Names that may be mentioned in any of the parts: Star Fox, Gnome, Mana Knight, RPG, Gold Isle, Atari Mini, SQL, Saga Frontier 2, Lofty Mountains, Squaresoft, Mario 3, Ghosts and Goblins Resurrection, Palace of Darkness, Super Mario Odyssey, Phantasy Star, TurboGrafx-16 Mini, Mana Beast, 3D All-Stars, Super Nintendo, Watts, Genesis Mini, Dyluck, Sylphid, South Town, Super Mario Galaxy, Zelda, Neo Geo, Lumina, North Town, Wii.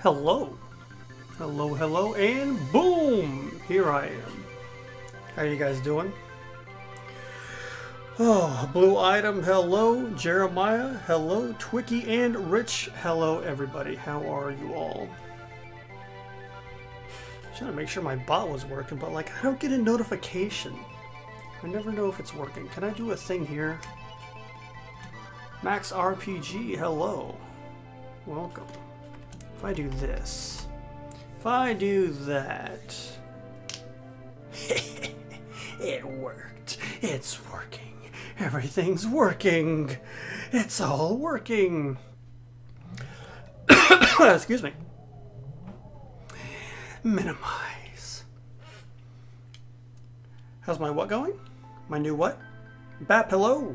Hello. Hello, hello, and boom! Here I am. How you guys doing? Oh, Blue Item, hello. Jeremiah, hello. Twicky and Rich, hello everybody. How are you all? Trying to make sure my bot was working, but like I don't get a notification. I never know if it's working. Can I do a thing here? Max RPG, hello. Welcome. If I do this, if I do that, it worked. It's working. Everything's working. It's all working. Excuse me. Minimize. How's my what going? My new what? Bat pillow.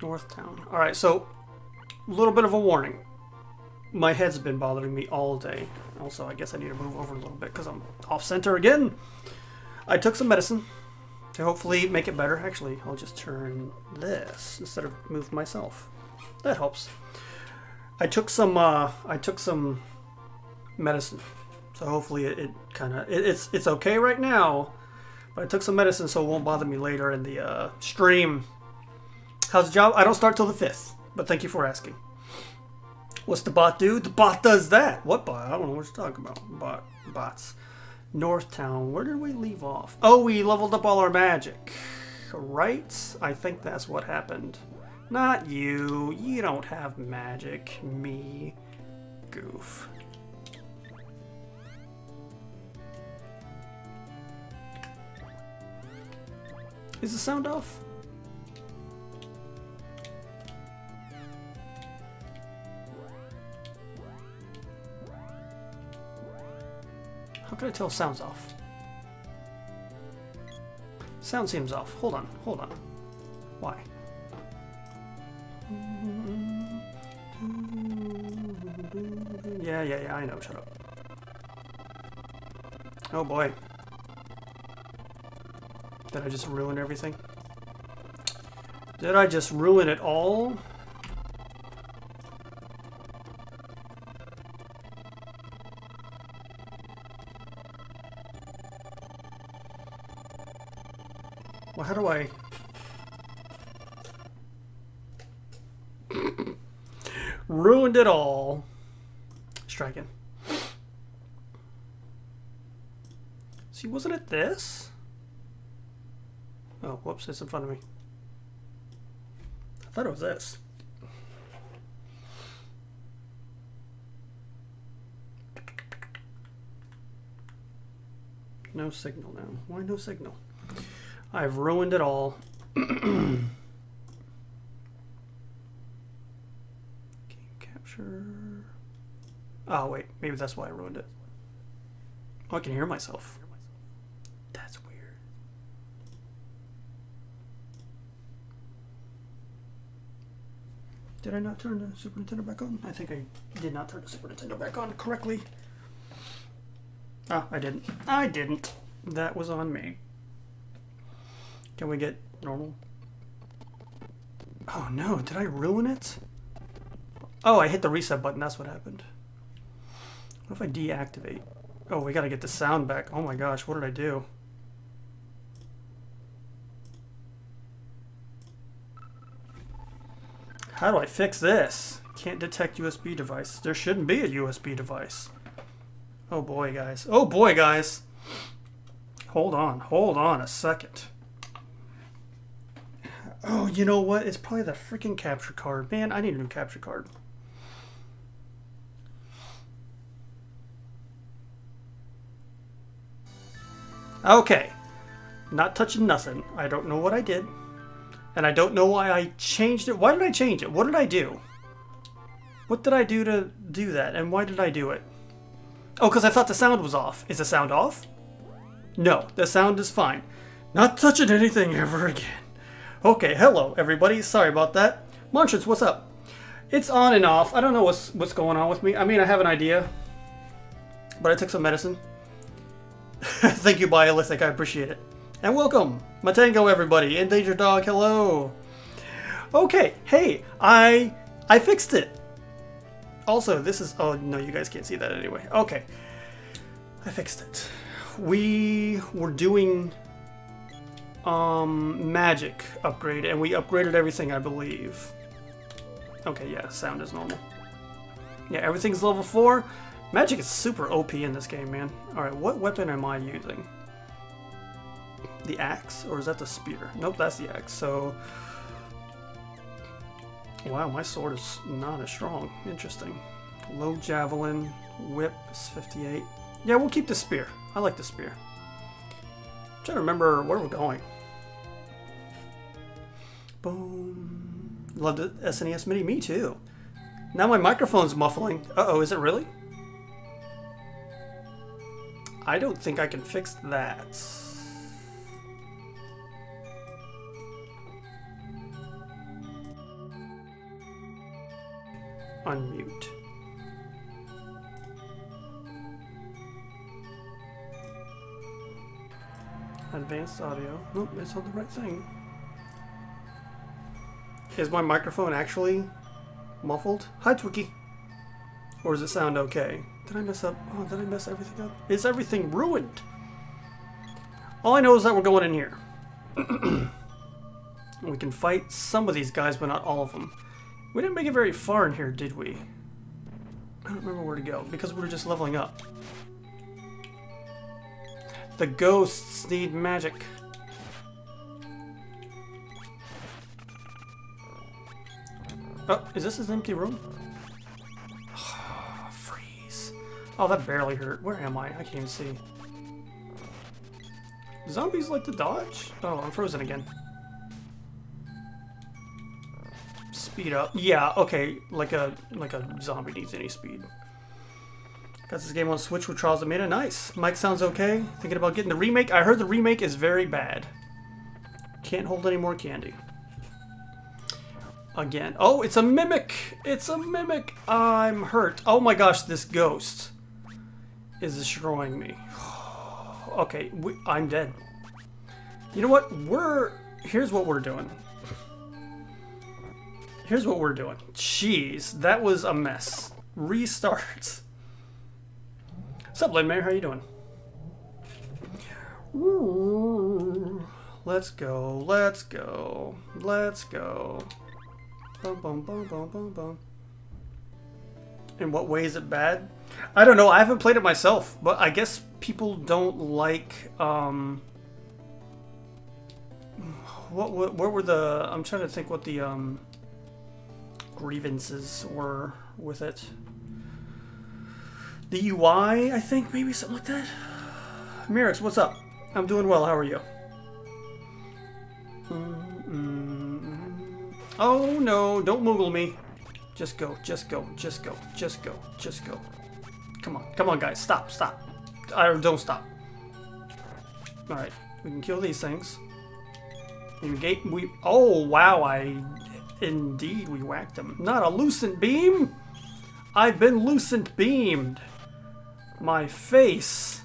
North Town. Alright, so a little bit of a warning. My head's been bothering me all day. Also, I guess I need to move over a little bit because I'm off center again. I took some medicine to hopefully make it better. Actually, I'll just turn this instead of move myself. That helps. I took some medicine, so hopefully it's okay right now. But I took some medicine, so it won't bother me later in the stream. How's the job? I don't start till the 5th, but thank you for asking. What's the bot do? The bot does that. What bot? I don't know what you're talking about. Bots. North Town. Where did we leave off? Oh, we leveled up all our magic. Right? I think that's what happened. Not you. You don't have magic. Me. Goof. Is the sound off? How can I tell sound's off? Sound seems off. Hold on, hold on. Why? Yeah, I know. Shut up. Oh boy. Did I just ruin everything? Did I just ruin it all? Well, how do I... Ruined it all. Striking. See, wasn't it this? Oh, whoops, it's in front of me. I thought it was this. No signal now. Why no signal? I've ruined it all. Game capture. Oh, wait. Maybe that's why I ruined it. Oh, I can hear myself. That's weird. Did I not turn the Super Nintendo back on? I think I did not turn the Super Nintendo back on correctly. Ah, I didn't. I didn't. That was on me. Can we get normal? Oh no, did I ruin it? Oh, I hit the reset button, that's what happened. What if I deactivate? Oh, we gotta get the sound back. Oh my gosh, what did I do? How do I fix this? Can't detect USB device. There shouldn't be a USB device. Oh boy, guys. Oh boy, guys! Hold on, hold on a second. Oh, you know what? It's probably the freaking capture card. Man, I need a new capture card. Okay. Not touching nothing. I don't know what I did. And I don't know why I changed it. Why did I change it? What did I do? What did I do to do that? And why did I do it? Oh, because I thought the sound was off. Is the sound off? No, the sound is fine. Not touching anything ever again. Okay, hello everybody. Sorry about that. Montrance, what's up? It's on and off. I don't know what's going on with me. I mean, I have an idea, but I took some medicine. Thank you, Biolithic. I appreciate it. And welcome, Matango everybody, Endangered Dog, hello! Okay, hey, I fixed it! Also, this is, oh no, you guys can't see that anyway. Okay, I fixed it. We were doing magic upgrade, and we upgraded everything, I believe. Okay, yeah, sound is normal. Yeah, everything's level 4. Magic is super OP in this game, man. Alright, what weapon am I using? The axe? Or is that the spear? Nope, that's the axe, so... Wow, my sword is not as strong. Interesting. Low javelin, whip is 58. Yeah, we'll keep the spear. I like the spear. I'm trying to remember where we're going. Boom. Love the SNES Mini. Me too. Now my microphone's muffling. Uh-oh, is it really? I don't think I can fix that. Unmute. Advanced audio. Nope, it's not the right thing. Is my microphone actually muffled? Hi, Twiki! Or does it sound okay? Did I mess up? Oh, did I mess everything up? Is everything ruined? All I know is that we're going in here. We can fight some of these guys, but not all of them. We didn't make it very far in here, did we? I don't remember where to go, because we were just leveling up. The ghosts need magic. Oh, is this an empty room? Oh, freeze. Oh, that barely hurt. Where am I? I can't even see. Zombies like to dodge? Oh, I'm frozen again. Speed up. Yeah, okay, like a zombie needs any speed. Got this game on Switch with Trials of Mana. Nice. Mic sounds okay. Thinking about getting the remake. I heard the remake is very bad. Can't hold any more candy. Again. Oh, it's a mimic! It's a mimic! I'm hurt. Oh my gosh, this ghost is destroying me. Okay, I'm dead. You know what? Here's what we're doing. Here's what we're doing. Jeez, that was a mess. Restart. Sup, Landmare, how you doing? Ooh, let's go, let's go, let's go. Bum, bum, bum, bum, bum, bum. In what way is it bad? I don't know, I haven't played it myself, but I guess people don't like, what were the, I'm trying to think what the, grievances were with it. The UI, I think, maybe something like that. Mirix, what's up? I'm doing well. How are you? Mm-mm. Oh no! Don't moogle me. Just go. Just go. Just go. Just go. Just go. Come on. Come on, guys. Stop. Stop. Don't stop. All right. We can kill these things. Engage. We. Oh wow! Indeed, we whacked him. Not a lucent beam! I've been lucent beamed! My face!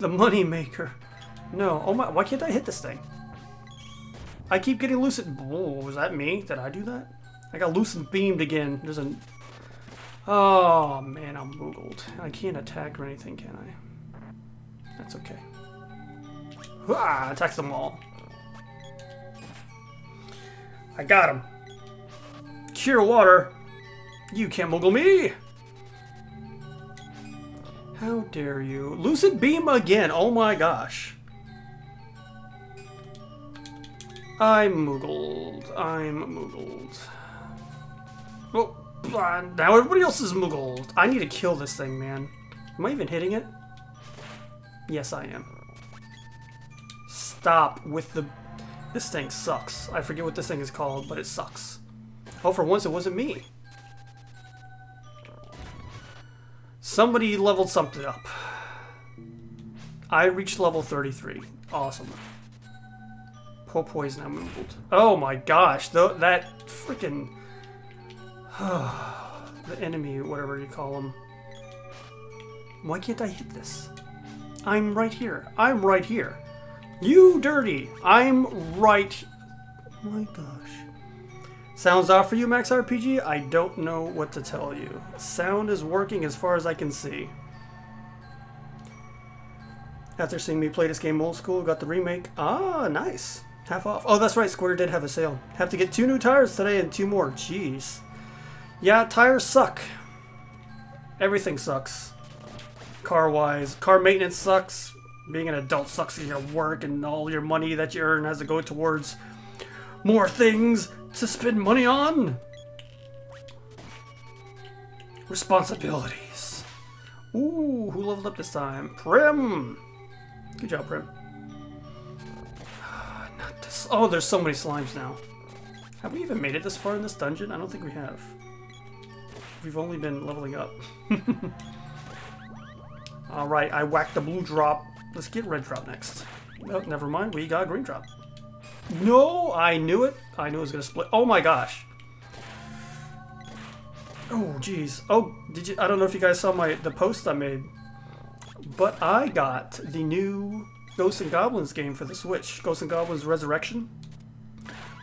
The moneymaker. No, oh my, why can't I hit this thing? I keep getting lucent. Oh, was that me? Did I do that? I got lucent beamed again. There's an... Oh man, I'm boogled. I can't attack or anything, can I? That's okay. Ah, attack them all. I got him. Cure water. You can't muggle me. How dare you. Lucid beam again. Oh my gosh. I'm muggled. I'm muggled. Oh, now everybody else is muggled. I need to kill this thing, man. Am I even hitting it? Yes, I am. Stop with the... This thing sucks. I forget what this thing is called, but it sucks. Oh, for once it wasn't me. Somebody leveled something up. I reached level 33. Awesome. Popoi's now moved. Oh my gosh, that freaking... the enemy, whatever you call him. Why can't I hit this? I'm right here. I'm right here. You dirty! I'm right... Oh my gosh. Sounds off for you, Max RPG? I don't know what to tell you. Sound is working as far as I can see. After seeing me play this game old school, got the remake. Ah, nice. Half off. Oh, that's right. Square did have a sale. Have to get 2 new tires today and 2 more. Jeez. Yeah, tires suck. Everything sucks. Car-wise. Car maintenance sucks. Being an adult sucks at your work, and all your money that you earn has to go towards more things to spend money on. Responsibilities. Ooh, who leveled up this time? Prim! Good job, Prim. Not this. Oh, there's so many slimes now. Have we even made it this far in this dungeon? I don't think we have. We've only been leveling up. Alright, I whacked the blue drop. Let's get red drop next. Oh, never mind. We got green drop. No, I knew it. I knew it was going to split. Oh my gosh. Oh, jeez. Oh, did you... I don't know if you guys saw the post I made. But I got the new Ghosts and Goblins game for the Switch. Ghosts and Goblins Resurrection.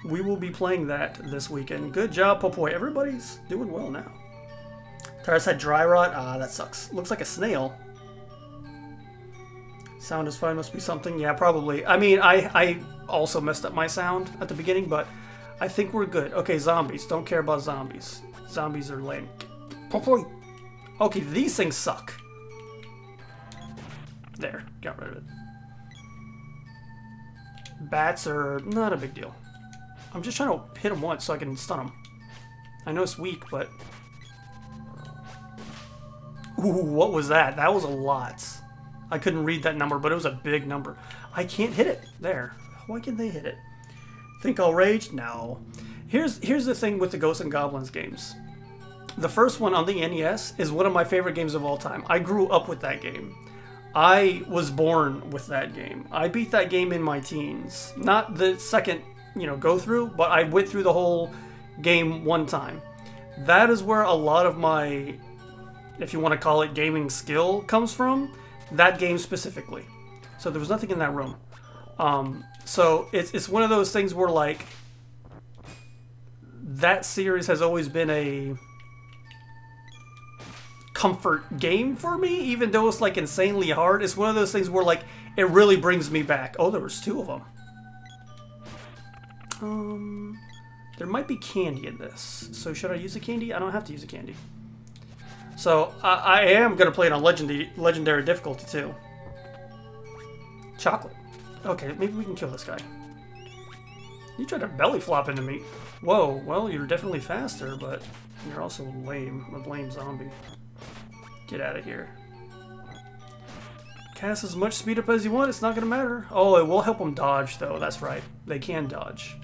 We will be playing that this weekend. Good job, Popoi. Everybody's doing well now. Tires had dry rot. Ah, that sucks. Looks like a snail. Sound is fine. Must be something. Yeah, probably. I mean, I also messed up my sound at the beginning, but I think we're good. Okay, zombies. Don't care about zombies. Zombies are lame. Popoi. Okay, these things suck. There. Got rid of it. Bats are not a big deal. I'm just trying to hit them once so I can stun them. I know it's weak, but... Ooh, what was that? That was a lot. I couldn't read that number, but it was a big number. I can't hit it. There. Why can't they hit it? Think I'll rage? No. Here's the thing with the Ghosts and Goblins games. The first one on the NES is one of my favorite games of all time. I grew up with that game. I was born with that game. I beat that game in my teens. Not the second... go through, but I went through the whole game one time. That is where a lot of my, if you want to call it gaming skill, comes from. That game specifically. So there was nothing in that room. So it's one of those things where, like, that series has always been a comfort game for me, even though it's, like, insanely hard. It's one of those things where, like, it really brings me back. Oh, there was 2 of them. There might be candy in this. So should I use the candy? I don't have to use the candy. So I am going to play it on legendary difficulty too. Chocolate. Okay, maybe we can kill this guy. You tried to belly flop into me. Whoa, well, you're definitely faster, but you're also lame. I'm a lame zombie. Get out of here. Cast as much speed up as you want. It's not going to matter. Oh, it will help them dodge though. That's right. They can dodge.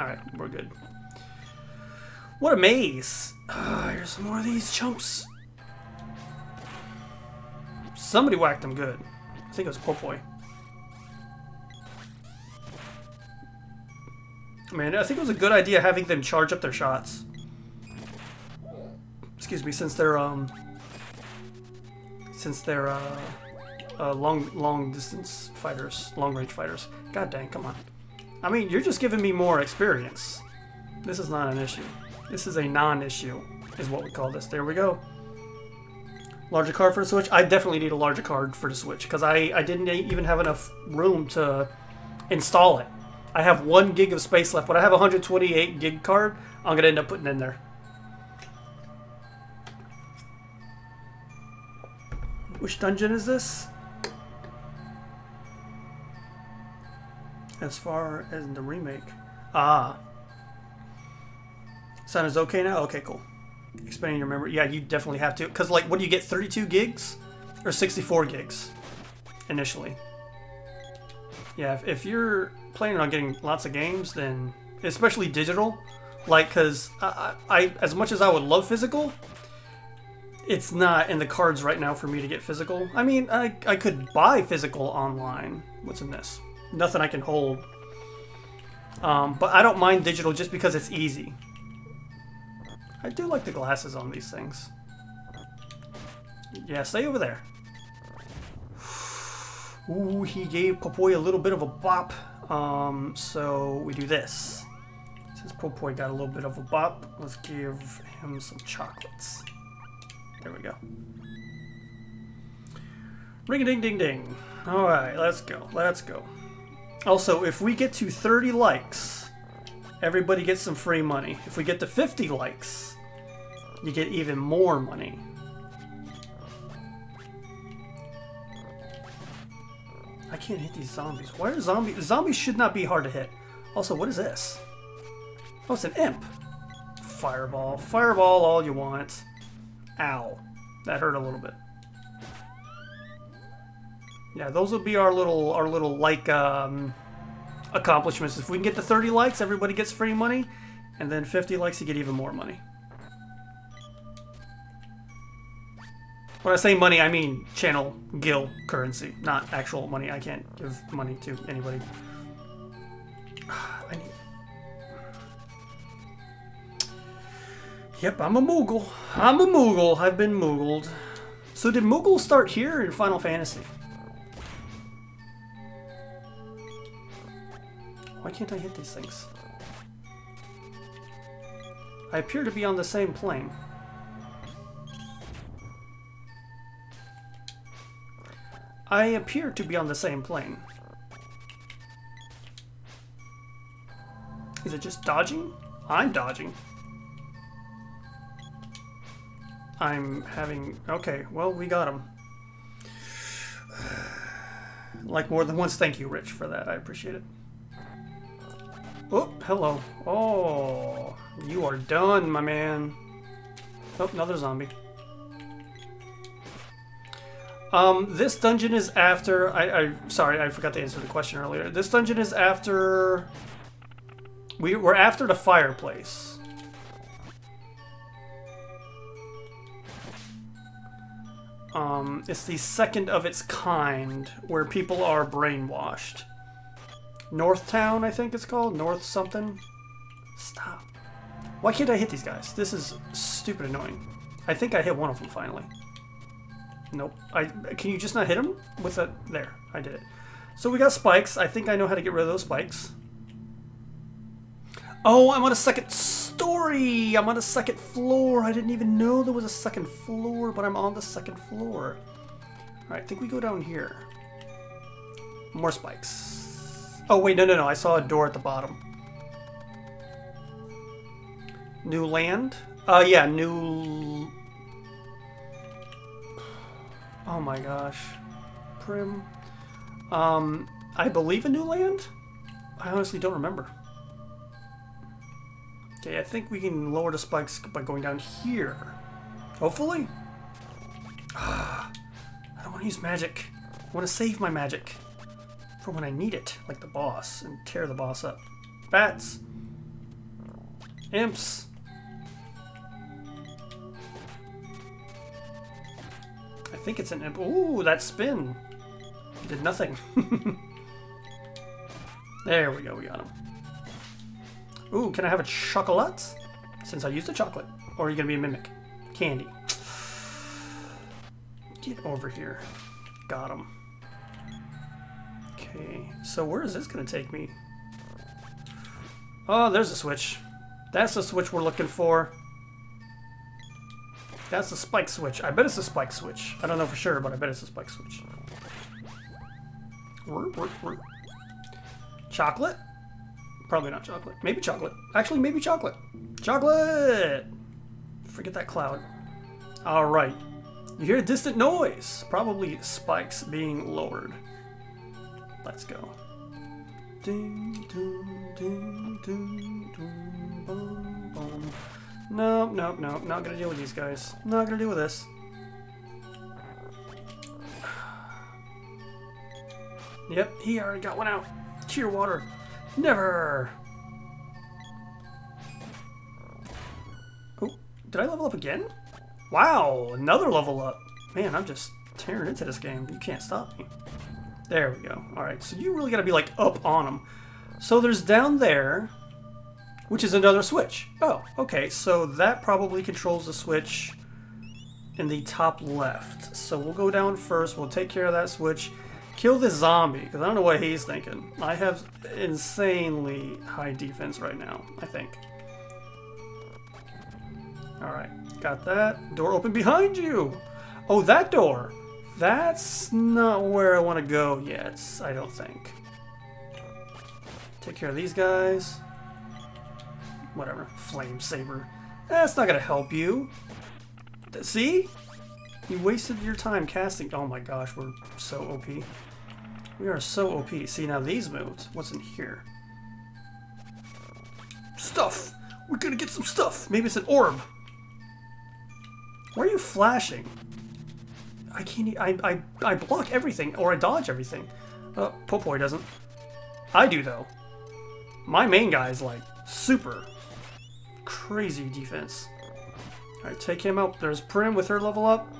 Alright, we're good. What a maze! Here's some more of these chumps. Somebody whacked them good. I think it was Popoi. Man, I think it was a good idea having them charge up their shots. Excuse me, since they're long-distance fighters, long-range fighters. God dang, come on. I mean, you're just giving me more experience. This is not an issue. This is a non-issue, is what we call this. There we go. Larger card for the Switch? I definitely need a larger card for the Switch, because I didn't even have enough room to install it. I have 1 gig of space left. When I have a 128 gig card, I'm going to end up putting in there. Which dungeon is this? As far as the remake. Ah. Sound is okay now? Okay, cool. Expanding your memory. Yeah, you definitely have to. Because, like, what do you get? 32 gigs? Or 64 gigs? Initially. Yeah, if you're planning on getting lots of games, then... Especially digital. Like, because I as much as I would love physical... It's not in the cards right now for me to get physical. I mean, I could buy physical online. What's in this? Nothing I can hold. But I don't mind digital just because it's easy. I do like the glasses on these things. Yeah, stay over there. Ooh, he gave Popoi a little bit of a bop. So we do this. Since Popoi got a little bit of a bop, let's give him some chocolates. There we go. Ring-a-ding-ding-ding. Alright, let's go. Let's go. Also, if we get to 30 likes, everybody gets some free money. If we get to 50 likes, you get even more money. I can't hit these zombies. Why are zombies? Zombies should not be hard to hit. Also, what is this? Oh, it's an imp. Fireball. Fireball all you want. Ow. That hurt a little bit. Yeah, those will be our little like accomplishments. If we can get to 30 likes, everybody gets free money, and then 50 likes, you get even more money. When I say money, I mean channel gil currency, not actual money. I can't give money to anybody. I need... Yep, I'm a Moogle. I'm a Moogle. I've been Moogled. So did Moogle start here in Final Fantasy? Why can't I hit these things? I appear to be on the same plane. I appear to be on the same plane. Is it just dodging? I'm dodging. I'm having... Okay, well, we got him. Like more than once, thank you, Rich, for that. I appreciate it. Oh, hello. Oh, you are done, my man. Oh, another zombie. This dungeon is after... Sorry, I forgot to answer the question earlier. This dungeon is after... We're after the fireplace. It's the second of its kind, where people are brainwashed. North Town, I think it's called. North something. Stop. Why can't I hit these guys? This is stupid annoying. I think I hit one of them finally. Nope. Can you just not hit them? What's that? There. I did it. So we got spikes. I think I know how to get rid of those spikes. Oh, I'm on a second story! I'm on a second floor! I didn't even know there was a second floor, but I'm on the second floor. Alright, I think we go down here. More spikes. Oh, wait, no. I saw a door at the bottom. New land? Yeah, new... Oh, my gosh. Prim. I believe a new land? I honestly don't remember. Okay, I think we can lower the spikes by going down here. Hopefully. I don't want to use magic. I want to save my magic. For when I need it, like the boss, and tear the boss up. Bats. Imps. I think it's an imp. Ooh, that spin. It did nothing. There we go, we got him. Ooh, can I have a chocolate? Since I used a chocolate. Or are you going to be a mimic? Candy. Get over here. Got him. Okay, so where is this going to take me? Oh, there's a switch. That's the switch we're looking for. That's the spike switch. I bet it's a spike switch. I don't know for sure, but I bet it's a spike switch. Chocolate? Probably not chocolate. Maybe chocolate. Actually, maybe chocolate. Chocolate! Forget that cloud. Alright. You hear a distant noise. Probably spikes being lowered. Let's go. Ding, ding, ding, ding, ding, boom, boom. No. Not gonna deal with these guys. Not gonna deal with this. Yep, he already got one out. Cure water. Never! Oh, did I level up again? Wow, another level up. Man, I'm just tearing into this game. You can't stop me. There we go. Alright, so you really gotta be, like, up on them. So there's down there, which is another switch. Oh, okay, so that probably controls the switch in the top left. So we'll go down first, we'll take care of that switch, Kill this zombie, because I don't know what he's thinking. I have insanely high defense right now, I think. Alright, got that. Door open behind you! Oh, that door! That's not where I want to go yet, I don't think. Take care of these guys. Whatever. Flame saber. That's not going to help you. See? You wasted your time casting. Oh my gosh, we're so OP. We are so OP. See, now these moves. What's in here? Stuff! We're going to get some stuff! Maybe it's an orb! Why are you flashing? I can't... I block everything, or I dodge everything. Popoi doesn't. I do, though. My main guy is, like, super crazy defense. Alright, take him out. There's Prim with her level up.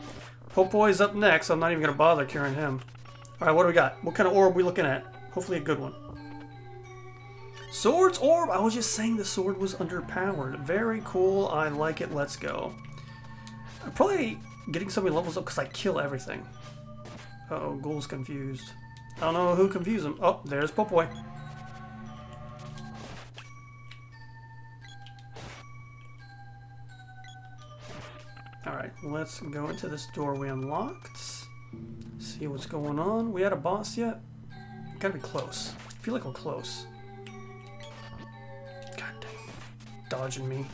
Popoi's up next, so I'm not even going to bother curing him. Alright, what do we got? What kind of orb are we looking at? Hopefully a good one. Swords orb! I was just saying the sword was underpowered. Very cool. I like it. Let's go. I'm probably getting so many levels up because I kill everything. Uh-oh, Ghoul's confused. I don't know who confused him. Oh, there's Popoi. Alright, let's go into this door we unlocked. See what's going on. We had a boss yet? Gotta be close. I feel like we're close. God dang. Dodging me.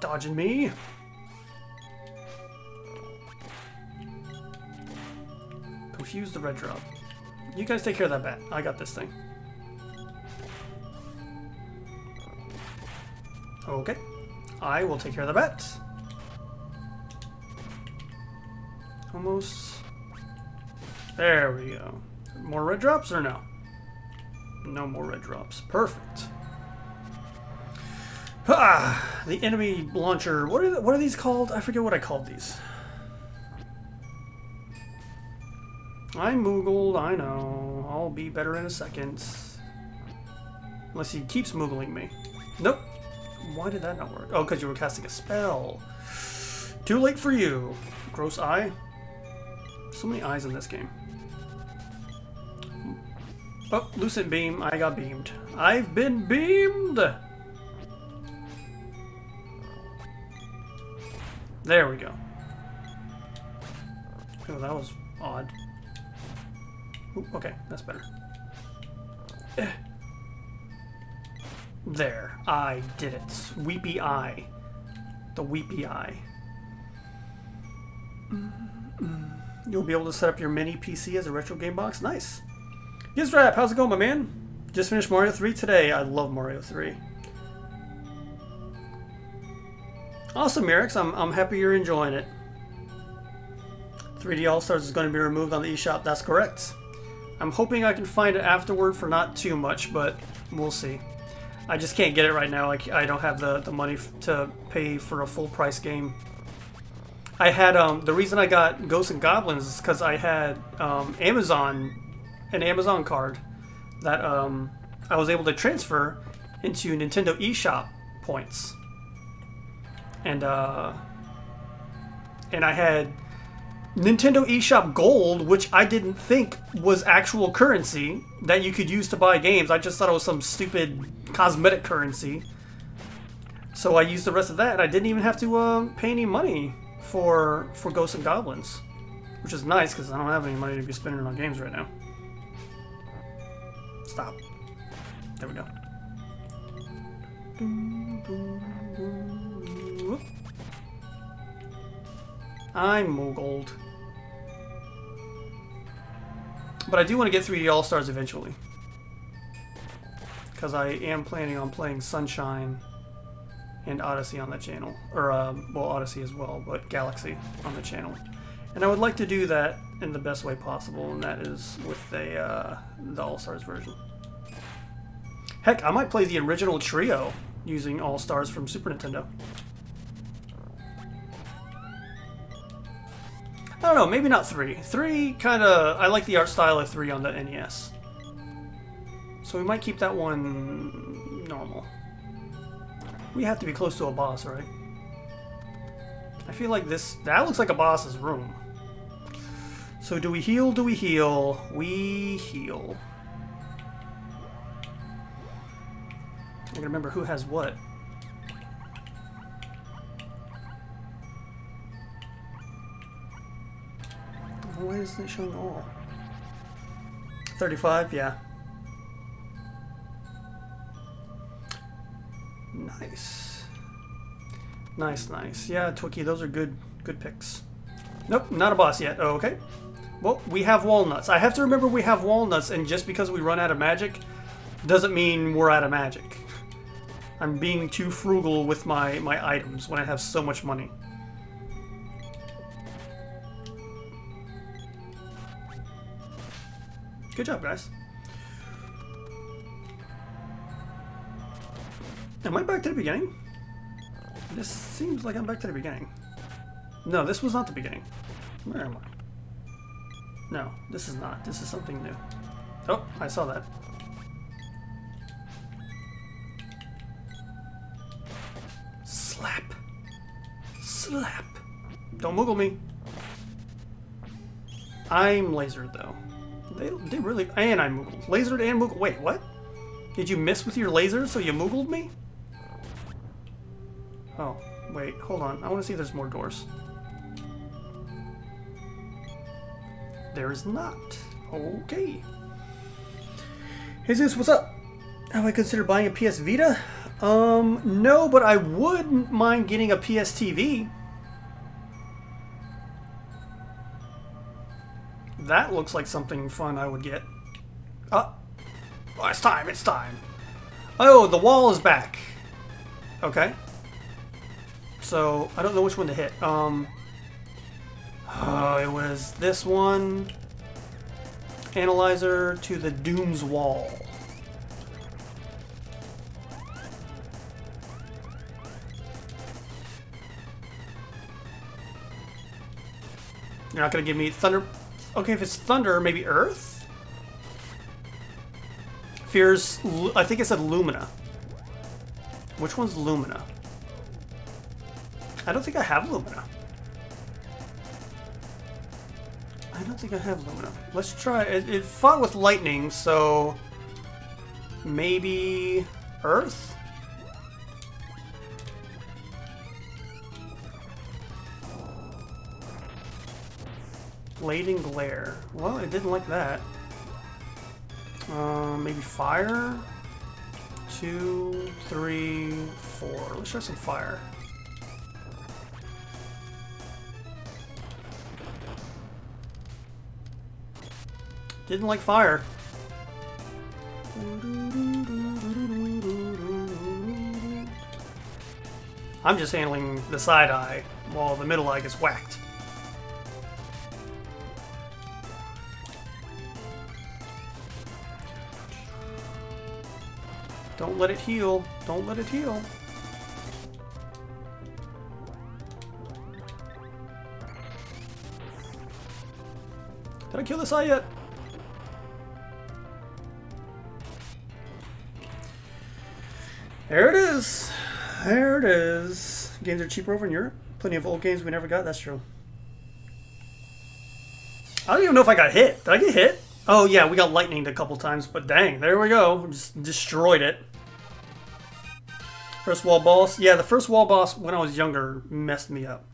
Dodging me! Confuse the red drop. You guys take care of that bat. I got this thing. Okay. I will take care of the bat. Almost. There we go. More red drops or no? No more red drops. Perfect. Ah, the enemy launcher. What are these called? I forget what I called these. I moogled, I know. I'll be better in a second. Unless he keeps moogling me. Nope. Why did that not work? Oh, because you were casting a spell. Too late for you. Gross eye. So many eyes in this game. Oh, lucent beam. I got beamed. I've been beamed! There we go. Oh, that was odd. Ooh, okay, that's better. There. I did it. Weepy eye. The weepy eye. You'll be able to set up your mini PC as a retro game box. Nice. Gizrap, how's it going, my man? Just finished Mario 3 today. I love Mario 3. Awesome, Merix. I'm happy you're enjoying it. 3D All-Stars is going to be removed on the eShop. That's correct. I'm hoping I can find it afterward for not too much, but we'll see. I just can't get it right now. I don't have the money to pay for a full price game. I had the reason I got Ghosts and Goblins is because I had an Amazon card that I was able to transfer into Nintendo eShop points, and I had Nintendo eShop Gold, which I didn't think was actual currency that you could use to buy games. I just thought it was some stupid cosmetic currency. So I used the rest of that, and I didn't even have to pay any money for Ghosts and Goblins, which is nice because I don't have any money to be spending on games right now. Stop. There we go. I'm moogled. But I do want to get 3D All-Stars eventually. Because I am planning on playing Sunshine and Odyssey on that channel. Or, well, Odyssey as well, but Galaxy on the channel. And I would like to do that in the best way possible, and that is with the All-Stars version. Heck, I might play the original trio using All-Stars from Super Nintendo. I don't know, maybe not 3. 3 kind of... I like the art style of 3 on the NES. So we might keep that one... normal. We have to be close to a boss, right? I feel like this... that looks like a boss's room. So do we heal? Do we heal? We heal. I'm gonna remember who has what. Why isn't it showing all? 35, yeah. Nice. Nice, nice. Yeah, Twiki, those are good picks. Nope, not a boss yet. Oh, okay. Well, we have walnuts. I have to remember we have walnuts, and just because we run out of magic doesn't mean we're out of magic. I'm being too frugal with my items when I have so much money. Good job, guys. Am I back to the beginning? This seems like I'm back to the beginning. No, this was not the beginning. Where am I? No, this is not. This is something new. Oh, I saw that. Slap. Slap. Don't moogle me. I'm lasered, though. They really... And I moogled. Lasered and moogled. Wait, what? Did you miss with your laser so you moogled me? Oh, wait. Hold on. I want to see if there's more doors. There is not. Okay. Jesus, what's up? Have I considered buying a PS Vita? No, but I wouldn't mind getting a PS TV. That looks like something fun I would get. Oh, it's time, it's time. Oh, the wall is back. Okay. So, I don't know which one to hit. It was this one. Analyzer to the Doom's Wall. You're not going to give me thunder... Okay, if it's thunder, maybe earth? Fears... I think it said Lumina. Which one's Lumina? I don't think I have Lumina. I don't think I have Lumina. Let's try... It fought with lightning, so... Maybe... earth? Blade and glare. Well, it didn't like that. Maybe fire? 2, 3, 4. Let's try some fire. Didn't like fire. I'm just handling the side eye while the middle eye gets whacked. Don't let it heal. Don't let it heal. Did I kill this eye yet? There it is. There it is. Games are cheaper over in Europe. Plenty of old games we never got. That's true. I don't even know if I got hit. Did I get hit? Oh yeah, we got lightninged a couple times, but dang, there we go. Just destroyed it. First wall boss. Yeah, the first wall boss when I was younger messed me up.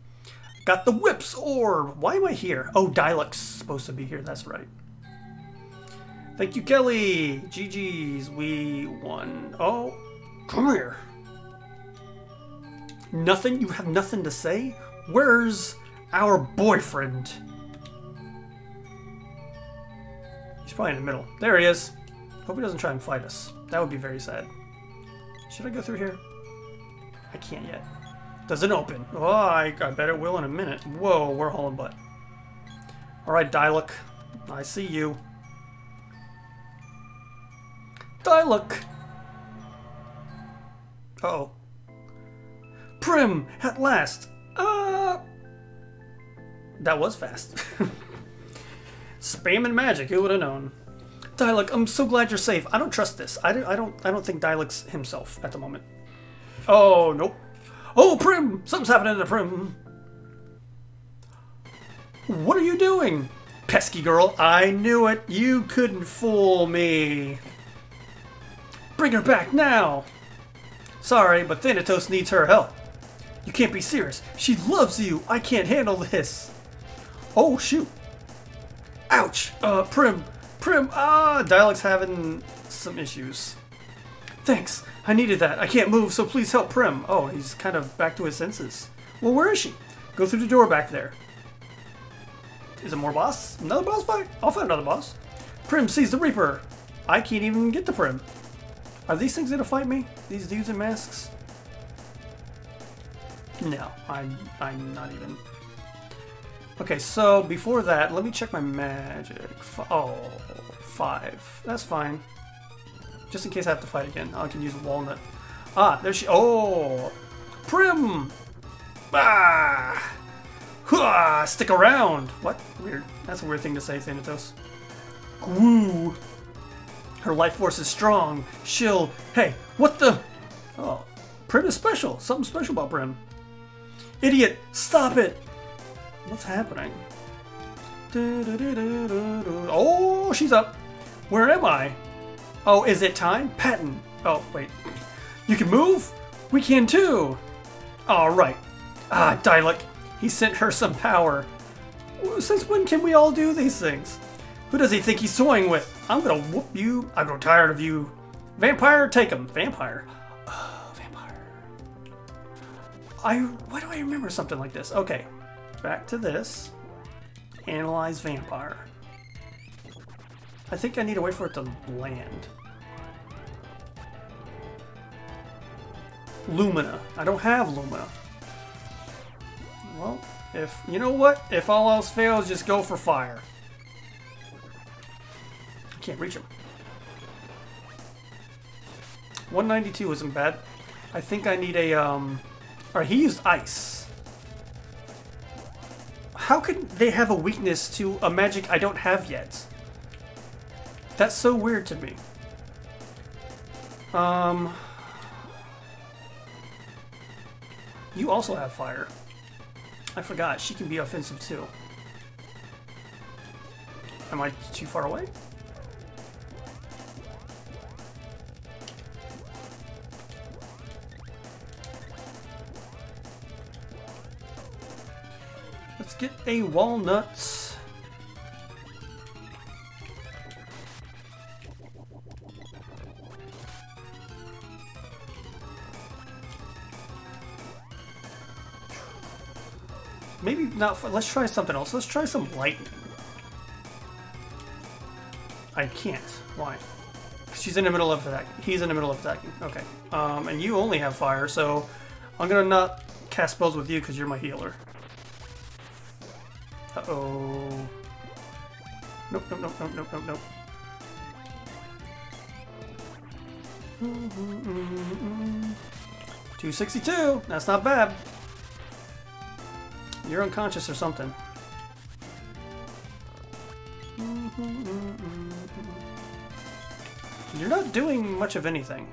Got the whips orb. Why am I here? Oh, Dyluck's supposed to be here. That's right. Thank you, Kelly. GG's. We won. Oh, come here. Nothing? You have nothing to say? Where's our boyfriend? He's probably in the middle. There he is. Hope he doesn't try and fight us. That would be very sad. Should I go through here? I can't yet. Doesn't open. Oh, I bet it will in a minute. Whoa, we're hauling butt. Alright, Dyluck. I see you. Dyluck! Uh-oh. Prim! At last! That was fast. Spamming magic, who would have known? Dyluck, I'm so glad you're safe. I don't trust this. I don't think Dyluck's himself at the moment. Oh, nope. Oh, Prim! Something's happening to Prim. What are you doing? pesky girl. I knew it. You couldn't fool me. Bring her back now. Sorry, but Thanatos needs her help. You can't be serious. She loves you. I can't handle this. Oh, shoot. Ouch. Prim. Dyluck's having some issues. Thanks. I needed that. I can't move, so please help Prim. Oh, he's kind of back to his senses. Well, where is she? Go through the door back there. Is it more boss? Another boss fight? I'll find another boss. Prim sees the Reaper. I can't even get to Prim. Are these things gonna fight me? These dudes in masks? No, I'm not even. Okay, so before that, let me check my magic. Oh, 5. That's fine. Just in case I have to fight again. I can use a walnut. Ah, there she... Oh! Prim! Ah! Hua! Stick around! What? Weird. That's a weird thing to say, Thanatos. Gwoo! Her life force is strong. She'll... Hey, what the... Oh. Prim is special. Something special about Prim. Idiot! Stop it! What's happening? Oh, she's up. Where am I? Oh, is it time? Patton. Oh, wait. You can move? We can too. All right. Ah, Dyluck. He sent her some power. Since when can we all do these things? Who does he think he's toying with? I'm gonna whoop you. I grow tired of you. Vampire, take him. Vampire. Oh, vampire. Why do I remember something like this? Okay. Back to this. Analyze vampire. I think I need to wait for it to land. Lumina. I don't have Lumina. Well, if... You know what? If all else fails, just go for fire. I can't reach him. 192 isn't bad. I think I need a... Alright, he used ice. How could they have a weakness to a magic I don't have yet? That's so weird to me. You also have fire. I forgot, she can be offensive too. Am I too far away? Let's get a walnut. Maybe not. Let's try something else. Let's try some lightning. I can't. Why? She's in the middle of attacking. He's in the middle of attacking. Okay. And you only have fire, so I'm gonna not cast spells with you because you're my healer. Uh-oh. Nope, nope, nope, nope, nope, nope, nope. Mm-hmm. 262! That's not bad. You're unconscious or something. Mm-hmm. You're not doing much of anything.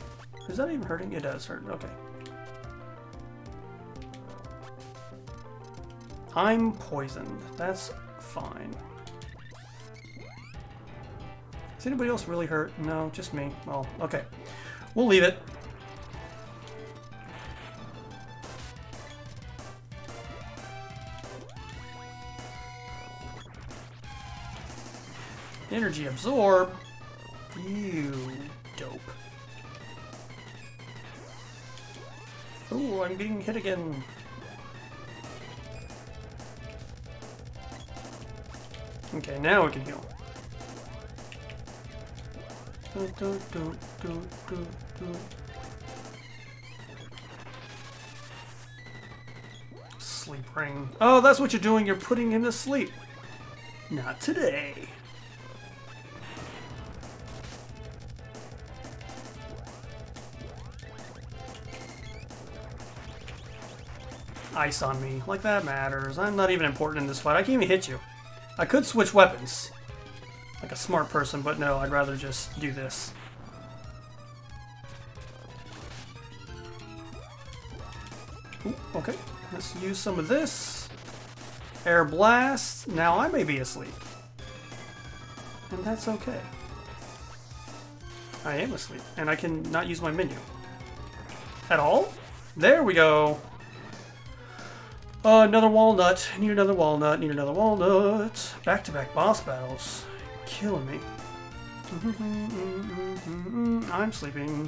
Is that even hurting? It does hurt. Okay. I'm poisoned. That's fine. Is anybody else really hurt? No, just me. Well, okay. We'll leave it. Energy absorb. You dope. Oh, I'm getting hit again. Okay, now we can heal. Sleep ring. Oh, that's what you're doing. You're putting him to sleep. Not today. Ice on me. Like that matters. I'm not even important in this fight. I can't even hit you. I could switch weapons, like a smart person, but no, I'd rather just do this. Ooh, okay, let's use some of this. Air blast. Now I may be asleep. and that's okay. I am asleep, and I can not use my menu. At all? There we go! Another walnut. Need another walnut. Need another walnut. Back-to-back boss battles. Killing me. I'm sleeping.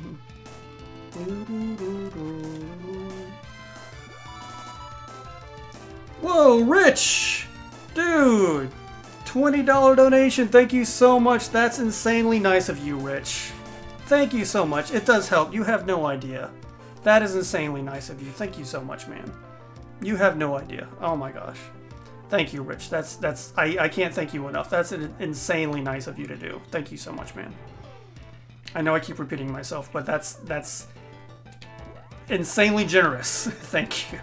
Whoa, Rich! Dude! $20 donation. Thank you so much. That's insanely nice of you, Rich. Thank you so much. It does help. You have no idea. That is insanely nice of you. Thank you so much, man. You have no idea. Oh my gosh. Thank you, Rich. That's I can't thank you enough. That's insanely nice of you to do. Thank you so much, man. I know I keep repeating myself, but that's insanely generous. Thank you.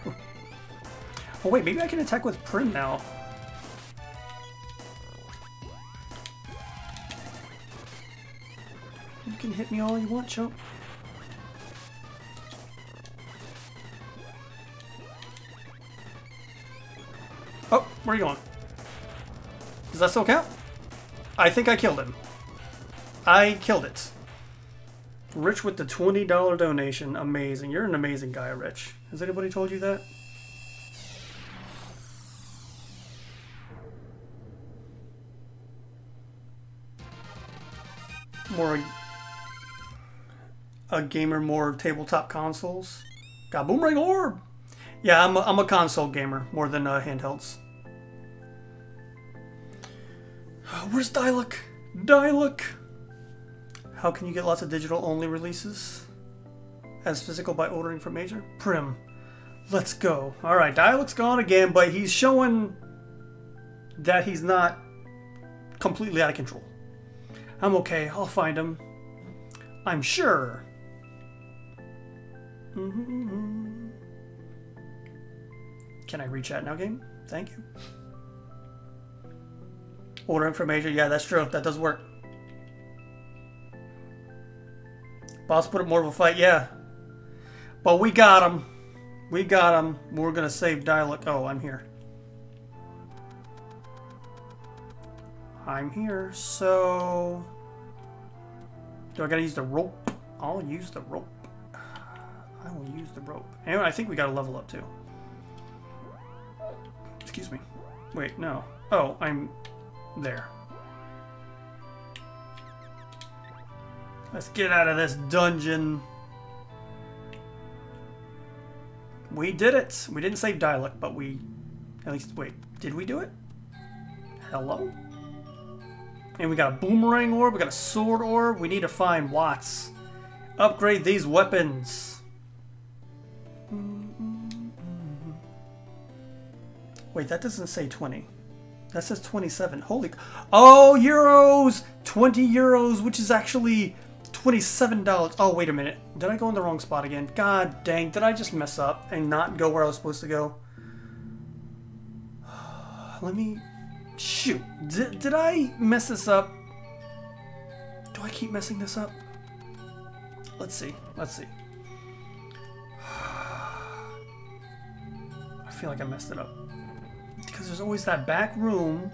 Oh wait, maybe I can attack with Prim now. You can hit me all you want, chump. Oh, where are you going? Does that still count? I think I killed him. I killed it. Rich with the $20 donation. Amazing. You're an amazing guy, Rich. Has anybody told you that? More a gamer, more of tabletop consoles. Got Boomerang Orb! Yeah, I'm a console gamer more than handhelds. Where's Dyluck? Dyluck! How can you get lots of digital-only releases? As physical by ordering from Major? Prim. Let's go. Alright, Dyluck's gone again, but he's showing that he's not completely out of control. I'm okay. I'll find him. I'm sure. Can I re-chat now, game? Thank you. Order information. Yeah, that's true. That does work. Boss put up more of a fight. Yeah. But we got him. We got him. We're going to save Dyluck. Oh, I'm here. I'm here. So... do I got to use the rope? I'll use the rope. I will use the rope. Anyway, I think we got to level up, too. Excuse me. Wait, no. Oh, I'm there. Let's get out of this dungeon. We did it. We didn't save Dyluck, but we... at least... wait. Did we do it? Hello? And we got a Boomerang Orb. We got a Sword Orb. We need to find Watts. Upgrade these weapons. Wait, that doesn't say 20. That says 27. Holy... oh, euros! 20 euros, which is actually $27. Oh, wait a minute. Did I go in the wrong spot again? God dang, did I just mess up and not go where I was supposed to go? Let me... shoot. Did I mess this up? Do I keep messing this up? Let's see. Let's see. I feel like I messed it up. Because there's always that back room.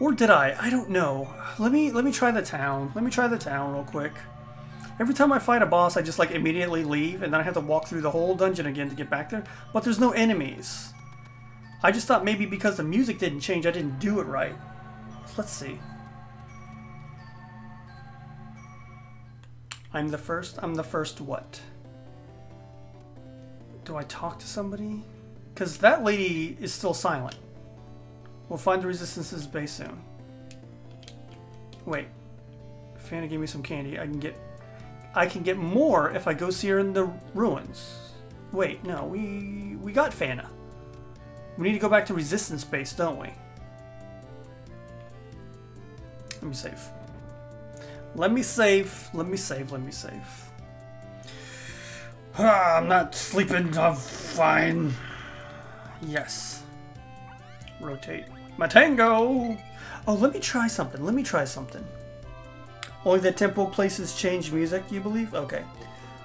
Or did I? I don't know. Let me try the town. Let me try the town real quick. Every time I fight a boss, I just like immediately leave, and then I have to walk through the whole dungeon again to get back there. But there's no enemies. I just thought maybe because the music didn't change, I didn't do it right. Let's see. I'm the first. I'm the first what? Do I talk to somebody? Because that lady is still silent. We'll find the Resistance's base soon. Wait. Fana gave me some candy. I can get more if I go see her in the ruins. Wait, no. We got Fana. We need to go back to Resistance base, don't we? Let me save. Let me save. Let me save. Let me save. Ah, I'm not sleeping, I'm fine. Yes. Rotate. Matango! Oh, let me try something. Let me try something. Only the tempo places change music, you believe? Okay.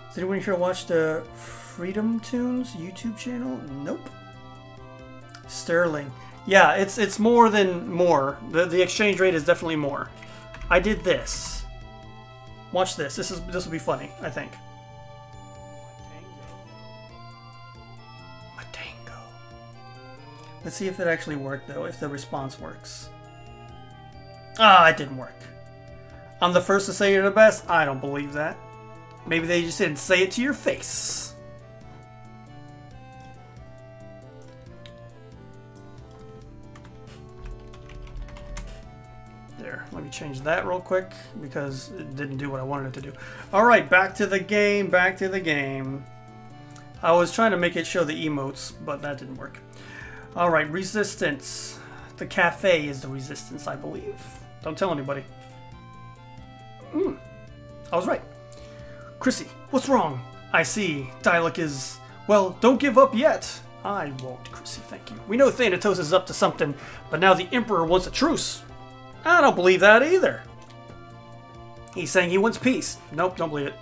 Does anyone here watch the Freedom Tunes YouTube channel? Nope. Sterling. Yeah, it's more than more. The exchange rate is definitely more. I did this. Watch this. This will be funny, I think. Matango. Let's see if it actually worked though, if the response works. Ah, it didn't work. I'm the first to say you're the best? I don't believe that. Maybe they just didn't say it to your face. There, let me change that real quick because it didn't do what I wanted it to do. Alright, back to the game, back to the game. I was trying to make it show the emotes, but that didn't work. Alright, resistance. The cafe is the resistance, I believe. Don't tell anybody. I was right. Chrissy, what's wrong? I see. Dyluck is... Well, don't give up yet. I won't, Chrissy, thank you. We know Thanatos is up to something, but now the Emperor wants a truce. I don't believe that either. He's saying he wants peace. Nope, don't believe it.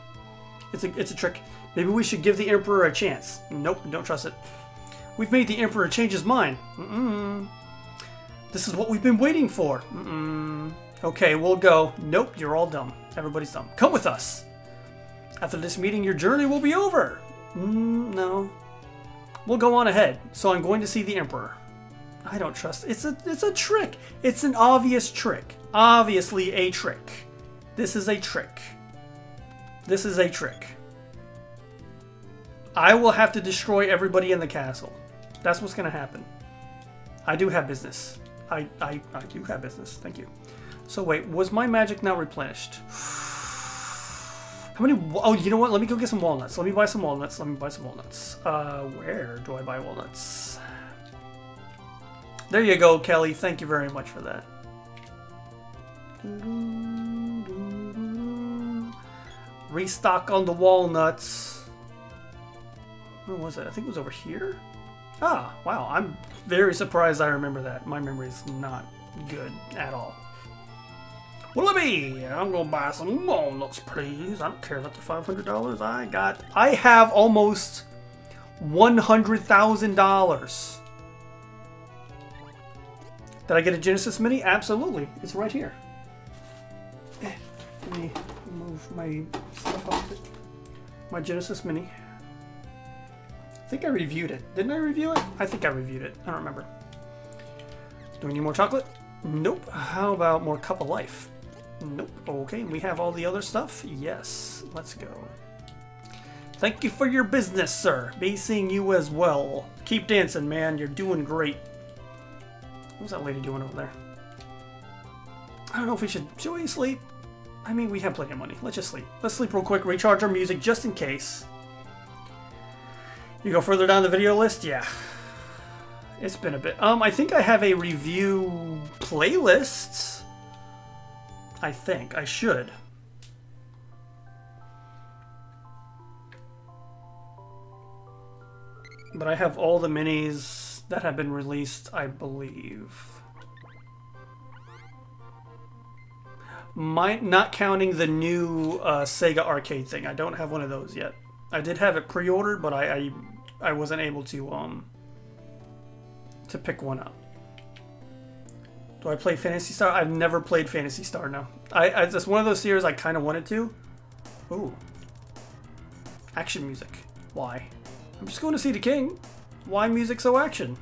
It's a trick. Maybe we should give the Emperor a chance. Nope, don't trust it. We've made the Emperor change his mind. This is what we've been waiting for. Okay, we'll go. Nope, you're all dumb. Everybody's dumb. Come with us. After this meeting, your journey will be over. No. We'll go on ahead. So I'm going to see the Emperor. I don't trust. It's a trick. It's an obvious trick. Obviously a trick. This is a trick. This is a trick. I will have to destroy everybody in the castle. That's what's going to happen. I do have business. I do have business. Thank you. So wait, was my magic now replenished? How many? Oh, you know what? Let me go get some walnuts. Let me buy some walnuts. Let me buy some walnuts. Where do I buy walnuts? There you go, Kelly. Thank you very much for that. Restock on the walnuts. Where was it? I think it was over here. Ah, wow. I'm very surprised I remember that. My memory is not good at all. Well, let me. I'm gonna buy some walnuts, please. I don't care about the $500 I got. I have almost $100,000. Did I get a Genesis Mini? Absolutely. It's right here. Let me move my stuff off it. My Genesis Mini. I think I reviewed it. Didn't I review it? I think I reviewed it. I don't remember. Do we need more chocolate? Nope. How about more cup of life? Nope. Okay, we have all the other stuff? Yes. Let's go. Thank you for your business, sir. Be seeing you as well. Keep dancing, man. You're doing great. What was that lady doing over there? I don't know if we should... Should we sleep? I mean, we have plenty of money. Let's just sleep. Let's sleep real quick. Recharge our music just in case. You go further down the video list? Yeah. It's been a bit. I think I have a review playlist. I think. I should. But I have all the minis that have been released, I believe. Not counting the new Sega arcade thing. I don't have one of those yet. I did have it pre-ordered, but I wasn't able to pick one up. Do I play Phantasy Star? I've never played Phantasy Star, no. It's one of those series I kind of wanted to. Ooh. Action music. Why? I'm just going to see the king. Why music so action?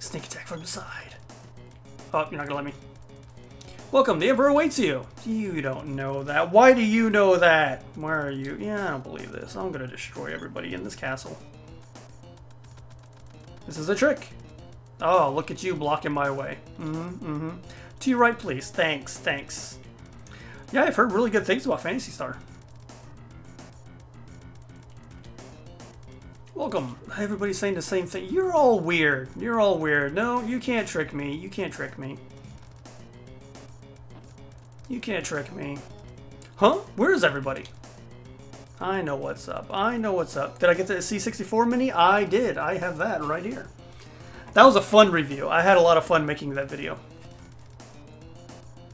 Sneak attack from the side. Oh, you're not gonna let me. Welcome, the Emperor awaits you. You don't know that. Why do you know that? Where are you? Yeah, I don't believe this. I'm gonna destroy everybody in this castle. This is a trick. Oh, look at you blocking my way. To your right, please. Thanks, thanks. Yeah, I've heard really good things about Phantasy Star. Welcome. Everybody's saying the same thing. You're all weird. You're all weird. No, you can't trick me. You can't trick me. You can't trick me. Huh? Where's everybody? I know what's up. I know what's up. Did I get the C64 Mini? I did. I have that right here. That was a fun review. I had a lot of fun making that video.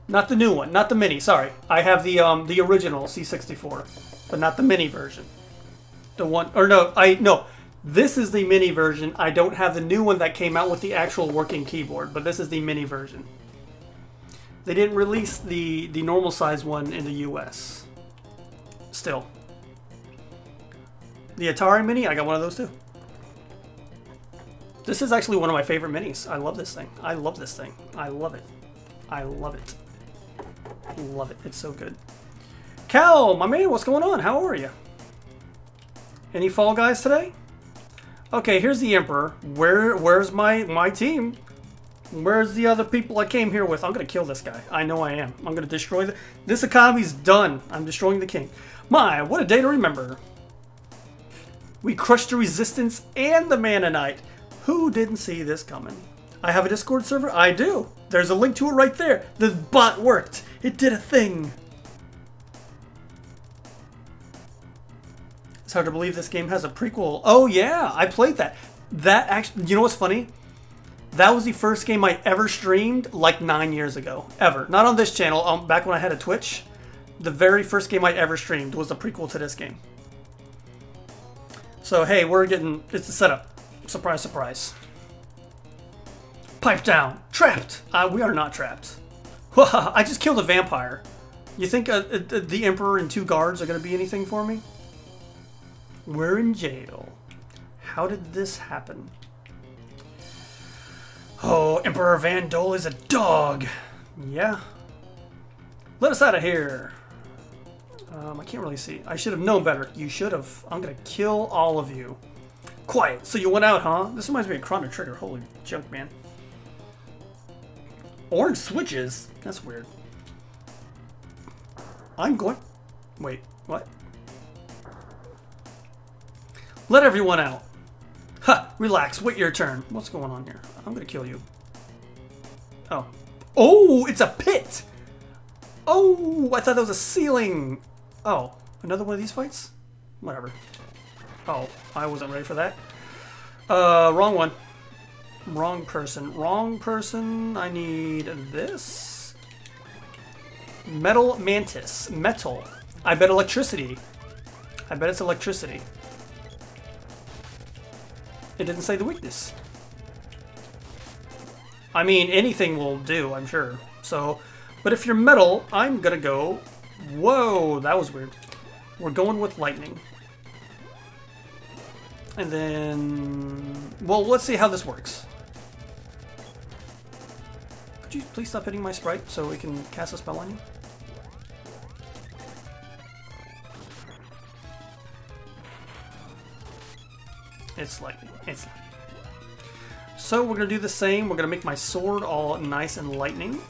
Not the new one. Not the Mini. Sorry. I have the original C64, but not the Mini version. The one, or no, I no. This is the mini version. I don't have the new one that came out with the actual working keyboard, but this is the mini version. They didn't release the normal size one in the US. Still. The Atari Mini, I got one of those too. This is actually one of my favorite minis. I love this thing. I love this thing. I love it. I love it. Love it. It's so good. Cal, my man, what's going on? How are you? Any Fall Guys today? Okay, here's the Emperor. Where's my team? Where's the other people I came here with? I'm gonna kill this guy. I know I am. I'm gonna destroy this economy's done. I'm destroying the king. My, what a day to remember. We crushed the resistance and the Mana Knight. Who didn't see this coming? I have a Discord server? I do. There's a link to it right there. The bot worked. It did a thing. It's hard to believe this game has a prequel. Oh yeah, I played that. That actually, you know what's funny? That was the first game I ever streamed like 9 years ago, ever. Not on this channel, back when I had a Twitch. The very first game I ever streamed was the prequel to this game. So hey, it's a setup. Surprise, surprise. Pipe down, trapped. We are not trapped. I just killed a vampire. You think the Emperor and two guards are gonna be anything for me? We're in jail. How did this happen? Oh, Emperor Van Dole is a dog. Yeah. Let us out of here. I can't really see. I should have known better. You should have. I'm going to kill all of you. Quiet. So you went out, huh? This reminds me of Chrono Trigger. Holy junk, man. Orange switches? That's weird. I'm going... Wait, what? Let everyone out. Ha! Relax. Wait your turn. What's going on here? I'm gonna kill you. Oh. Oh! It's a pit! Oh! I thought that was a ceiling! Oh. Another one of these fights? Whatever. Oh. I wasn't ready for that. Wrong one. Wrong person. Wrong person. I need this. Metal mantis. Metal. I bet electricity. I bet it's electricity. It didn't say the weakness. I mean, anything will do, I'm sure. So, but if you're metal, I'm gonna go... Whoa, that was weird. We're going with lightning. And then... Well, let's see how this works. Could you please stop hitting my sprite so we can cast a spell on you? It's lightning. It's lightning. So we're going to do the same. We're going to make my sword all nice and lightning.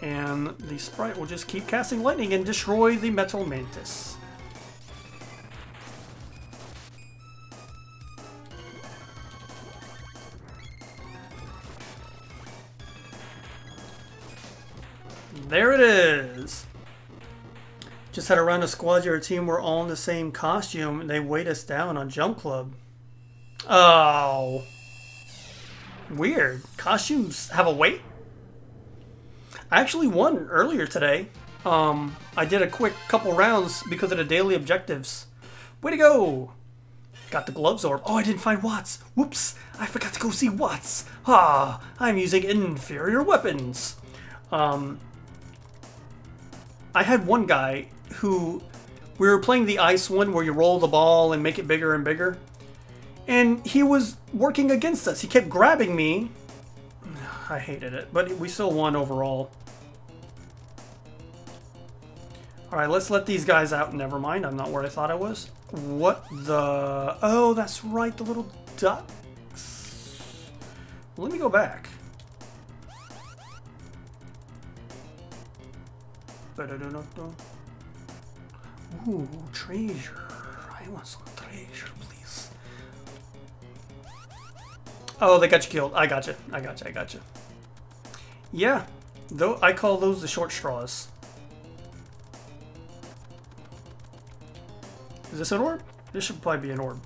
And the sprite will just keep casting lightning and destroy the metal mantis. There it is. Just had a round of squads. Your team were all in the same costume. They weighed us down on Jump Club. Oh. Weird. Costumes have a weight? I actually won earlier today. I did a quick couple rounds because of the daily objectives. Way to go. Got the gloves orb. Oh, I didn't find Watts. Whoops. I forgot to go see Watts. Ah, I'm using inferior weapons. I had one guy who... We were playing the ice one where you roll the ball and make it bigger and bigger. And he was working against us. He kept grabbing me. I hated it, but we still won overall. Alright, let's let these guys out. Never mind, I'm not where I thought I was. What the... Oh, that's right, the little ducks. Let me go back. Ooh, treasure. I want some treasure, please. Oh, they got you killed. I got you. I got you. I got you. Yeah. Though I call those the short straws. Is this an orb? This should probably be an orb.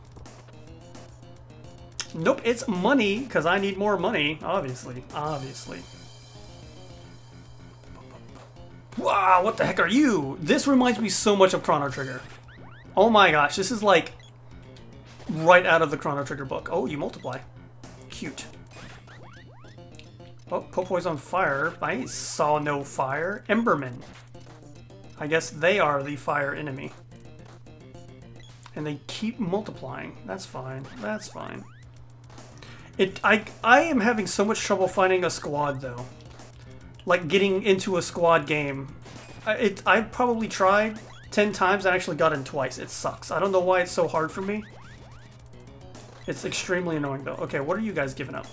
Nope, it's money, because I need more money. Obviously. Obviously. Wow, what the heck are you? This reminds me so much of Chrono Trigger. Oh my gosh, this is like right out of the Chrono Trigger book. Oh, you multiply. Cute. Oh, Popoi's on fire. I saw no fire. Embermen. I guess they are the fire enemy. And they keep multiplying. That's fine. That's fine. I am having so much trouble finding a squad, though. Like, getting into a squad game. I probably tried 10 times and actually got in twice. It sucks. I don't know why it's so hard for me. It's extremely annoying, though. Okay, what are you guys giving up?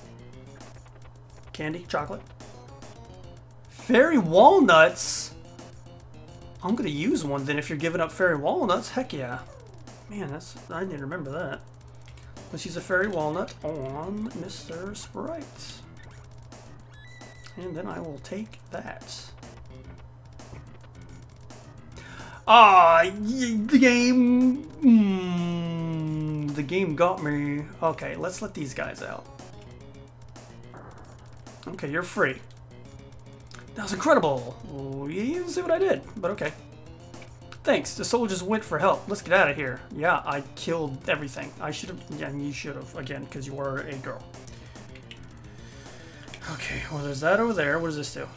Candy? Chocolate? Fairy walnuts? I'm gonna use one, then, if you're giving up fairy walnuts. Heck yeah. Man, that's... I didn't remember that. Let's use a fairy walnut on Mr. Sprite. And then I will take that. Ah, the game... the game got me. Okay, let's let these guys out. Okay, you're free. That was incredible. Oh, you didn't see what I did, but okay. Thanks, the soldiers went for help. Let's get out of here. Yeah, I killed everything. I should have... Yeah, you should have, again, because you were a girl. Okay, well, there's that over there. What does this do?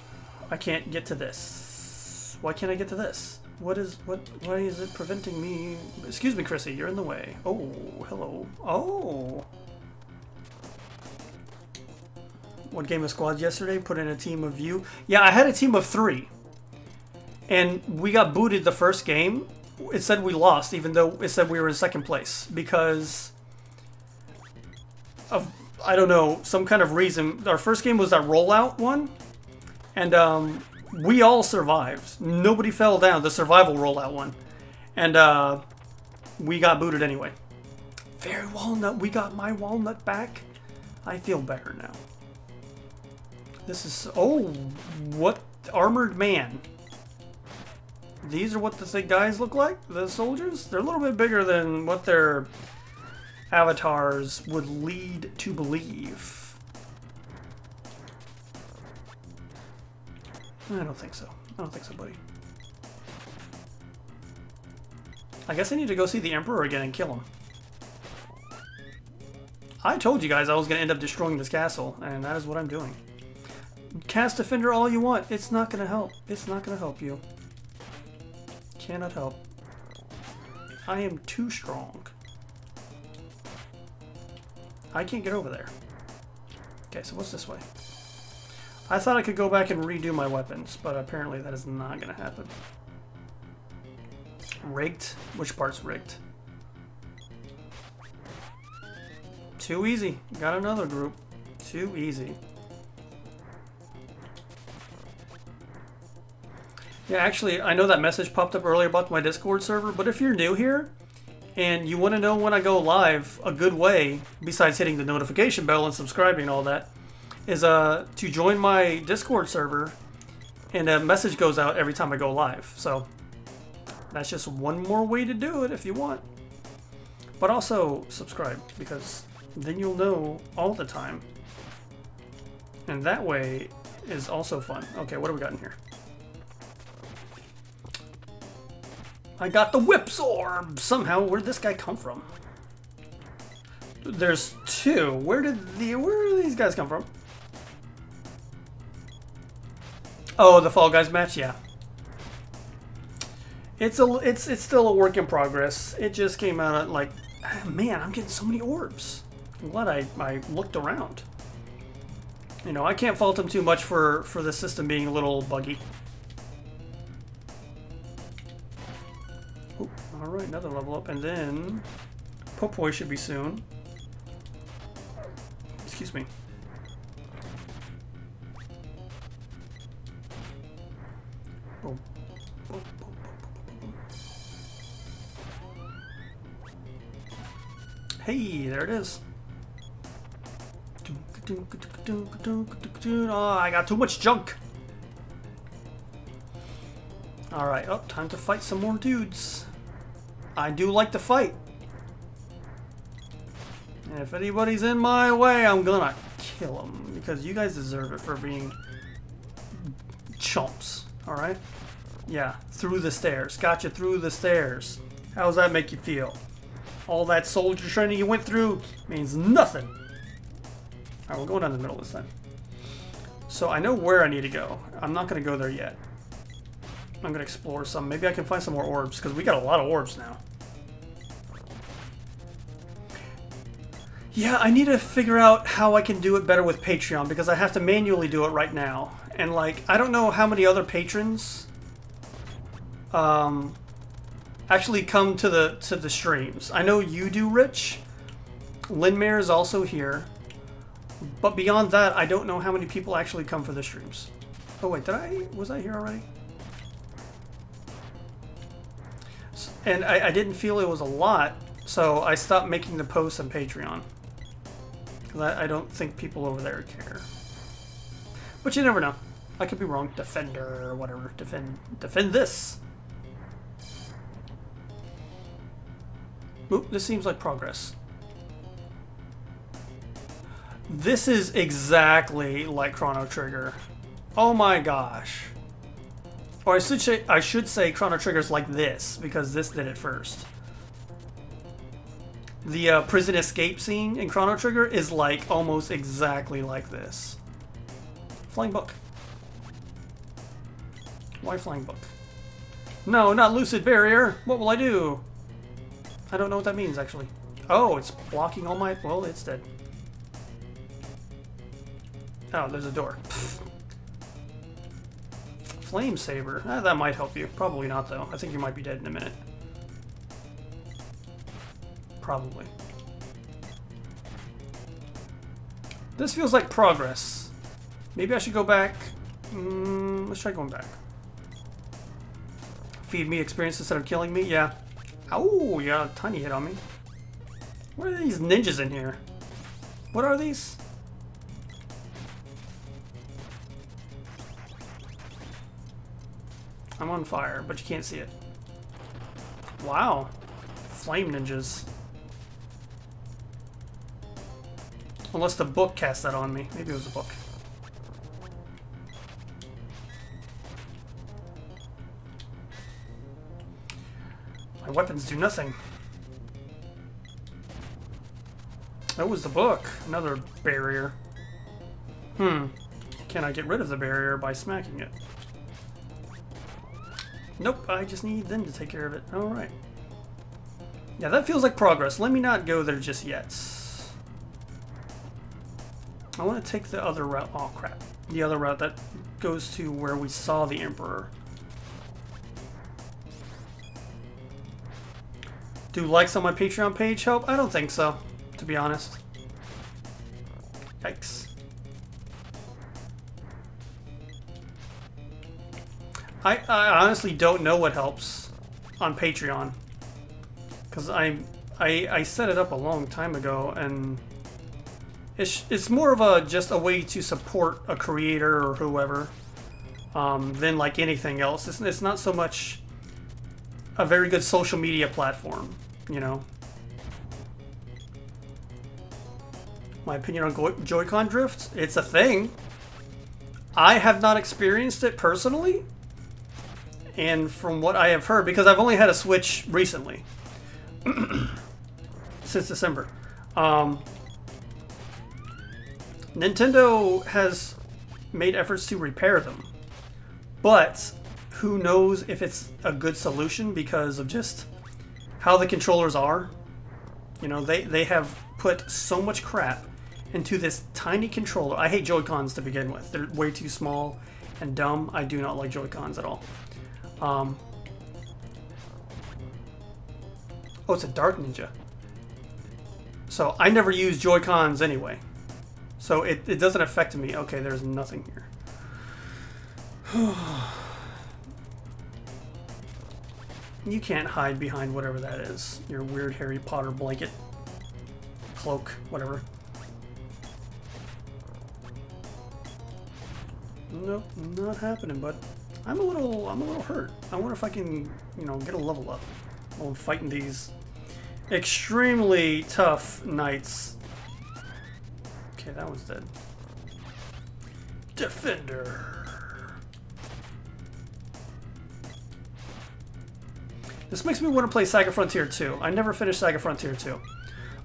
I can't get to this. Why can't I get to this? What is... Why is it preventing me... Excuse me, Chrissy, you're in the way. Oh, hello. Oh! What game of squads yesterday? Put in a team of you. Yeah, I had a team of 3. And we got booted the first game. It said we lost, even though it said we were in second place. Because of, I don't know, some kind of reason. Our first game was that rollout one. And we all survived. Nobody fell down, the survival rollout one. And we got booted anyway. Fairy walnut, we got my walnut back. I feel better now. This is... Oh, what? Armored man. These are what the thick guys look like, the soldiers. They're a little bit bigger than what their avatars would lead to believe. I don't think so. I don't think so, buddy. I guess I need to go see the Emperor again and kill him. I told you guys I was going to end up destroying this castle, and that is what I'm doing. Cast Defender all you want. It's not going to help. It's not going to help you. Cannot help. I am too strong. I can't get over there. Okay, so what's this way? I thought I could go back and redo my weapons, but apparently that is not going to happen. Rigged? Which part's rigged? Too easy. Got another group. Too easy. Yeah, actually, I know that message popped up earlier about my Discord server, but if you're new here and you want to know when I go live, a good way, besides hitting the notification bell and subscribing and all that, is to join my Discord server, and a message goes out every time I go live. So that's just one more way to do it if you want. But also subscribe, because then you'll know all the time. And that way is also fun. Okay, what do we got in here? I got the whips orb! Somehow, where'd this guy come from? There's 2. Where did these guys come from? Oh, the Fall Guys match, yeah. It's still a work in progress. It just came out at, like, man, I'm getting so many orbs. I'm glad I looked around. You know, I can't fault them too much for the system being a little buggy. Alright, another level up, and then Popoi should be soon. Excuse me. Oh. Hey, there it is. Oh, I got too much junk. Alright, oh, time to fight some more dudes. I do like to fight. And if anybody's in my way, I'm gonna kill them. Because you guys deserve it for being chumps. Alright? Yeah, through the stairs. Gotcha, through the stairs. How does that make you feel? All that soldier training you went through means nothing. Alright, we'll go down the middle this time. So I know where I need to go. I'm not going to go there yet. I'm going to explore some. Maybe I can find some more orbs, because we got a lot of orbs now. Yeah, I need to figure out how I can do it better with Patreon, because I have to manually do it right now. And, like, I don't know how many other patrons actually come to the streams. I know you do, Rich. Linmare is also here. But beyond that, I don't know how many people actually come for the streams. Oh, wait, was I here already? And I didn't feel it was a lot, so I stopped making the posts on Patreon. I don't think people over there care. But you never know. I could be wrong. Defender or whatever. Defend this! Oop, this seems like progress. This is exactly like Chrono Trigger. Oh my gosh. Or I should say Chrono Trigger's like this, because this did it first. The prison escape scene in Chrono Trigger is like almost exactly like this. Flying book. Why flying book? No, not lucid barrier. What will I do? I don't know what that means, actually. Oh, it's blocking all my... Well, it's dead. Oh, there's a door. Pfft. Flame saber. That might help you. Probably not, though. I think you might be dead in a minute. Probably. This feels like progress. Maybe I should go back. Let's try going back. Feed me experience instead of killing me? Yeah. Ow, you got a tiny hit on me. What are these ninjas in here? What are these? I'm on fire, but you can't see it. Wow. Flame ninjas. Unless the book cast that on me. Maybe it was a book. My weapons do nothing. That was the book. Another barrier. Can I get rid of the barrier by smacking it? Nope, I just need them to take care of it. Alright. Yeah, that feels like progress. Let me not go there just yet. I want to take the other route. Oh, crap. The other route that goes to where we saw the Emperor. Do likes on my Patreon page help? I don't think so, to be honest. Yikes. I honestly don't know what helps on Patreon, because I set it up a long time ago, and it's more of just a way to support a creator or whoever than like anything else. It's not so much a very good social media platform, you know. My opinion on Joy-Con drift? It's a thing. I have not experienced it personally. And from what I have heard, because I've only had a Switch recently, since December, Nintendo has made efforts to repair them, but who knows if it's a good solution because of just how the controllers are. You know, they have put so much crap into this tiny controller. I hate Joy-Cons to begin with. They're way too small and dumb. I do not like Joy-Cons at all. Oh, it's a Dark Ninja. So, I never use Joy-Cons anyway. So, it doesn't affect me. Okay, there's nothing here. You can't hide behind whatever that is. Your weird Harry Potter blanket. Cloak, whatever. Nope, not happening, bud. I'm a little hurt. I wonder if I can, you know, get a level up while I'm fighting these extremely tough knights. Okay, that one's dead. Defender. This makes me want to play Saga Frontier 2. I never finished Saga Frontier 2.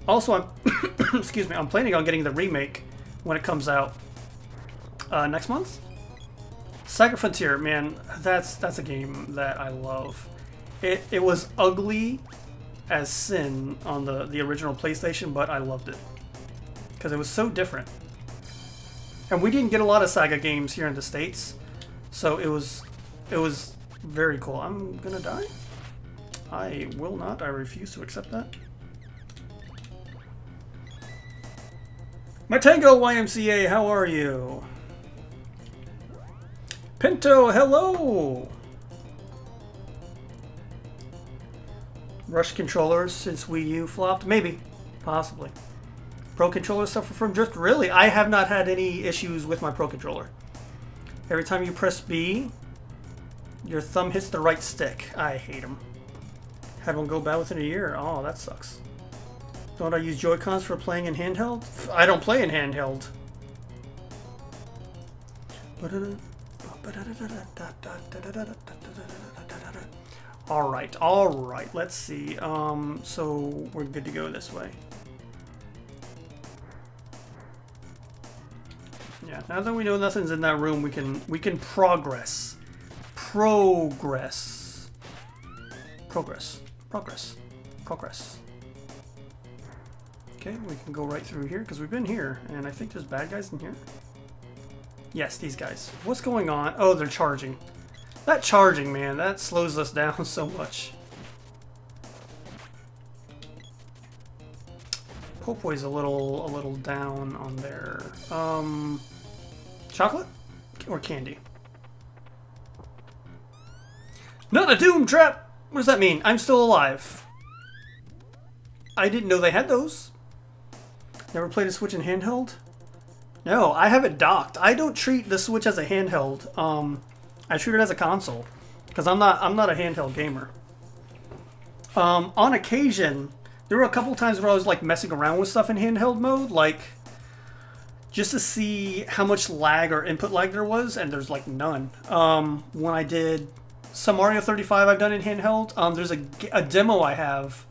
Also, I'm excuse me, I'm planning on getting the remake when it comes out next month. Saga Frontier, man, that's a game that I love. It was ugly as sin on the original PlayStation, but I loved it because it was so different. And we didn't get a lot of Saga games here in the States, so it was very cool. I'm gonna die. I will not. I refuse to accept that. Matango YMCA, how are you? Pinto, hello! Rush controllers since Wii U flopped? Maybe. Possibly. Pro controllers suffer from drift? Really? I have not had any issues with my Pro controller. Every time you press B, your thumb hits the right stick. I hate them. Had one go bad within a year. Oh, that sucks. Don't I use Joy-Cons for playing in handheld? I don't play in handheld. Alright, alright. Let's see. So we're good to go this way. Yeah, now that we know nothing's in that room, we can progress. Progress. Progress. Progress. Progress. Okay, we can go right through here, because we've been here, and I think there's bad guys in here. Yes, these guys. What's going on? Oh, they're charging. That charging, man, that slows us down so much. Popoi's a little down on their... chocolate? Or candy? Not a doom trap! What does that mean? I'm still alive. I didn't know they had those. Never played a Switch in handheld? No, I have it docked. I don't treat the Switch as a handheld. I treat it as a console because I'm not a handheld gamer. On occasion, there were a couple times where I was like messing around with stuff in handheld mode, like just to see how much lag or input lag there was, and there's like none. When I did some Mario 35, I've done in handheld. There's a demo I have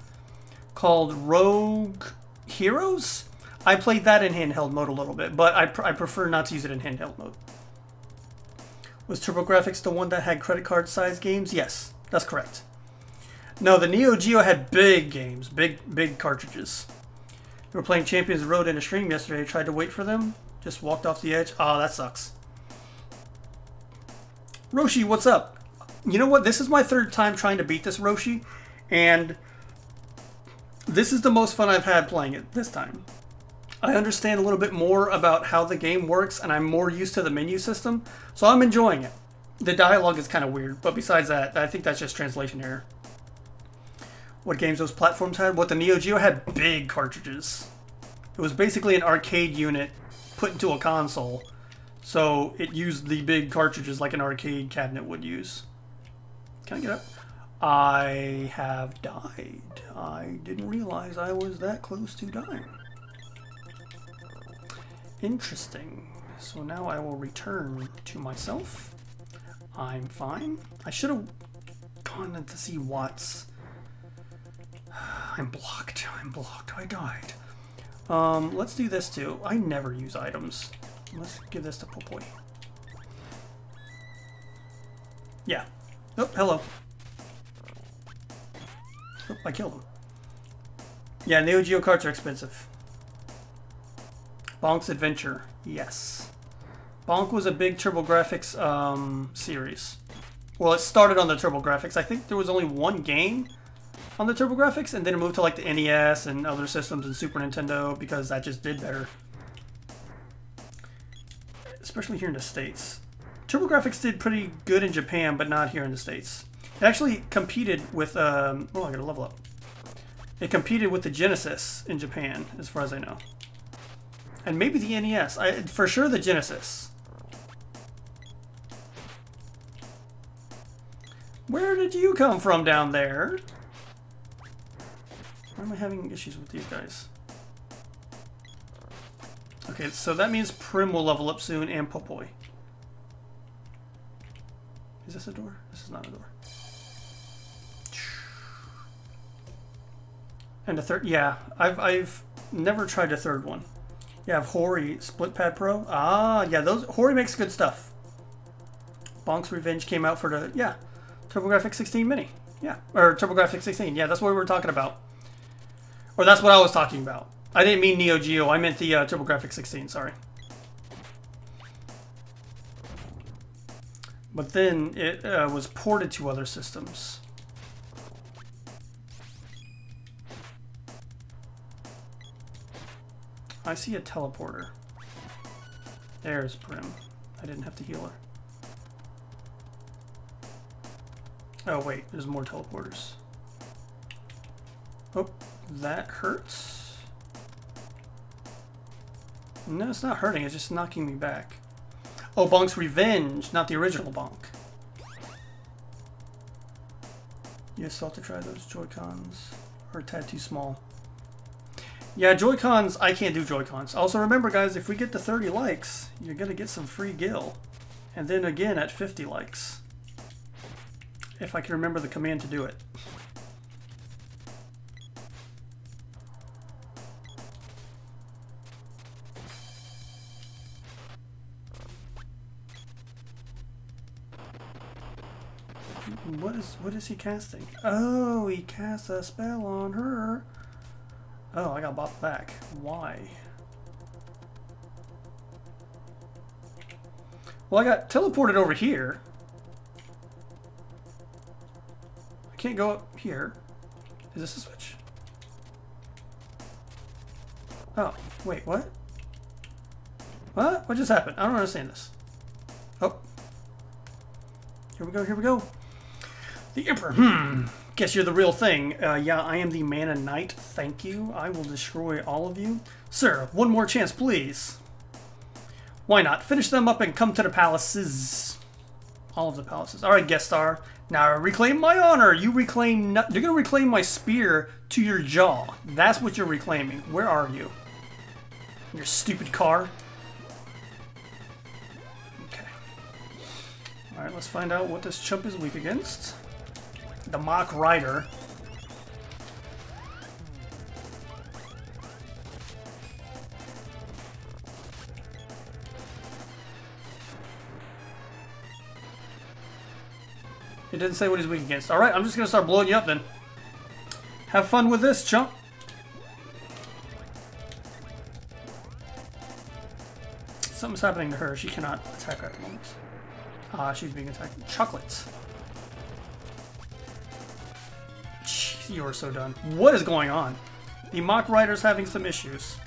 called Rogue Heroes. I played that in handheld mode a little bit, but I prefer not to use it in handheld mode. Was TurboGrafx the one that had credit card size games? Yes, that's correct. No, the Neo Geo had big games, big cartridges. We were playing Champions Road in a stream yesterday. I tried to wait for them, just walked off the edge. Oh, that sucks. Roshi, what's up? You know what? This is my third time trying to beat this, Roshi, and this is the most fun I've had playing it this time. I understand a little bit more about how the game works, and I'm more used to the menu system, so I'm enjoying it. The dialogue is kind of weird, but besides that, I think that's just translation error. What games those platforms had? What, the Neo Geo had big cartridges. It was basically an arcade unit put into a console, so it used the big cartridges like an arcade cabinet would use. Can I get up? I have died. I didn't realize I was that close to dying. Interesting. So now I will return to myself. I'm fine. I should have gone to see Watts. I'm blocked. I'm blocked. I died. Let's do this too. I never use items. Let's give this to Popoi. Yeah. Oh, hello. Oh, I killed him. Yeah, Neo Geo carts are expensive. Bonk's Adventure, yes. Bonk was a big TurboGrafx series. Well, it started on the TurboGrafx. I think there was only one game on the TurboGrafx, and then it moved to like the NES and other systems and Super Nintendo because that just did better. Especially here in the States. TurboGrafx did pretty good in Japan, but not here in the States. It actually competed with, oh, I gotta level up. It competed with the Genesis in Japan, as far as I know. And maybe the NES. For sure the Genesis. Where did you come from down there? Why am I having issues with these guys? Okay, so that means Prim will level up soon and Popoi. Is this a door? This is not a door. And a third, yeah. I've never tried a third one. You have Hori, Split Pad Pro. Ah, yeah, those Hori makes good stuff. Bonk's Revenge came out for the, yeah, TurboGrafx-16 Mini. Yeah, or TurboGrafx-16. Yeah, that's what we were talking about. Or that's what I was talking about. I didn't mean Neo Geo. I meant the TurboGrafx-16, sorry. But then it was ported to other systems. I see a teleporter. There's Prim. I didn't have to heal her. Oh wait, there's more teleporters. Oh, that hurts. No, it's not hurting, it's just knocking me back. Oh, Bonk's Revenge, not the original Bonk. Yes, I'll have to try those Joy-Cons. Or a tad too small. Yeah, Joy-Cons, I can't do Joy-Cons. Also remember guys, if we get to 30 likes, you're gonna get some free gil. And then again at 50 likes. If I can remember the command to do it. What is he casting? Oh, he casts a spell on her. Oh, I got bopped back. Why? Well, I got teleported over here. I can't go up here. Is this a switch? Oh, wait, what? What? What just happened? I don't understand this. Oh. Here we go, here we go. The Emperor, Guess you're the real thing. Yeah, I am the Mana Knight, thank you. I will destroy all of you. Sir, one more chance, please. Why not? Finish them up and come to the palaces. All of the palaces. All right, guest star. Now I reclaim my honor. You reclaim, you're gonna reclaim my spear to your jaw. That's what you're reclaiming. Where are you? Your stupid car. Okay. All right, let's find out what this chump is weak against. The Mock Rider. It didn't say what he's weak against. Alright, I'm just gonna start blowing you up then. Have fun with this, chump. Something's happening to her. She cannot attack her at the moment. Ah, she's being attacked. Chocolates. You are so done. What is going on? The Mock Rider's having some issues.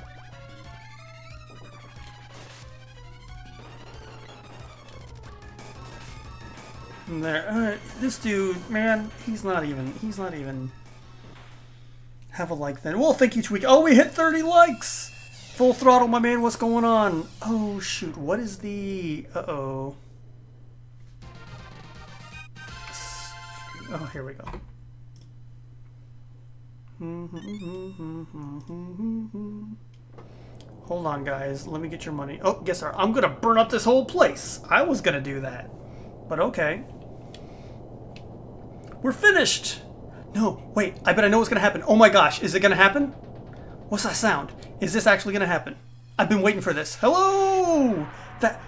And there, this dude, man, he's not even have a like then. Well, thank you, Tweak. Oh, we hit 30 likes. Full throttle, my man. What's going on? Oh shoot, what is the? Uh-oh. Oh, here we go. Hold on, guys. Let me get your money. Oh, guess what? I'm gonna burn up this whole place. I was gonna do that, but okay. We're finished. No, wait. I bet I know what's gonna happen. Oh my gosh, is it gonna happen? What's that sound? Is this actually gonna happen? I've been waiting for this. Hello.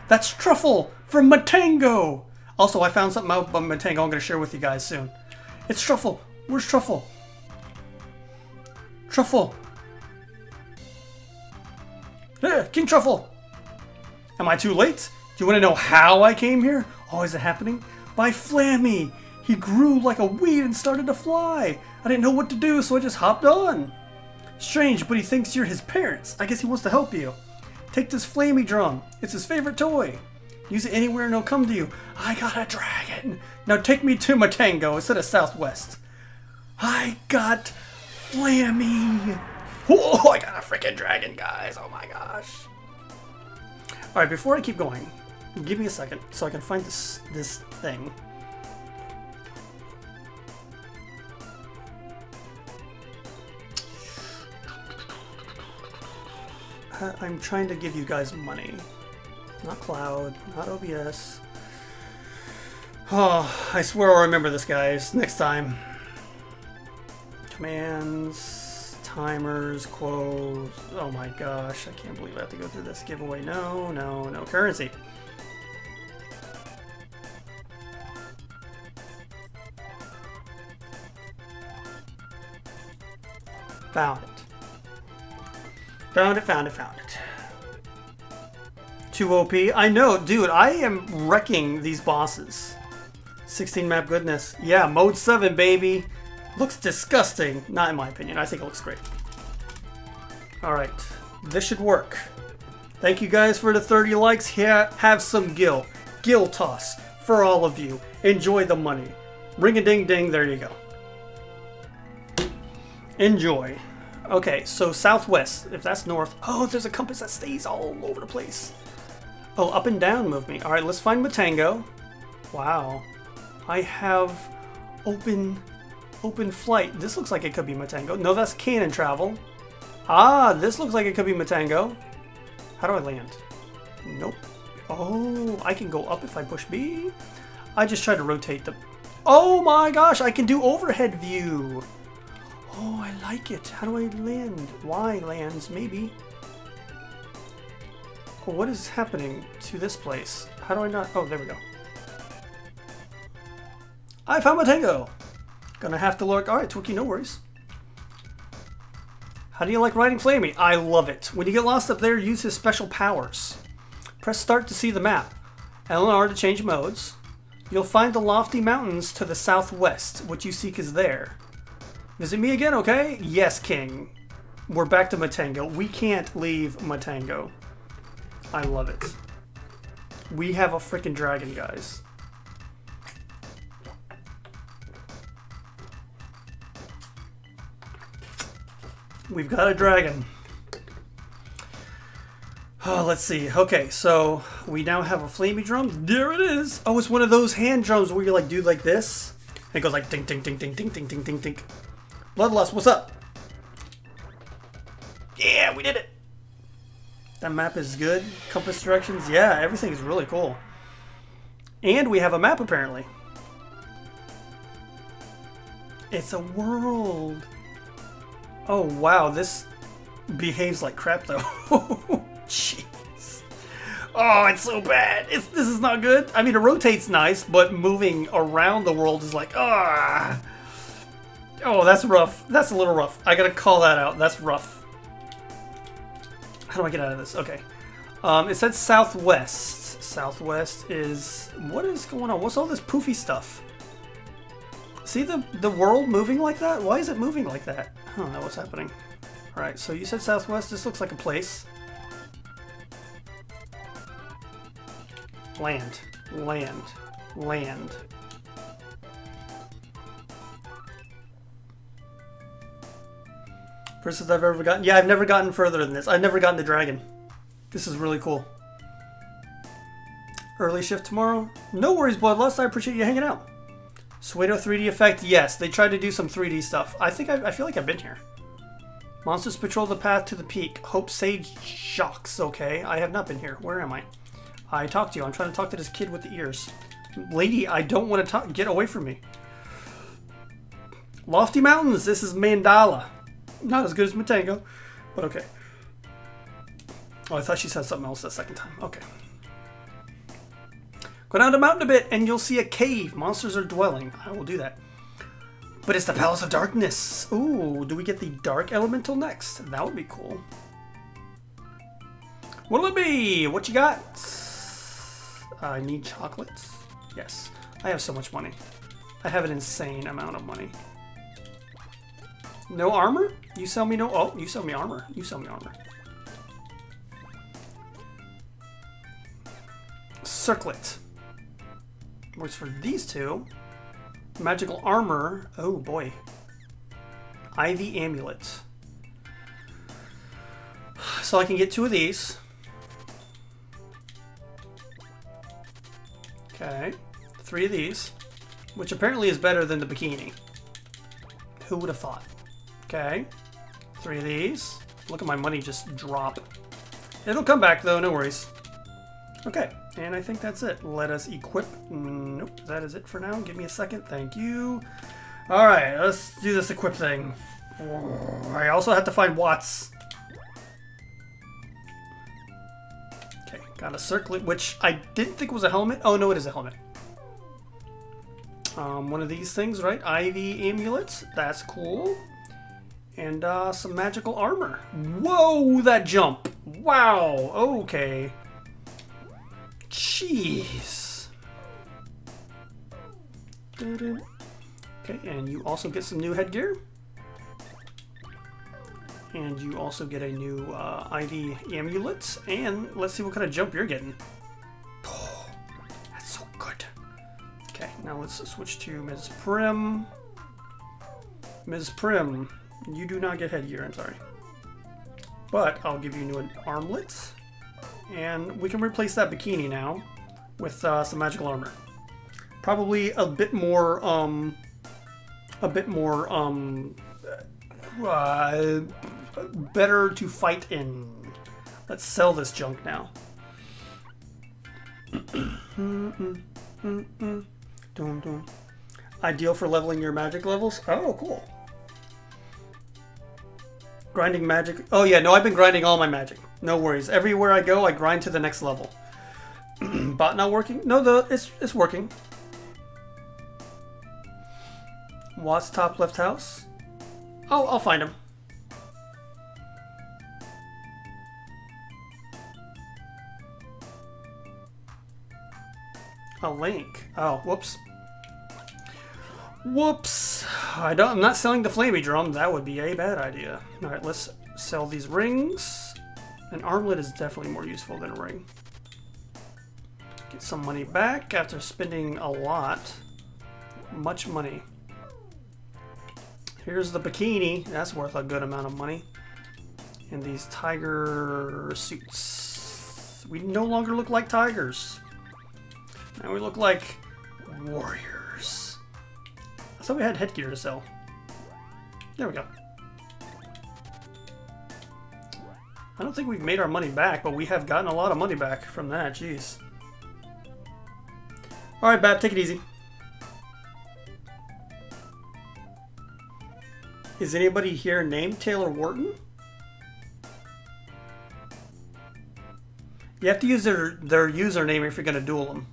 That's Truffle from Matango. Also, I found something out about Matango. I'm gonna share with you guys soon. It's Truffle. Where's Truffle? Truffle! King Truffle! Am I too late? Do you want to know how I came here? Oh, is it happening? By Flammie! He grew like a weed and started to fly! I didn't know what to do, so I just hopped on! Strange, but he thinks you're his parents. I guess he wants to help you. Take this Flammie drum. It's his favorite toy. Use it anywhere and he'll come to you. I got a dragon! Now take me to Matango instead of Southwest. I got... Flammie! Oh, I got a freaking dragon, guys! Oh my gosh! Alright, before I keep going, give me a second so I can find this thing. I'm trying to give you guys money. Not cloud, not OBS. Oh, I swear I'll remember this, guys, next time. Commands, Timers, close. Oh my gosh, I can't believe I have to go through this giveaway. No, no, no currency. Found it. Found it, found it, found it. Too OP. I know, dude, I am wrecking these bosses. 16 map goodness. Yeah, mode 7, baby. Looks disgusting. Not in my opinion. I think it looks great. Alright. This should work. Thank you guys for the 30 likes. Here, have some gil. Gil toss for all of you. Enjoy the money. Ring-a-ding-ding. There you go. Enjoy. Okay, so southwest. If that's north. Oh, there's a compass that stays all over the place. Oh, up and down move me. Alright, let's find Matango. Wow. I have open flight. This looks like it could be Matango. No, that's cannon travel. Ah, this looks like it could be Matango. How do I land? Nope. Oh, I can go up if I push B. I just tried to rotate the... Oh my gosh, I can do overhead view. Oh, I like it. How do I land? Y lands, maybe. Oh, what is happening to this place? How do I not... Oh, there we go. I found Matango! Gonna have to lurk. Alright, Twiki, no worries. How do you like riding Flammie? I love it. When you get lost up there, use his special powers. Press start to see the map. L and R to change modes. You'll find the lofty mountains to the southwest. What you seek is there. Visit me again, okay? Yes, King. We're back to Matango. We can't leave Matango. I love it. We have a freaking dragon, guys. We've got a dragon. Oh, let's see. Okay, so we now have a Flammie drum. There it is. Oh, it's one of those hand drums where you like do like this. And it goes like ding, ding, ding, ding, ding, ding, ding, ding, ding. Bloodlust, what's up? Yeah, we did it. That map is good. Compass directions. Yeah, everything is really cool. And we have a map, apparently. It's a world. Oh, wow, this behaves like crap, though. Jeez. Oh, it's so bad. This is not good. I mean, it rotates nice, but moving around the world is like, ah. Oh, that's rough. That's a little rough. I gotta call that out. That's rough. How do I get out of this? Okay. It said southwest. Southwest is... What is going on? What's all this poofy stuff? See the world moving like that? Why is it moving like that? I don't know what's happening. Alright, so you said southwest. This looks like a place. Land. Land. Land. Versus I've ever gotten... Yeah, I've never gotten further than this. I've never gotten the dragon. This is really cool. Early shift tomorrow. No worries, Bloodlust. I appreciate you hanging out. Suedo 3D effect, yes. They tried to do some 3D stuff. I feel like I've been here. Monsters patrol the path to the peak. Hope Sage Jacques. Okay, I have not been here. Where am I? I talked to you. I'm trying to talk to this kid with the ears. Lady, I don't want to talk. Get away from me. Lofty mountains. This is Mandala. Not as good as Matango, but okay. Oh, I thought she said something else the second time. Okay. Go down the mountain a bit, and you'll see a cave. Monsters are dwelling. I will do that. But it's the Palace of Darkness. Ooh, do we get the Dark Elemental next? That would be cool. What'll it be? What you got? I need chocolates. Yes. I have so much money. I have an insane amount of money. No armor? You sell me no... Oh, you sell me armor. You sell me armor. Circlet. Works for these two. Magical armor. Oh boy. Ivy amulet. So I can get two of these. Okay. Three of these. Which apparently is better than the bikini. Who would have thought? Okay. Three of these. Look at my money just drop. It'll come back though, no worries. Okay. And I think that's it. Let us equip. Nope, that is it for now. Give me a second. Thank you. Alright, let's do this equip thing. I also have to find Watts. Okay, got a circlet, which I didn't think was a helmet. Oh, no, it is a helmet. One of these things, right? Ivy amulets. That's cool. And some magical armor. Whoa, that jump. Wow. Okay. Jeez. Okay, and you also get some new headgear. And you also get a new Ivy amulet. And let's see what kind of jump you're getting. Oh, that's so good. Okay, now let's switch to Ms. Prim. Ms. Prim, you do not get headgear, I'm sorry. But I'll give you new armlets. And we can replace that bikini now with some magical armor. Probably a bit more better to fight in. Let's sell this junk now. Ideal for leveling your magic levels. Oh, cool. Grinding magic. Oh yeah, no, I've been grinding all my magic. No worries. Everywhere I go, I grind to the next level. Bot not working? No, it's working. Watts top left house. Oh, I'll find him. A link. Oh, whoops. Whoops. I'm not selling the Flammie drum. That would be a bad idea. All right, let's sell these rings. An armlet is definitely more useful than a ring. Get some money back after spending a lot. Much money. Here's the bikini. That's worth a good amount of money. And these tiger suits. We no longer look like tigers. Now we look like warriors. I thought we had headgear to sell. There we go. I don't think we've made our money back, but we have gotten a lot of money back from that. Jeez. Alright, Bab, take it easy. Is anybody here named Taylor Wharton? You have to use their username if you're going to duel them.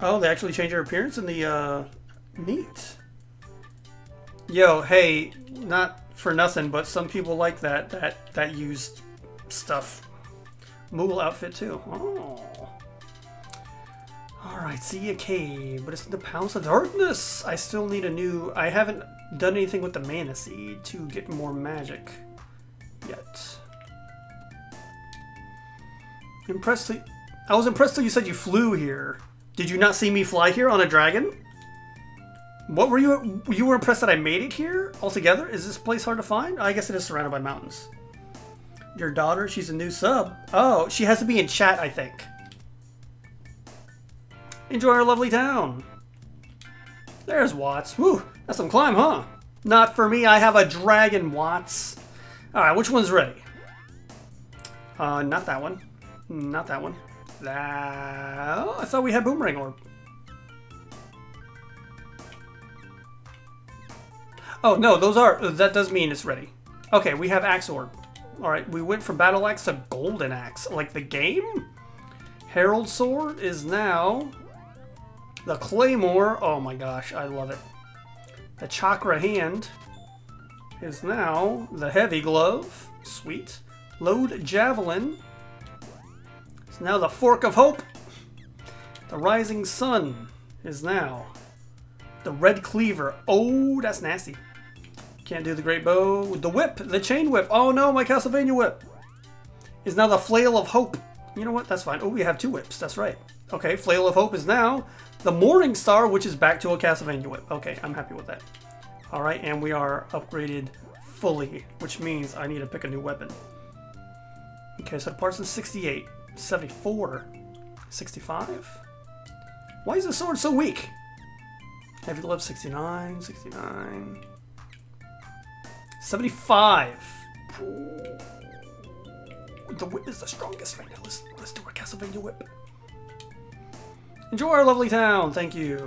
Oh, they actually changed their appearance in the, neat. Yo, hey, not for nothing, but some people like that used stuff. Moogle outfit, too. Oh. Alright, see a cave, but it's in the Palace of Darkness. I still need a new... I haven't done anything with the Mana Seed to get more magic yet. Impressed... I was impressed till you said you flew here. Did you not see me fly here on a dragon? What were you? You were impressed that I made it here altogether? Is this place hard to find? I guess it is surrounded by mountains. Your daughter, she's a new sub. Oh, she has to be in chat, I think. Enjoy our lovely town. There's Watts. Woo, that's some climb, huh? Not for me, I have a dragon, Watts. All right, which one's ready? Not that one. Not that one. Oh, I thought we had Boomerang Orb. Oh, no, those are... That does mean it's ready. Okay, we have Axe Orb. Alright, we went from Battle Axe to Golden Axe. Like, the game? Herald Sword is now... The Claymore. Oh my gosh, I love it. The Chakra Hand is now the Heavy Glove. Sweet. Load Javelin. Now the Fork of Hope. The Rising Sun is now the Red Cleaver. Oh, that's nasty. Can't do the Great Bow. The Whip, the Chain Whip. Oh no, my Castlevania Whip is now the Flail of Hope. You know what? That's fine. Oh, we have two whips. That's right. Okay, Flail of Hope is now the Morning Star, which is back to a Castlevania Whip. Okay, I'm happy with that. All right, and we are upgraded fully, which means I need to pick a new weapon. Okay, so Parsons 68. 74, 65. Why is the sword so weak? Heavy Glove 69, 69, 75. The whip is the strongest right now. Let's do our Castlevania whip. Enjoy our lovely town. Thank you.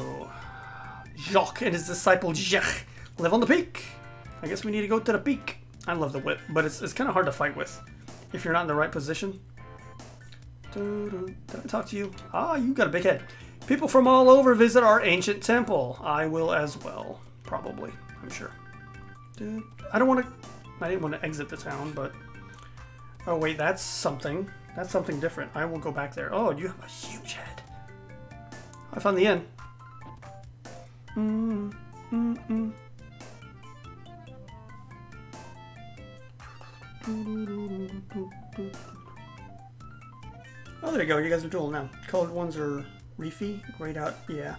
Jacques and his disciple Jacques live on the peak. I guess we need to go to the peak. I love the whip, but it's kind of hard to fight with if you're not in the right position. Did I talk to you? Ah, you got a big head. People from all over visit our ancient temple. I will as well, probably. I'm sure. Dude, I didn't want to exit the town, but... Oh, wait, that's something. That's something different. I will go back there. Oh, you have a huge head. I found the inn. Oh, there you go. You guys are dueling now. Colored ones are Reefy. Grayed out. Yeah.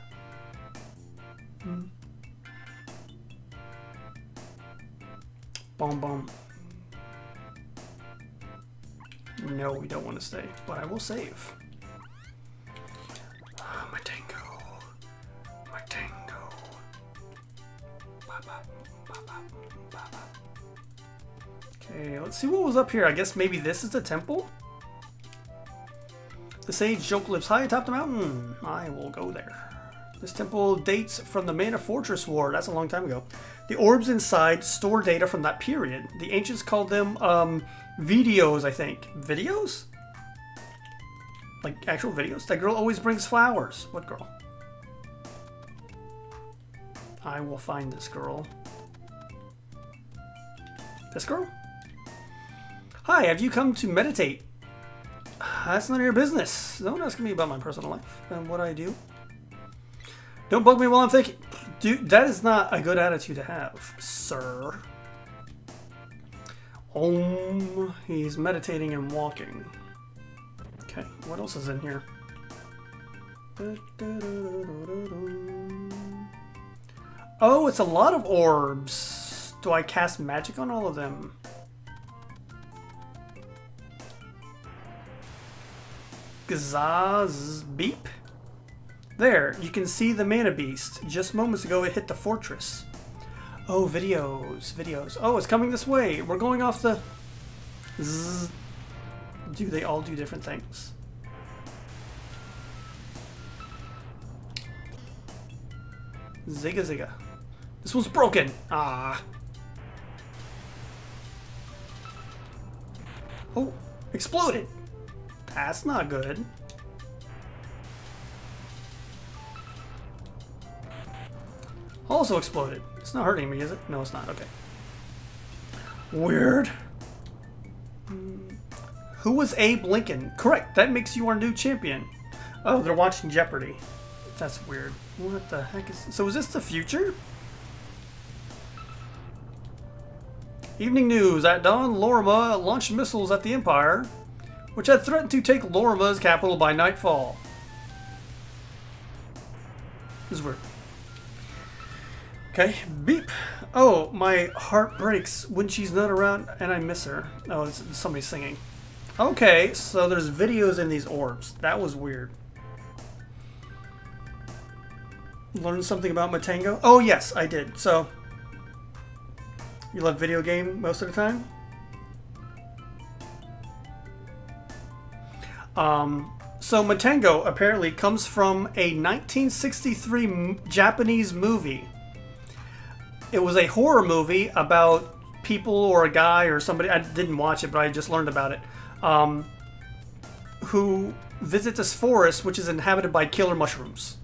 Bomb bomb. No, we don't want to stay, but I will save. Ah, Matango. Matango. Okay, let's see what was up here. I guess maybe this is the temple? The sage Jacques lives high atop the mountain. I will go there. This temple dates from the Mana Fortress War. That's a long time ago. The orbs inside store data from that period. The ancients called them videos, I think. Videos? Like actual videos? That girl always brings flowers. What girl? I will find this girl. This girl? Hi, have you come to meditate? That's none of your business. Don't ask me about my personal life and what I do. Don't bug me while I'm thinking. Dude, that is not a good attitude to have, sir. He's meditating and walking. Okay, what else is in here? Oh, it's a lot of orbs. Do I cast magic on all of them? Gazaz beep. There, you can see the Mana Beast. Just moments ago, it hit the fortress. Oh, videos, videos. Oh, it's coming this way. We're going off the... Zzz. Do they all do different things? Zigga zigga. This one's broken. Ah. Oh, exploded. That's not good. Also exploded. It's not hurting me, is it? No, it's not. Okay. Weird. Who was Abe Lincoln? Correct. That makes you our new champion. Oh, they're watching Jeopardy. That's weird. What the heck is... So is this the future? Evening news. At dawn, Lorma launched missiles at the Empire, which had threatened to take Lorma's capital by nightfall. This is weird. Okay, beep. Oh, my heart breaks when she's not around and I miss her. Oh, it's somebody singing. Okay, so there's videos in these orbs. That was weird. Learned something about Matango? Oh, yes, I did. So, you love video game most of the time? So Matango apparently comes from a 1963 Japanese movie. It was a horror movie about people or a guy or somebody, I didn't watch it, but I just learned about it, who visit this forest, which is inhabited by killer mushrooms.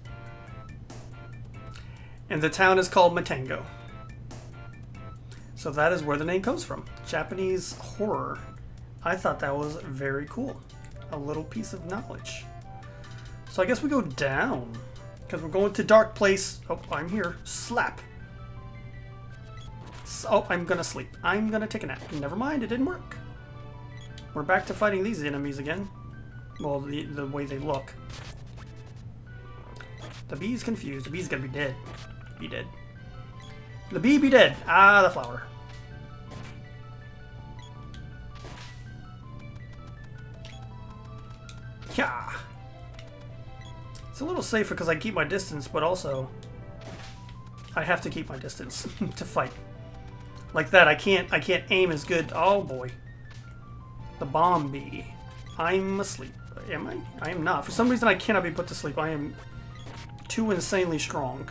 And the town is called Matango. So that is where the name comes from. Japanese horror. I thought that was very cool. A little piece of knowledge. So I guess we go down, because we're going to dark place. Oh, I'm here. Slap. Oh, I'm gonna sleep. I'm gonna take a nap. Never mind, it didn't work. We're back to fighting these enemies again. Well, the way they look. The bee's confused. The bee's gonna be dead. Be dead. The bee be dead. Ah, the flower. Yeah. It's a little safer because I keep my distance, but also I have to keep my distance to fight. Like that, I can't aim as good. Oh boy. The bomb bee. I'm asleep. Am I? I am not. For some reason I cannot be put to sleep. I am too insanely strong.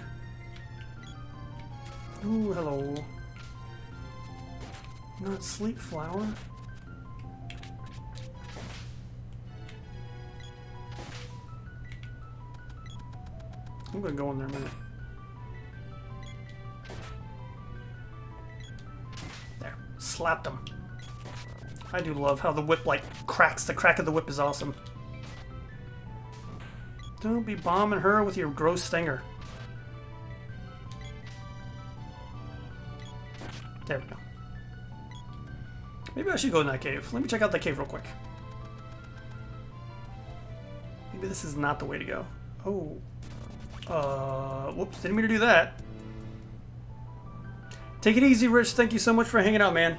Ooh, hello. Not sleep, flower. I'm gonna go in there a minute. There. Slapped him. I do love how the whip, like, cracks. The crack of the whip is awesome. Don't be bombing her with your gross stinger. There we go. Maybe I should go in that cave. Let me check out that cave real quick. Maybe this is not the way to go. Oh. Whoops, didn't mean to do that. Take it easy, Rich. Thank you so much for hanging out, man.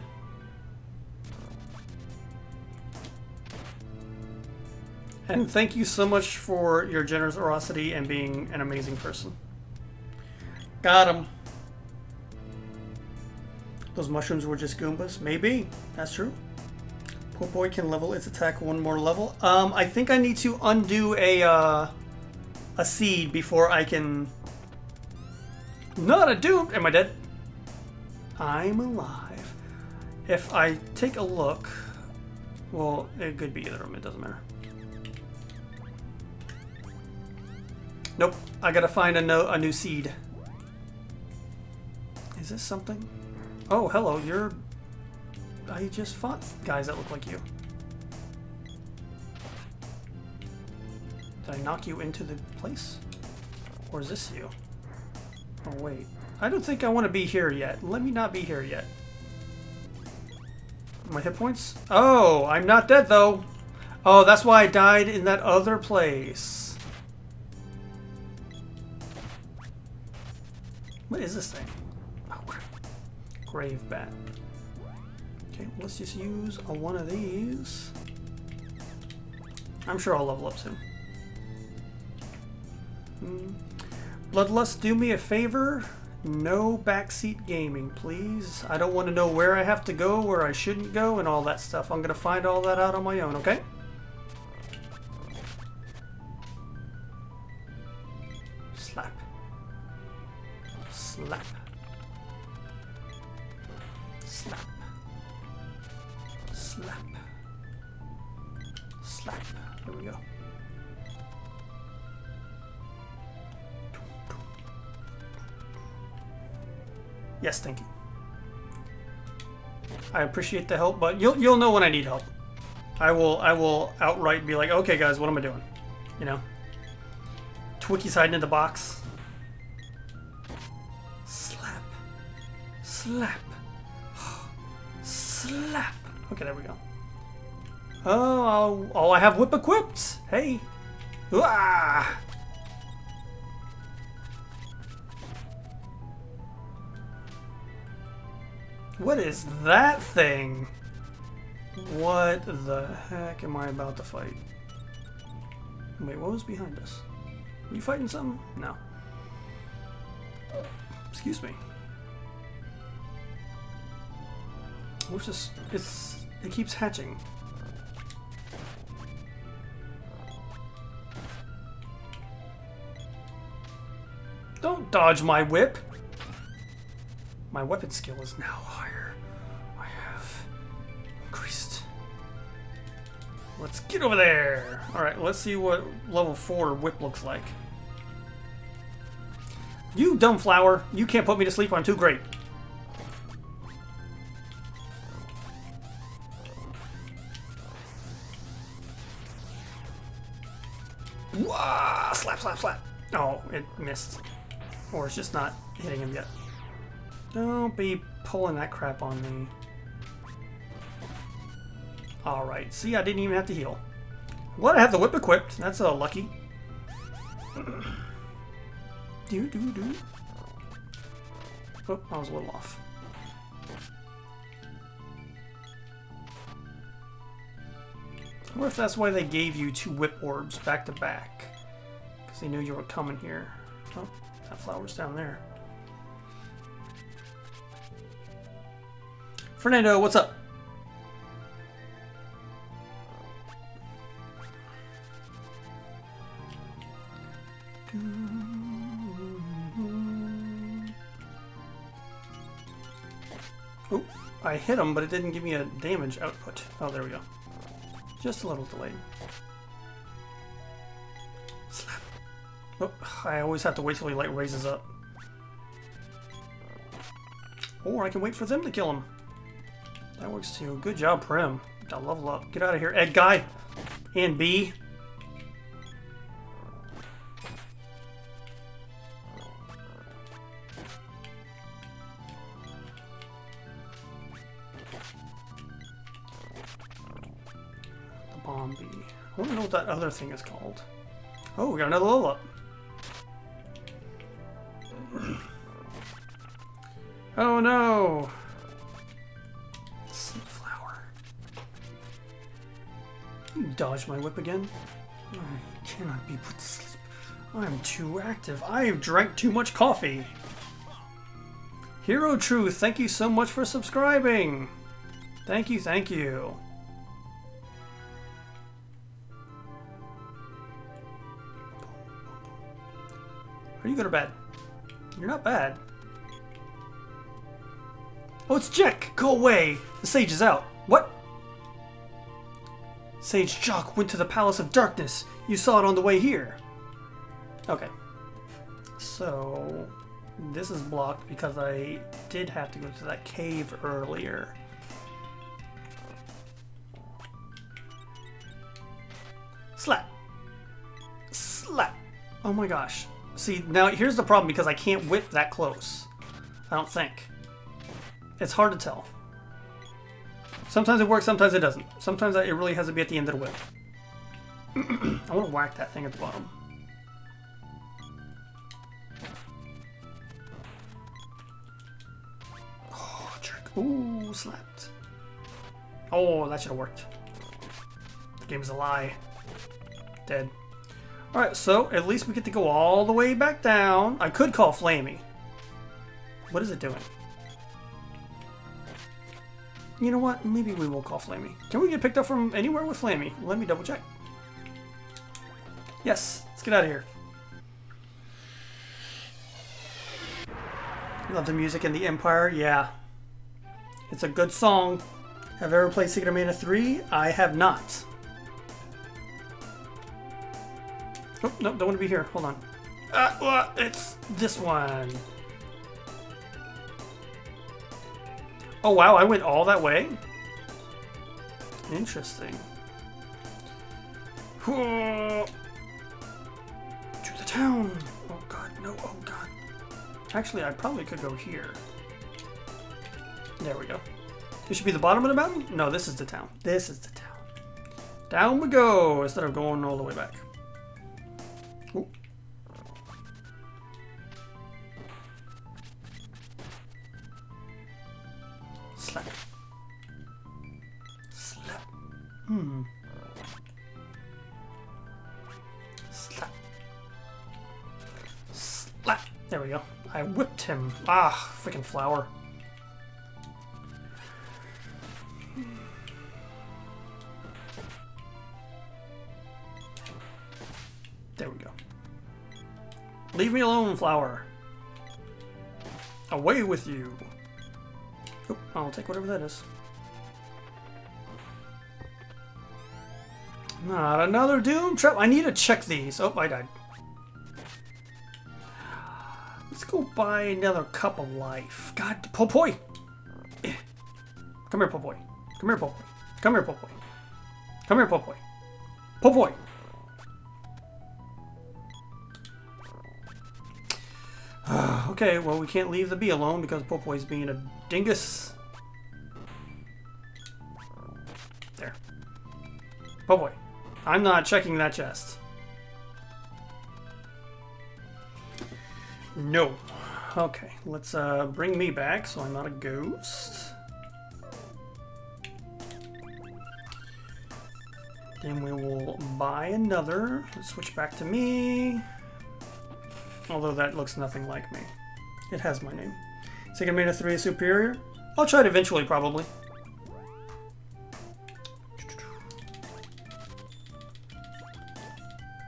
And thank you so much for your generosity and being an amazing person. Got him. Those mushrooms were just Goombas. Maybe. That's true. Popoi can level its attack one more level. I think I need to undo a seed before I can... Not a dude! Am I dead? I'm alive. If I take a look... Well, it could be either of them. It doesn't matter. Nope. I gotta find a new seed. Is this something? Oh, hello, you're... I just fought guys that look like you. Did I knock you into the place? Or is this you? Oh, wait. I don't think I want to be here yet. Let me not be here yet. My hit points? Oh, I'm not dead, though. Oh, that's why I died in that other place. What is this thing? Grave bat. Okay, let's just use one of these. I'm sure I'll level up soon. Bloodlust, do me a favor. No backseat gaming, please. I don't want to know where I have to go, where I shouldn't go, and all that stuff. I'm going to find all that out on my own, okay? Slap. Slap. Slap. Slap. Slap. Here we go. Yes, thank you. I appreciate the help, but you'll know when I need help. I will outright be like, okay guys, what am I doing? You know? Twicky's hiding in the box. Slap. Slap. Slap. Okay, there we go. Oh, I have whip equipped. Hey. Wah! What is that thing? What the heck am I about to fight? Wait, what was behind us? Were you fighting something? No. Excuse me. What's this? It keeps hatching. Don't dodge my whip! My weapon skill is now higher. I have increased. Let's get over there! Alright, let's see what level 4 whip looks like. You dumb flower! You can't put me to sleep, I'm too great! Wah! Slap, slap, slap. Oh, it missed. Or it's just not hitting him yet. Don't be pulling that crap on me. Alright, see, I didn't even have to heal. I'm glad I have the whip equipped. That's lucky. Do, do, do. Oh, I was a little off. I wonder if that's why they gave you 2 whip orbs back to back. Because they knew you were coming here. Oh, that flower's down there. Fernando, what's up? I hit him, but it didn't give me a damage output. Oh, there we go. Just a little delayed. Slap. Oh, I always have to wait till he like raises up. Or I can wait for them to kill him. That works too. Good job, Prim. Now level up. Get out of here, egg guy. And B. The bomb B. I want to know what that other thing is called. Oh, we got another level up. Oh no! Sleep flower. You dodge my whip again? I cannot be put to sleep. I'm too active. I've drank too much coffee. Hero Truth, thank you so much for subscribing. Thank you, thank you. Are you good or bad? You're not bad. Oh, it's Jack! Go away! The sage is out. What? Sage Jacques went to the Palace of Darkness. You saw it on the way here. Okay. So, this is blocked because I did have to go to that cave earlier. Slap! Slap! Oh my gosh. See, now here's the problem because I can't whip that close. I don't think. It's hard to tell. Sometimes it works, sometimes it doesn't. Sometimes it really has to be at the end of the whip. I want to whack that thing at the bottom. Oh, jerk. Ooh, slapped. Oh, that should have worked. The game's a lie. Dead. Alright, so at least we get to go all the way back down. I could call Flammie. What is it doing? You know what? Maybe we will call Flammie. Can we get picked up from anywhere with Flammie? Let me double check. Yes, let's get out of here. Love the music in the Empire, yeah. It's a good song. Have I ever played Secret of Mana 3? I have not. Oh, no, don't want to be here. Hold on. It's this one. Oh wow, I went all that way? Interesting. To the town! Oh god, no, oh god. Actually, I probably could go here. There we go. This should be the bottom of the mountain? No, this is the town. This is the town. Down we go, instead of going all the way back. Ooh. Slap. Slap. Hmm. Slap. Slap. There we go. I whipped him. Ah, freaking flower. There we go. Leave me alone, flower. Away with you. Oop, I'll take whatever that is. Not another doom trap. I need to check these. Oh, I died. Let's go buy another cup of life. God, Popoi! Come here, Popoi. Come here, Popoi. Come here, Popoi. Come here, Popoi. Popoi! Okay, well, we can't leave the bee alone because Popoi's being a dingus. There. Popoi. I'm not checking that chest. No. Okay, let's bring me back so I'm not a ghost. Then we will buy another. Let's switch back to me. Although that looks nothing like me. It has my name. Secret of Mana 3 is superior? I'll try it eventually, probably.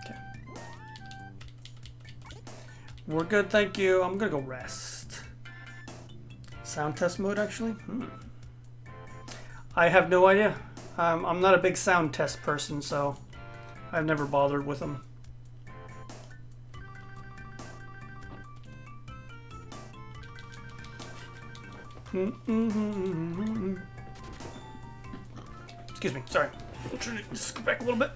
Okay. We're good, thank you. I'm gonna go rest. Sound test mode, actually? Hmm. I have no idea. I'm not a big sound test person, so I've never bothered with them. Excuse me, sorry. I'll try to just scoot back a little bit.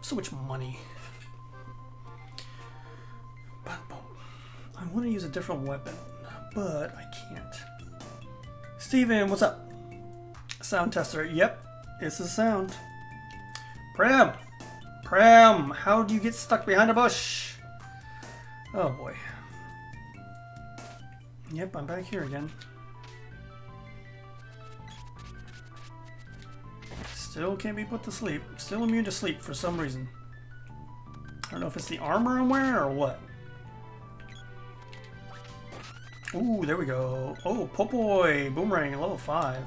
So much money. I want to use a different weapon, but I can't. Steven, what's up? Sound tester. Yep, it's the sound. Prim! Prim! How do you get stuck behind a bush? Oh boy. Yep, I'm back here again. Still can't be put to sleep. Still immune to sleep for some reason. I don't know if it's the armor I'm wearing or what. Ooh, there we go. Oh, Popoi! Boomerang, level 5.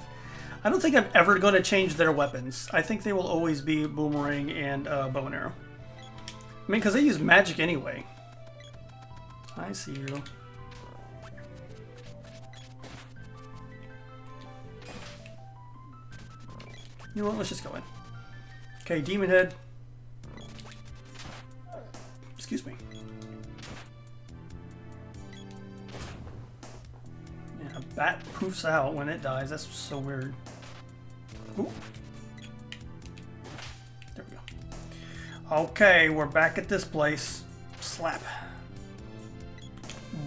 I don't think I'm ever going to change their weapons. I think they will always be boomerang and bow and arrow. I mean, because they use magic anyway. I see you. You know what? Let's just go in. Okay, Demon Head. Excuse me. Yeah, a bat poofs out when it dies. That's so weird. Ooh. There we go. Okay, we're back at this place. Slap.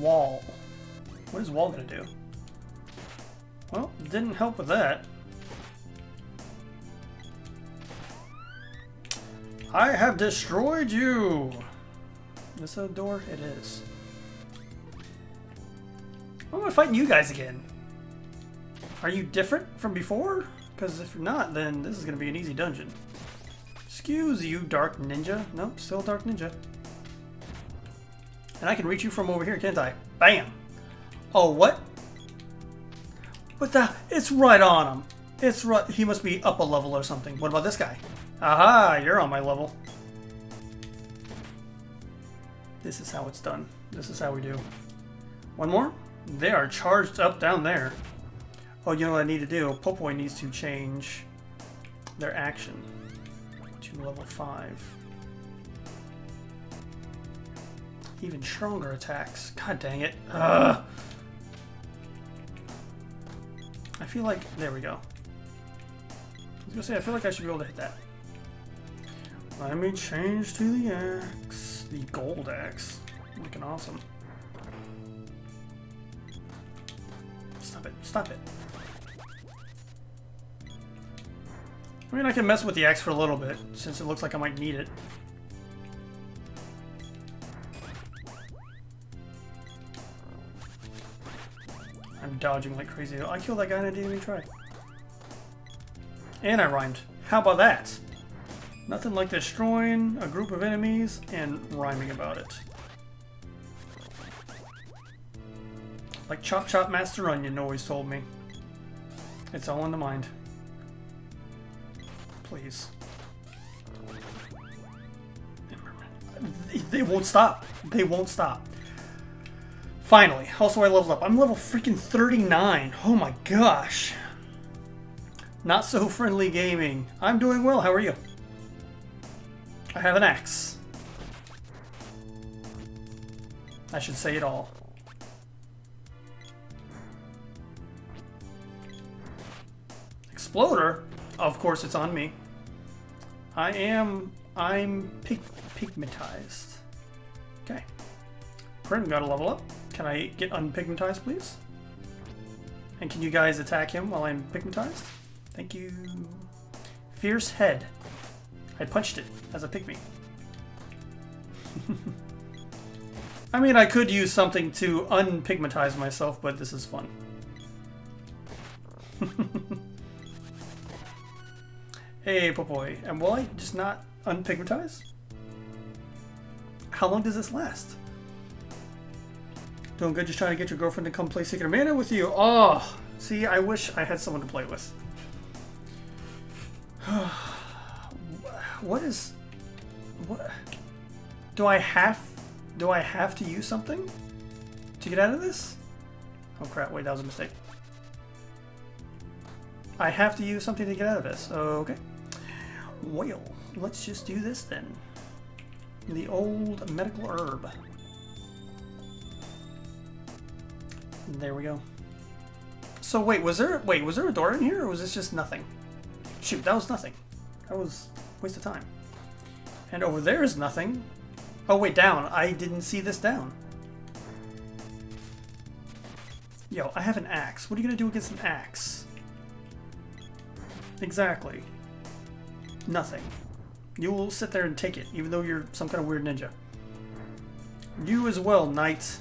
Wall. What is wall gonna do? Well, it didn't help with that. I have destroyed you! Is this a door? It is. I'm gonna fight you guys again. Are you different from before? Because if you're not, then this is gonna be an easy dungeon. Excuse you, Dark Ninja. Nope, still Dark Ninja. And I can reach you from over here, can't I? Bam! Oh, what? What the? It's right on him! It's right. He must be up a level or something. What about this guy? Aha! You're on my level. This is how it's done. This is how we do. One more. They are charged up down there. Oh, you know what I need to do? Popoi needs to change their action to level 5. Even stronger attacks. God dang it. Ugh. I feel like... There we go. I was gonna say, I feel like I should be able to hit that. Let me change to the axe. The gold axe. Looking awesome. Stop it. Stop it. I mean, I can mess with the axe for a little bit, since it looks like I might need it. I'm dodging like crazy. I killed that guy and I didn't even try. And I rhymed. How about that? Nothing like destroying a group of enemies and rhyming about it. Like Chop Chop Master Onion always told me. It's all in the mind. Please. They won't stop. They won't stop. Finally. Also, I leveled up. I'm level freaking 39. Oh my gosh. Not so friendly gaming. I'm doing well. How are you? I have an axe. I should say it all. Exploder? Of course it's on me. I'm pigmentized. Okay. Prim got a level up. Can I get unpigmentized, please? And can you guys attack him while I'm pigmentized? Thank you. Fierce Head. I punched it as a pygmy. I mean, I could use something to unpigmentize myself, but this is fun. Hey, Popoi. And will I just not unpigmentize? How long does this last? Doing good, just trying to get your girlfriend to come play Secret of Mana with you. Oh, See, I wish I had someone to play with. What is... what? Do I have to use something to get out of this? Oh crap, wait, that was a mistake. I have to use something to get out of this. Okay. Well, let's just do this then. The old medical herb. There we go. So wait, was there a door in here, or was this just nothing? Shoot, that was nothing. That was a waste of time. And over there is nothing. Oh wait, down. I didn't see this down. Yo, I have an axe. What are you gonna do against an axe? Exactly. Nothing. You will sit there and take it, even though you're some kind of weird ninja. You as well, knight.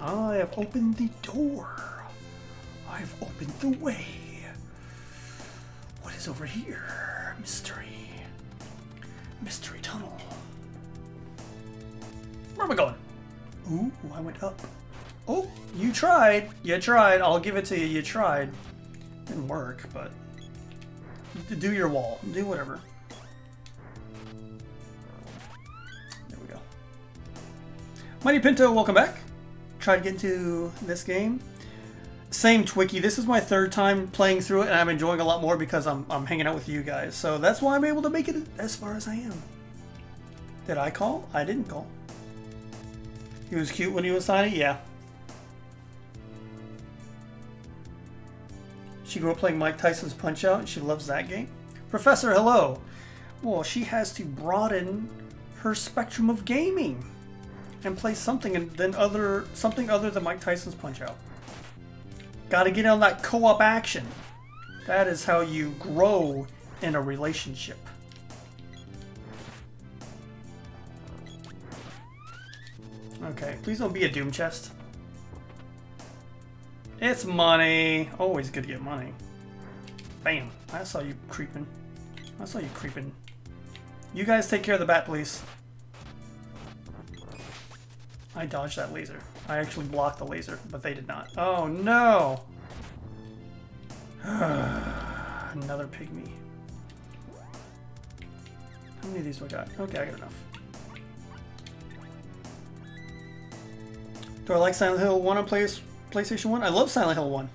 I have opened the door. I have opened the way. What is over here? Mystery. Mystery tunnel. Where am I going? Ooh, I went up. Oh, you tried. You tried. I'll give it to you. You tried. Didn't work, but do your wall. Do whatever. There we go. Mighty Pinto, welcome back. Try to get into this game. Same Twicky. This is my third time playing through it, and I'm enjoying a lot more because I'm hanging out with you guys. So that's why I'm able to make it as far as I am. Did I call? I didn't call. He was cute when he was tiny? Yeah. She grew up playing Mike Tyson's Punch-Out, and she loves that game. Professor, hello. Well, she has to broaden her spectrum of gaming and play something and then something other than Mike Tyson's Punch-Out. Gotta get on that co-op action. That is how you grow in a relationship. Okay, please don't be a doom chest. It's money. Always good to get money. Bam. I saw you creeping. I saw you creeping. You guys take care of the bat, please. I dodged that laser. I actually blocked the laser, but they did not. Oh, no! Another pygmy. How many of these do I got? Okay, I got enough. Do I like Silent Hill 1 on PlayStation 1? I love Silent Hill 1.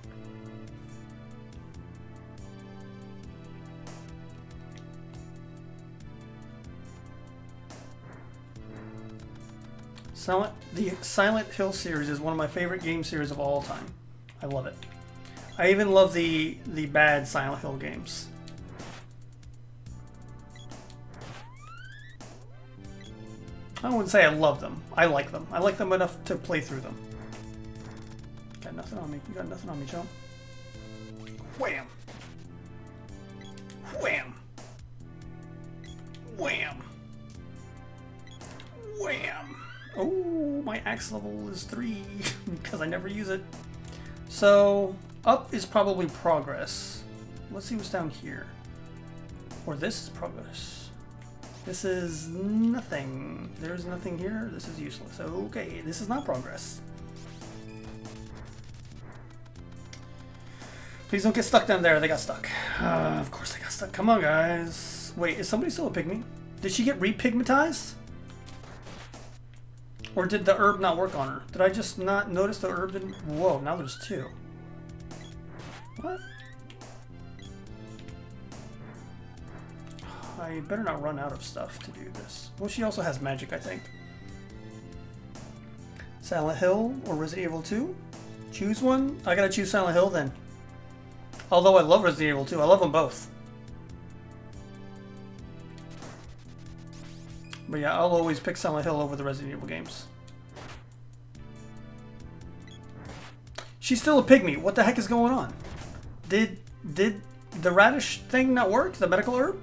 The Silent Hill series is one of my favorite game series of all time. I love it. I even love the bad Silent Hill games. I wouldn't say I love them. I like them. I like them enough to play through them. Got nothing on me. You got nothing on me, chump. Wham! Wham! Wham! Wham! Oh, my axe level is 3 because I never use it. So, up is probably progress. Let's see what's down here. Or this is progress. This is nothing. There's nothing here. This is useless. Okay, this is not progress. Please don't get stuck down there. They got stuck. Of course they got stuck. Come on, guys. Wait, is somebody still a pygmy? Did she get repigmatized? Or did the herb not work on her? Did I just not notice the herb didn't... Whoa, now there's 2. What? I better not run out of stuff to do this. Well, she also has magic, I think. Silent Hill or Resident Evil 2? Choose one? I gotta choose Silent Hill then. Although I love Resident Evil 2. I love them both. But yeah, I'll always pick Silent Hill over the Resident Evil games. She's still a pygmy. What the heck is going on? Did the radish thing not work? The medical herb?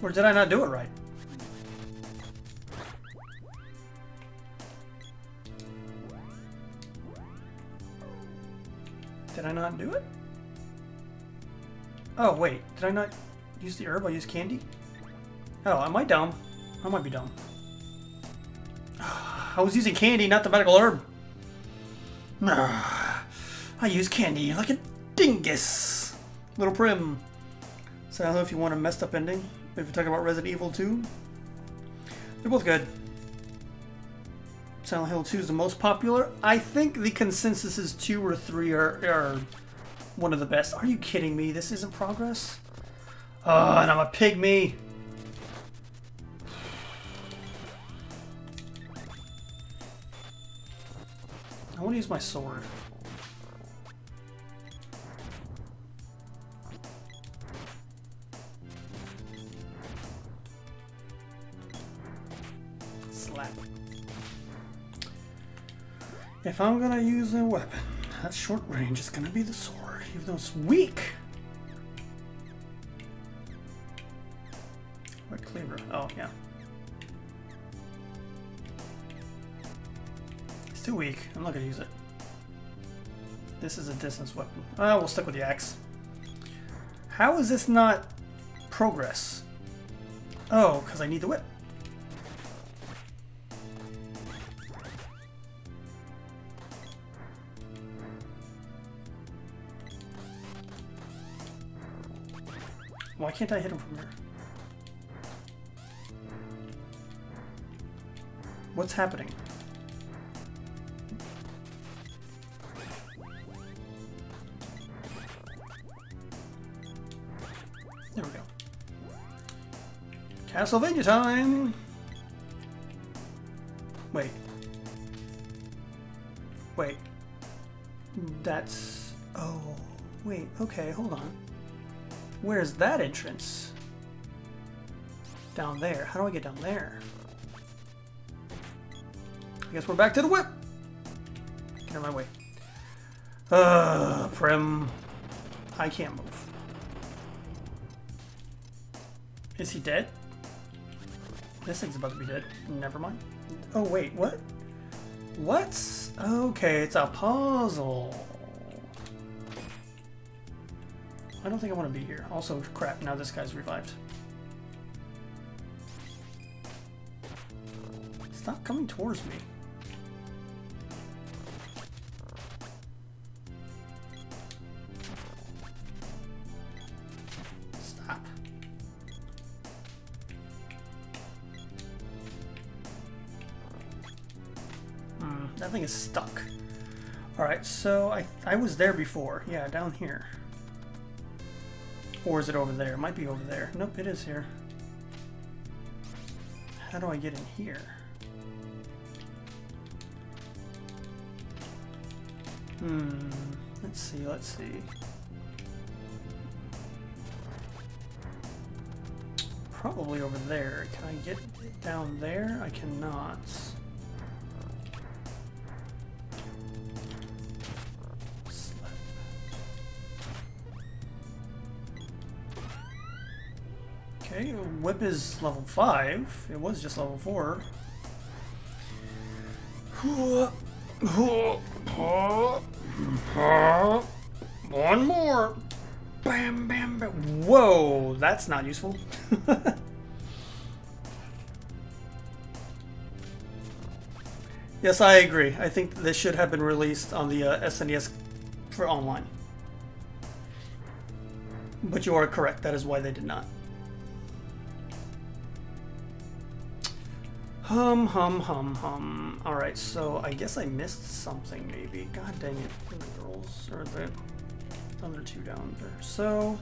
Or did I not do it right? Did I not do it? Oh, wait. Did I not... Use the herb, I use candy? Oh, am I dumb? I might be dumb. I was using candy, not the medical herb. I use candy like a dingus. Little Prim. So I don't know if you want a messed up ending. If you're talking about Resident Evil 2. They're both good. Silent Hill 2 is the most popular. I think the consensus is 2 or 3 are one of the best. Are you kidding me? This isn't progress? And I'm a pygmy. I want to use my sword. If I'm gonna use a weapon, that short range is gonna be the sword, even though it's weak. What cleaver? Oh, yeah. It's too weak. I'm not gonna use it. This is a distance weapon. Oh, we'll stick with the axe. How is this not progress? Oh, because I need the whip. Why can't I hit him from here? What's happening? There we go. Castlevania time! Wait. Wait. That's... Oh. Wait, okay, hold on. Where's that entrance? Down there. How do I get down there? I guess we're back to the whip! Get out of my way. Prim. I can't move. Is he dead? This thing's about to be dead. Never mind. Oh, wait. What? What? Okay, it's a puzzle. I don't think I want to be here. Also, crap, now this guy's revived. Stop coming towards me. Stop. That thing is stuck. Alright, so I was there before. Yeah, down here. Or is it over there? It might be over there. Nope, it is here. How do I get in here? Let's see, let's see. Probably over there. Can I get down there? I cannot. Whip is level 5. It was just level 4. One more. Bam, bam, bam. Whoa, that's not useful. Yes, I agree. I think this should have been released on the SNES for online. But you are correct. That is why they did not. Alright, so I guess I missed something, maybe. God dang it. The girls, or the other two down there. So...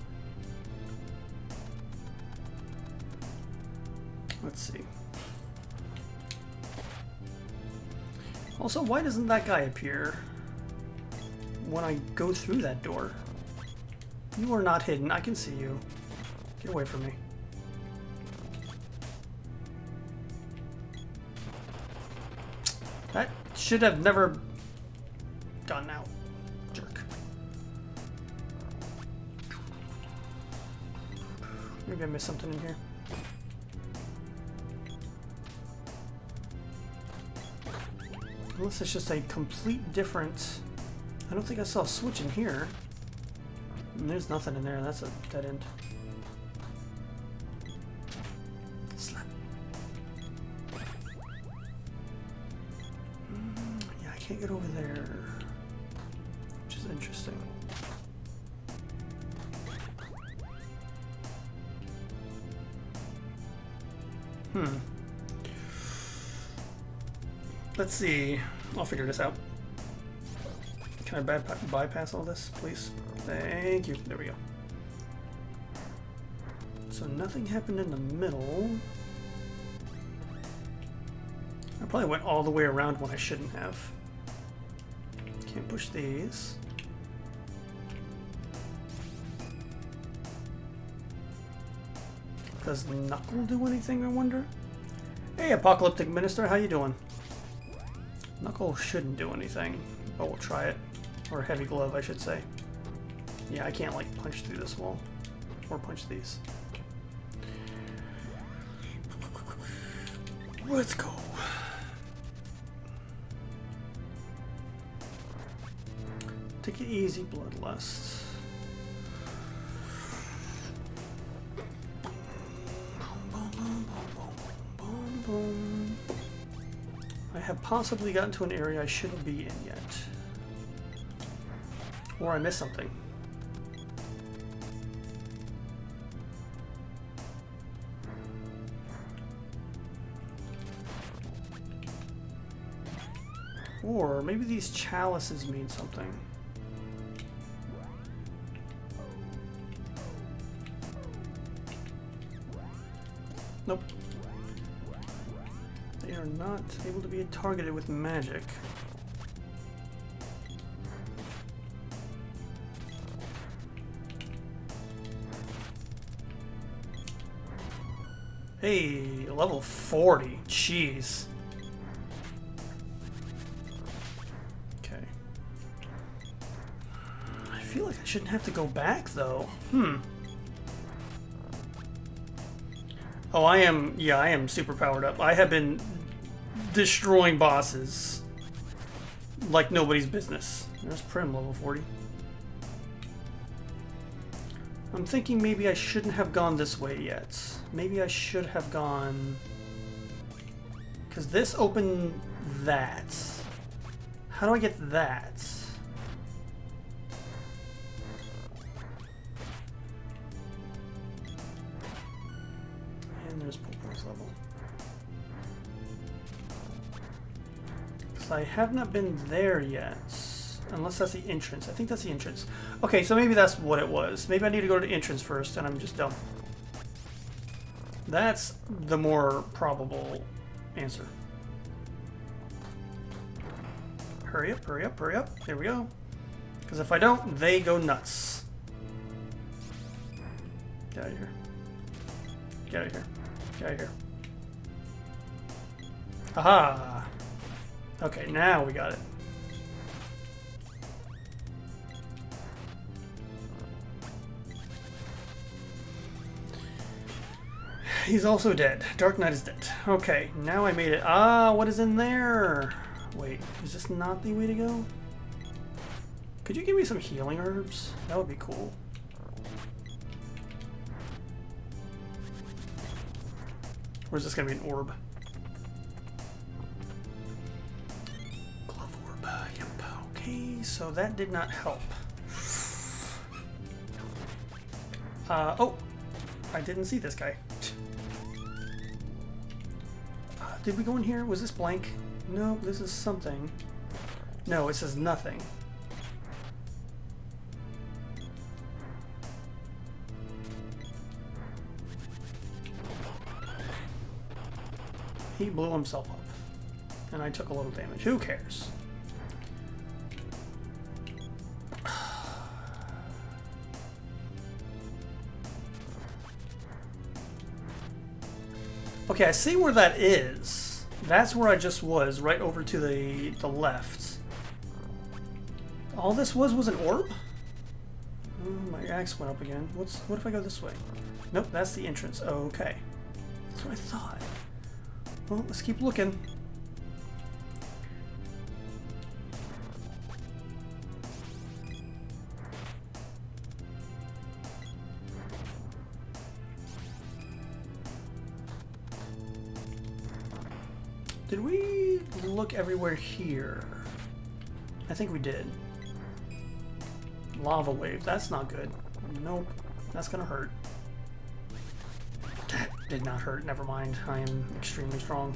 let's see. Also, why doesn't that guy appear when I go through that door? You are not hidden. I can see you. Get away from me. That should have never gone out. Jerk. Maybe I missed something in here. Unless it's just a complete difference. I don't think I saw a switch in here. And there's nothing in there. That's a dead end. can't get over there, which is interesting. Let's see. I'll figure this out. Can I bypass all this, please? Thank you. There we go. So nothing happened in the middle. I probably went all the way around when I shouldn't have. Can't push these. Does Knuckle do anything, I wonder? Hey, Apocalyptic Minister, how you doing? Knuckle shouldn't do anything, but we'll try it. Or Heavy Glove, I should say. Yeah, I can't, like, punch through this wall. Or punch these. Let's go. Take it easy, Bloodlust. I have possibly gotten to an area I shouldn't be in yet. Or I missed something. Or maybe these chalices mean something. Nope. They are not able to be targeted with magic. Hey, level 40. Jeez. Okay. I feel like I shouldn't have to go back, though. Oh, I am, yeah, I am super powered up. I have been destroying bosses like nobody's business. There's Prim, level 40. I'm thinking maybe I shouldn't have gone this way yet. Maybe I should have gone... Because this opened that. How do I get that? I have not been there yet, unless that's the entrance. I think that's the entrance. Okay, so maybe that's what it was. Maybe I need to go to the entrance first, and I'm just dumb. That's the more probable answer. Hurry up, hurry up, hurry up. Here we go. Because if I don't, they go nuts. Get out of here. Get out of here. Get out of here. Aha! Okay, now we got it. He's also dead. Dark Knight is dead. Okay, now I made it. Ah, what is in there? Wait, is this not the way to go? Could you give me some healing herbs? That would be cool. Or is this gonna be an orb? So that did not help. Oh, I didn't see this guy. Did we go in here? Was this blank? No, this is something. No, it says nothing. He blew himself up. And I took a little damage. Who cares? Okay, I see where that is. That's where I just was, right over to the left. All this was an orb? Oh, my axe went up again. What if I go this way? Nope, that's the entrance. Okay. That's what I thought. Well, let's keep looking. Did we look everywhere here? I think we did. Lava wave. That's not good. Nope. That's gonna hurt. Did not hurt. Never mind. I am extremely strong.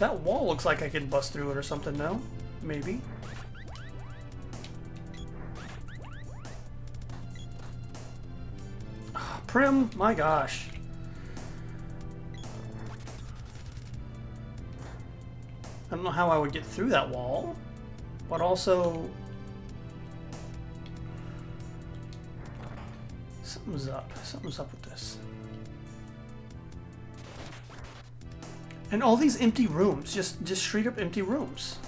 That wall looks like I can bust through it or something, no? Maybe. Oh, Prim, my gosh. I don't know how I would get through that wall, but also... something's up. Something's up with this. And all these empty rooms, just straight up empty rooms.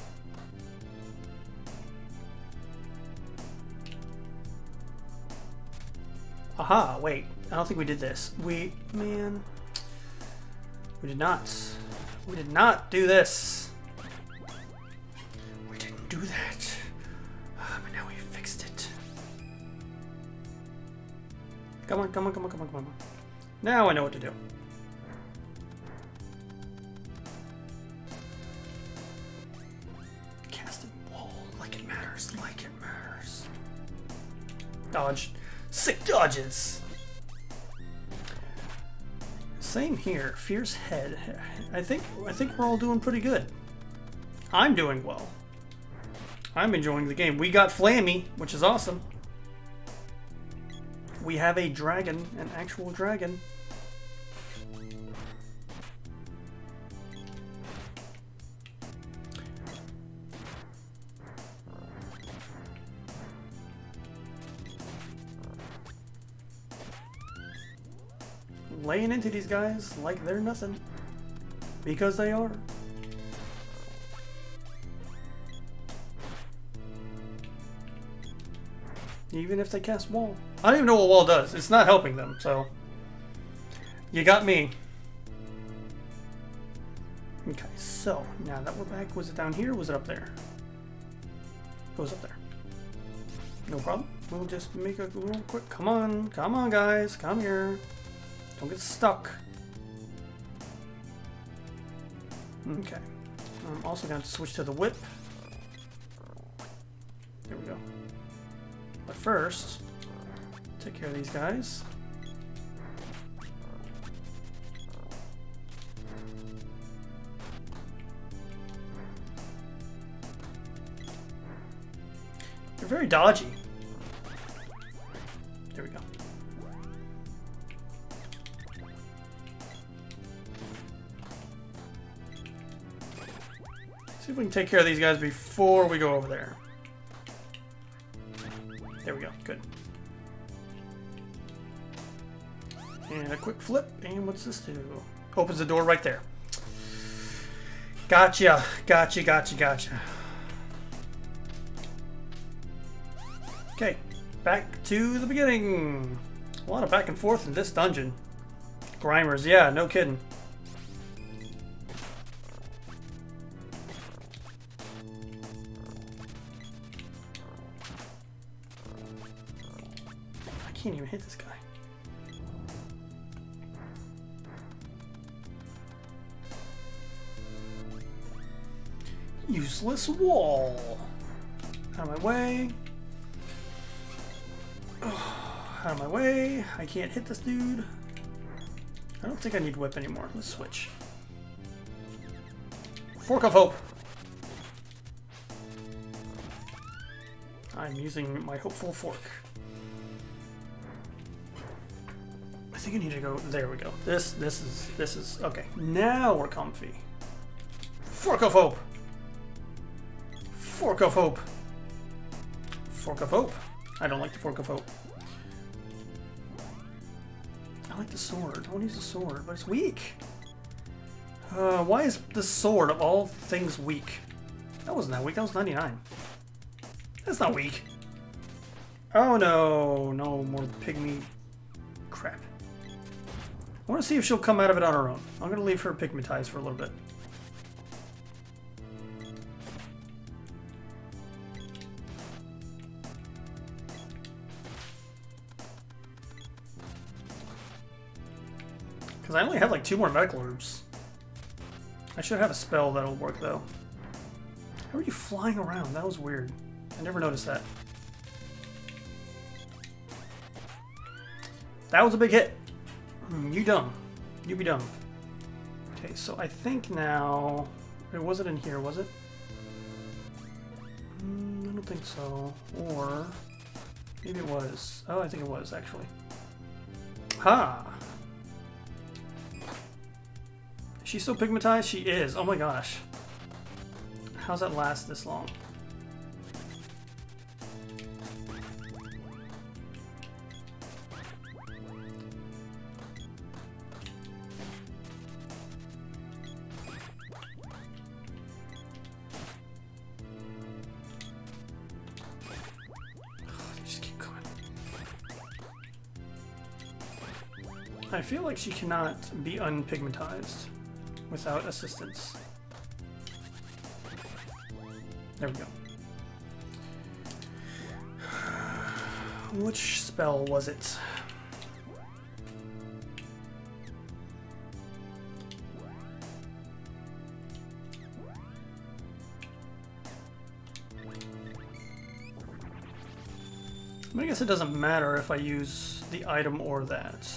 Aha, wait. I don't think we did this. We did not. We did not do this. We didn't do that. But now we fixed it. Come on, come on, come on, come on, come on. Now I know what to do. Dodge. Sick dodges! Same here. Fierce head. I think we're all doing pretty good. I'm doing well. I'm enjoying the game. We got Flammie, which is awesome. We have a dragon, an actual dragon. Laying into these guys like they're nothing, because they are. Even if they cast wall. I don't even know what wall does. It's not helping them, so you got me. Okay, so now that we're back, was it down here or was it up there? It was up there. No problem. We'll just make a real quick, come on, come on guys, come here. Don't get stuck. Okay. I'm also going to switch to the whip. There we go. But first, take care of these guys. They're very dodgy. There we go. See if we can take care of these guys before we go over there. There we go. Good. And a quick flip. And what's this do? Opens the door right there. Gotcha. Gotcha, gotcha, gotcha. Okay. Back to the beginning. A lot of back and forth in this dungeon. Grimers. Yeah, no kidding. Can't even hit this guy. Useless wall. Out of my way. Oh, out of my way. I can't hit this dude. I don't think I need whip anymore. Let's switch. Fork of Hope. I'm using my hopeful fork. I think I need to go. There we go. This is okay. Now we're comfy. Fork of Hope. Fork of Hope. Fork of Hope. I don't like the Fork of Hope. I like the sword. I want to use the sword, but it's weak. Why is the sword of all things weak? That wasn't that weak. That was 99. That's not weak. Oh no, no more pygmy crap. I want to see if she'll come out of it on her own. I'm going to leave her pygmatized for a little bit. Because I only have like 2 more medical herbs. I should have a spell that'll work though. How are you flying around? That was weird. I never noticed that. That was a big hit. You dumb. You be dumb. Okay, so I think now... It wasn't in here, was it? I don't think so. Or... Maybe it was. Oh, I think it was, actually. Ha! Is she still pigmatized? She is. Oh my gosh. How's that last this long? I feel like she cannot be unpigmatized without assistance. There we go. Which spell was it? I guess it doesn't matter if I use the item or that.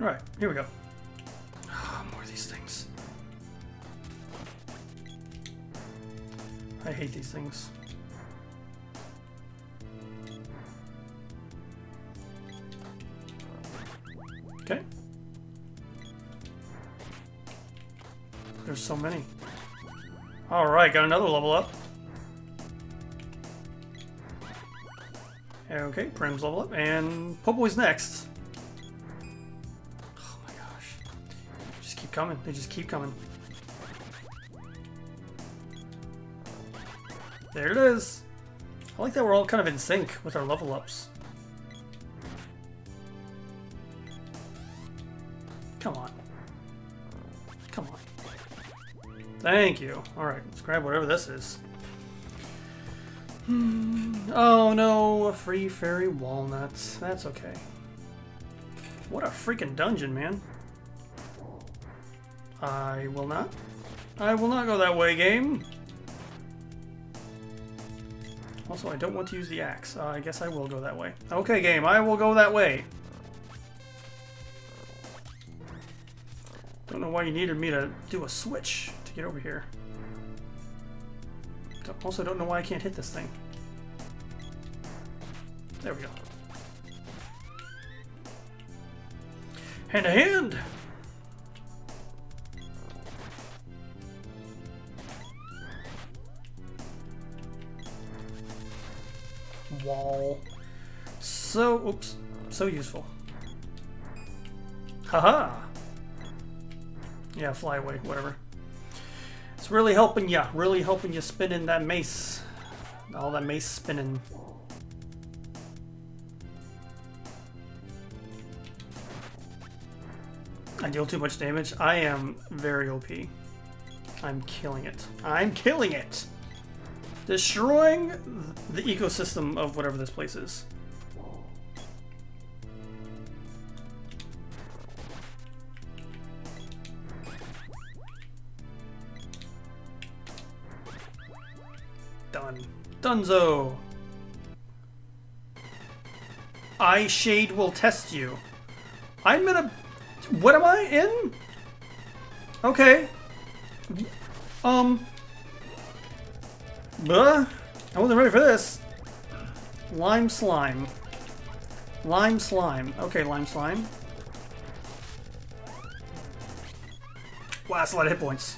Alright, here we go. Oh, more of these things. I hate these things. Okay. There's so many. Alright, got another level up. Okay, Prim's level up, and Popoi's next. Coming. They just keep coming. There it is. I like that we're all kind of in sync with our level ups. Come on. Come on. Thank you. Alright, let's grab whatever this is. Oh no, a free fairy walnut. That's okay. What a freaking dungeon, man. I will not. I will not go that way, game. Also, I don't want to use the axe. I guess I will go that way. Okay, game, I will go that way. Don't know why you needed me to do a switch to get over here. Also, don't know why I can't hit this thing. There we go. Hand to hand! Wall. So, oops, so useful. Haha! Yeah, fly away, whatever. It's really helping you spin in that mace. All that mace spinning. I deal too much damage. I am very OP. I'm killing it. I'm killing it! Destroying the ecosystem of whatever this place is. Done. Dunzo! I, Shade, will test you. I'm in a... What am I in? Okay. Buh! I wasn't ready for this! Lime slime. Lime slime. Okay, lime slime. Wow, that's a lot of hit points.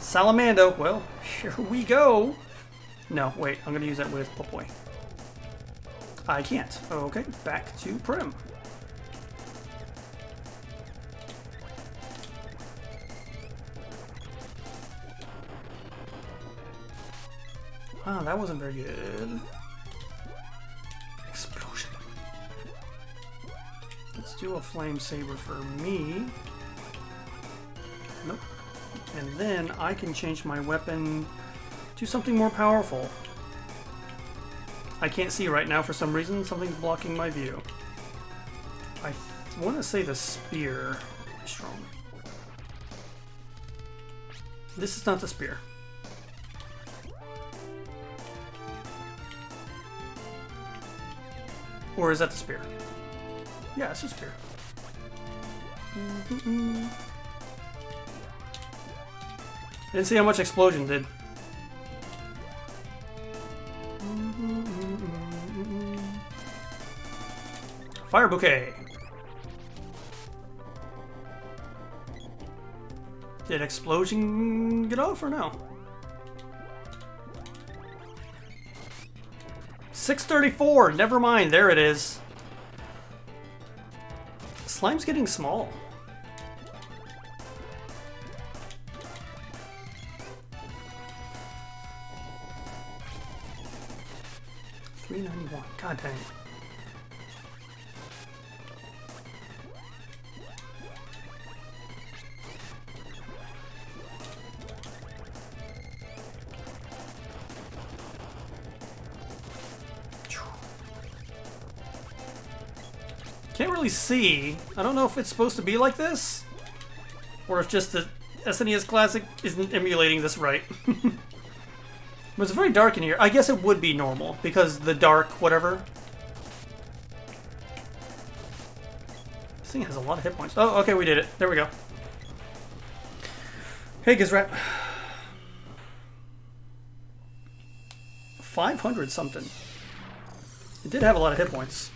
Salamando. Well, here we go! No, wait. I'm gonna use that with Popoi. I can't. Okay, back to Prim. Oh, that wasn't very good. Explosion. Let's do a flame saber for me. Nope. And then I can change my weapon to something more powerful. I can't see right now for some reason. Something's blocking my view. I want to say the spear is strong. This is not the spear. Or is that the spear? Yeah, it's the spear. Mm-mm-mm. I didn't see how much explosion did. Fire bouquet! Did explosion get off or no? 634! Never mind, there it is. Slime's getting small. $3.91, god dang it. Can't really see. I don't know if it's supposed to be like this, or if just the SNES Classic isn't emulating this right. But it's very dark in here. I guess it would be normal because the dark whatever. This thing has a lot of hit points. Oh, okay, we did it. There we go. Hey, Gizrat. 500 something. It did have a lot of hit points.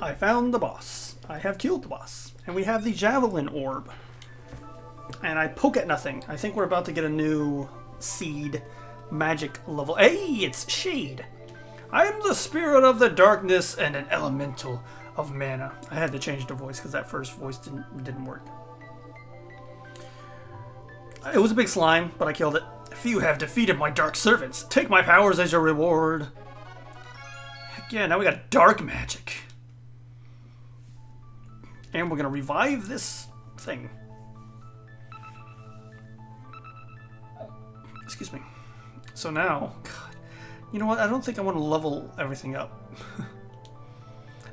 I found the boss. I have killed the boss. And we have the javelin orb. And I poke at nothing. I think we're about to get a new seed magic level. Hey, it's Shade. I am the spirit of the darkness and an elemental of mana. I had to change the voice because that first voice didn't work. It was a big slime, but I killed it. If you have defeated my dark servants, take my powers as your reward. Heck yeah, now we got dark magic. And we're going to revive this thing. Excuse me. So now, God, you know what? I don't think I want to level everything up.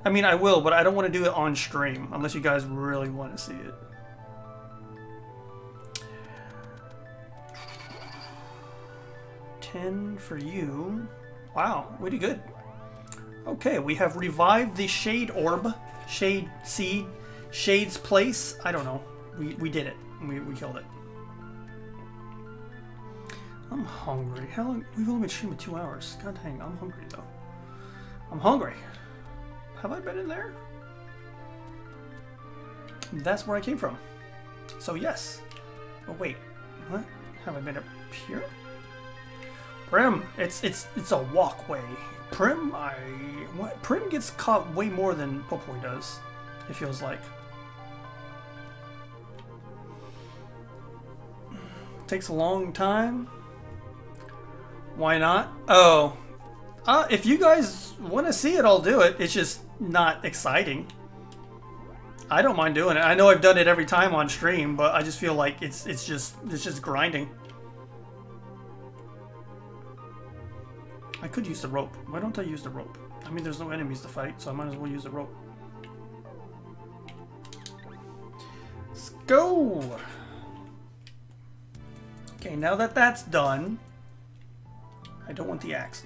I mean, I will, but I don't want to do it on stream unless you guys really want to see it. $10 for you. Wow, we did good. Okay, we have revived the Shade Orb. Shade Seed. Shade's Place? I don't know. We did it. We killed it. I'm hungry. How long? We've only been streaming 2 hours. God dang, I'm hungry though. I'm hungry. Have I been in there? That's where I came from. So yes. Oh wait. What? Have I been up here? Prim. It's a walkway. Prim, Prim gets caught way more than Popoi does, it feels like. Takes a long time. Why not? Oh. If you guys want to see it, I'll do it. It's just not exciting. I don't mind doing it. I know I've done it every time on stream, but I just feel like it's just grinding. I could use the rope. Why don't I use the rope? I mean, there's no enemies to fight, so I might as well use the rope. Let's go! Okay, now that that's done... I don't want the axe,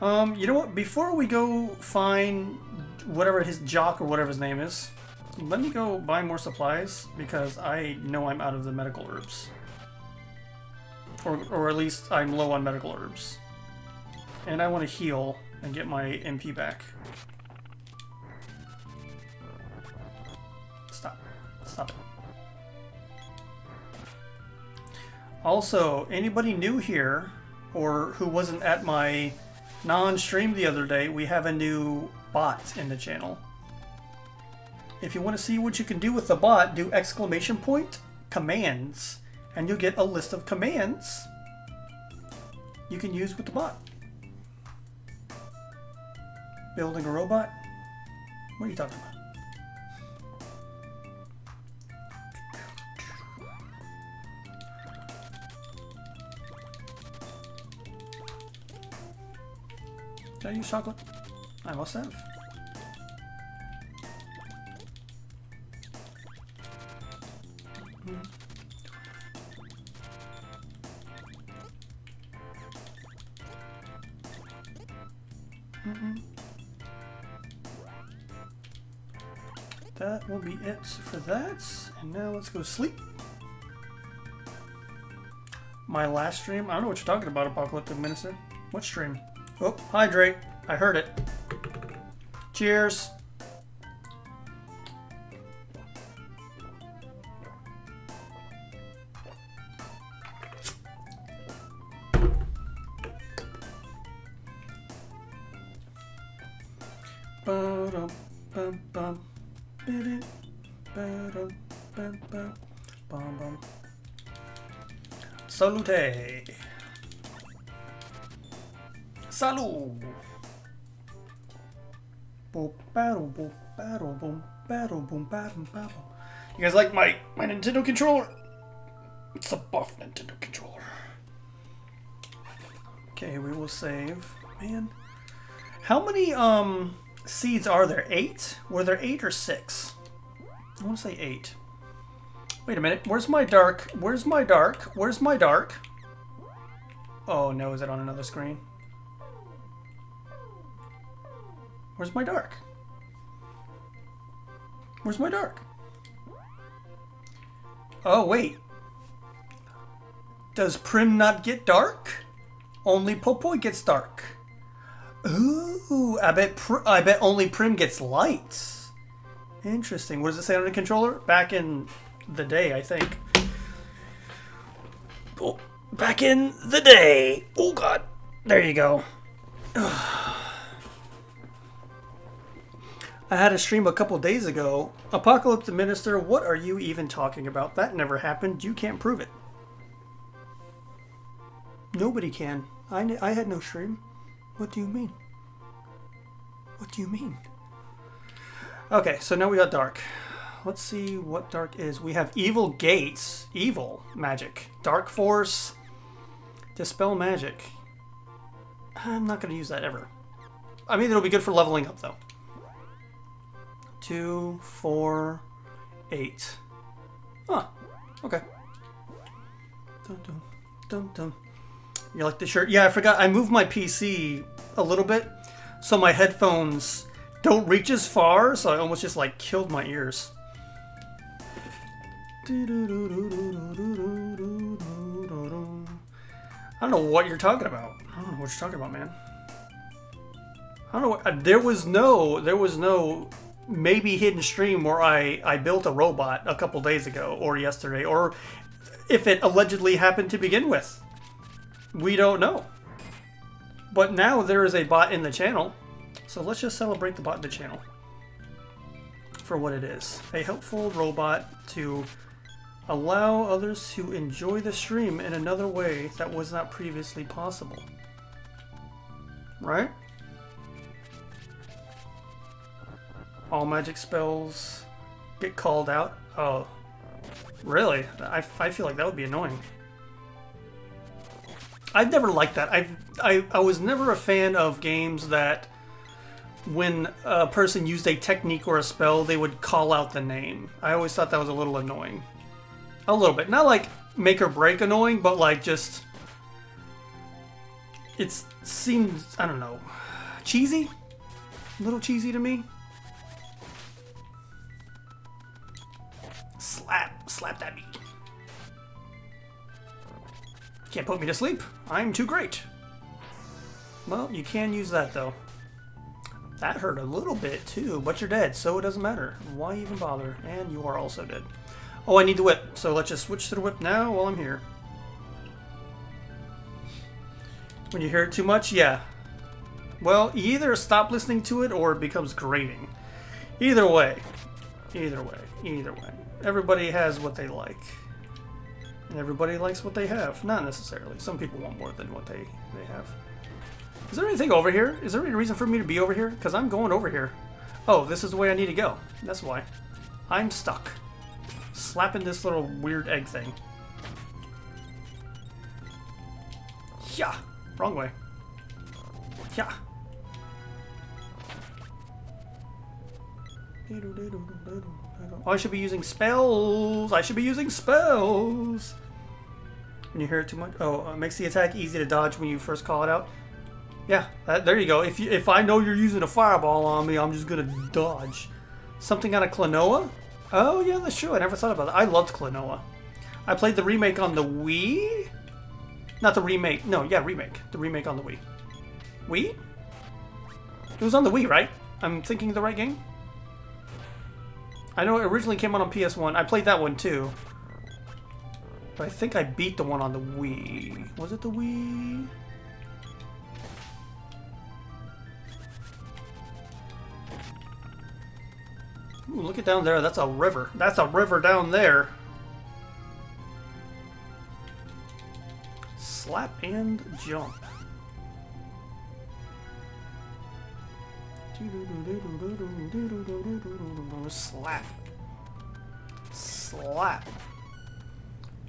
though. You know what? Before we go find whatever his Jacques or whatever his name is, let me go buy more supplies, because I know I'm out of the medical herbs. Or at least I'm low on medical herbs. And I want to heal and get my MP back. Stop. Stop. Also, anybody new here, or who wasn't at my non-stream the other day, we have a new bot in the channel. If you want to see what you can do with the bot, do exclamation point commands. And you'll get a list of commands you can use with the bot. Building a robot? What are you talking about? Did I use chocolate? I must have. That will be it for that, and now let's go sleep. My last stream? I don't know what you're talking about, Apocalyptic Minister. What stream? Oh, hydrate. I heard it. Cheers. Salute. Salut. You guys like my Nintendo controller? It's a buff Nintendo controller. Okay, we will save. Man, how many seeds are there? 8? Were there 8 or 6? I want to say 8. Wait a minute, where's my dark? Where's my dark? Where's my dark? Oh no, is it on another screen? Where's my dark? Where's my dark? Oh wait. Does Prim not get dark? Only Popoi gets dark. Ooh, I bet only Prim gets lights. Interesting. What does it say on the controller? Back in the day, I think. Oh, back in the day. Oh god. There you go. I had a stream a couple days ago. Apocalypse the Minister, what are you even talking about? That never happened. You can't prove it. Nobody can. I had no stream. What do you mean? What do you mean? Okay, so now we got dark. Let's see what dark is. We have evil gates, evil magic, dark force, dispel magic. I'm not going to use that ever. I mean, it'll be good for leveling up though. 2, 4, 8. Huh. Okay. Dum dum dum dum. You like the shirt? Yeah, I forgot. I moved my PC a little bit, so my headphones don't reach as far. So I almost just like killed my ears. I don't know what you're talking about. I don't know what you're talking about, man. I don't know what, there was no maybe hidden stream where I built a robot a couple days ago or yesterday, or if it allegedly happened to begin with. We don't know. But now there is a bot in the channel, so let's just celebrate the bot in the channel for what it is. A helpful robot to allow others to enjoy the stream in another way that was not previously possible. Right? All magic spells get called out. Oh, really? I feel like that would be annoying. I've never liked that. I was never a fan of games that when a person used a technique or a spell, they would call out the name. I always thought that was a little annoying. A little bit. Not like make or break annoying, but like just... It seems, I don't know, cheesy? A little cheesy to me? Slap. Slap that beat. Can't put me to sleep. I'm too great. Well, you can use that though. That hurt a little bit too, but you're dead, so it doesn't matter. Why even bother? And you are also dead. Oh, I need the whip, so let's just switch to the whip now while I'm here. When you hear it too much, yeah. Well, you either stop listening to it or it becomes grating. Either way. Either way. Either way. Everybody has what they like. And everybody likes what they have. Not necessarily. Some people want more than what they have. Is there anything over here? Is there any reason for me to be over here? Because I'm going over here. Oh, this is the way I need to go. That's why. I'm stuck. Slapping this little weird egg thing. Yeah. Wrong way. Yeah. Oh, I should be using spells! I should be using spells! When you hear it too much... Oh, it makes the attack easy to dodge when you first call it out. Yeah, there you go. If I know you're using a fireball on me, I'm just gonna dodge. Something out of Klonoa? Oh, yeah, that's true. I never thought about that. I loved Klonoa. I played the remake on the Wii? Not the remake. No, yeah, remake. The remake on the Wii. Wii? It was on the Wii, right? I'm thinking the right game? I know it originally came out on PS1. I played that one, too. But I think I beat the one on the Wii. Was it the Wii? Ooh, look at down there. That's a river. That's a river down there. Slap and jump. Slap. Slap.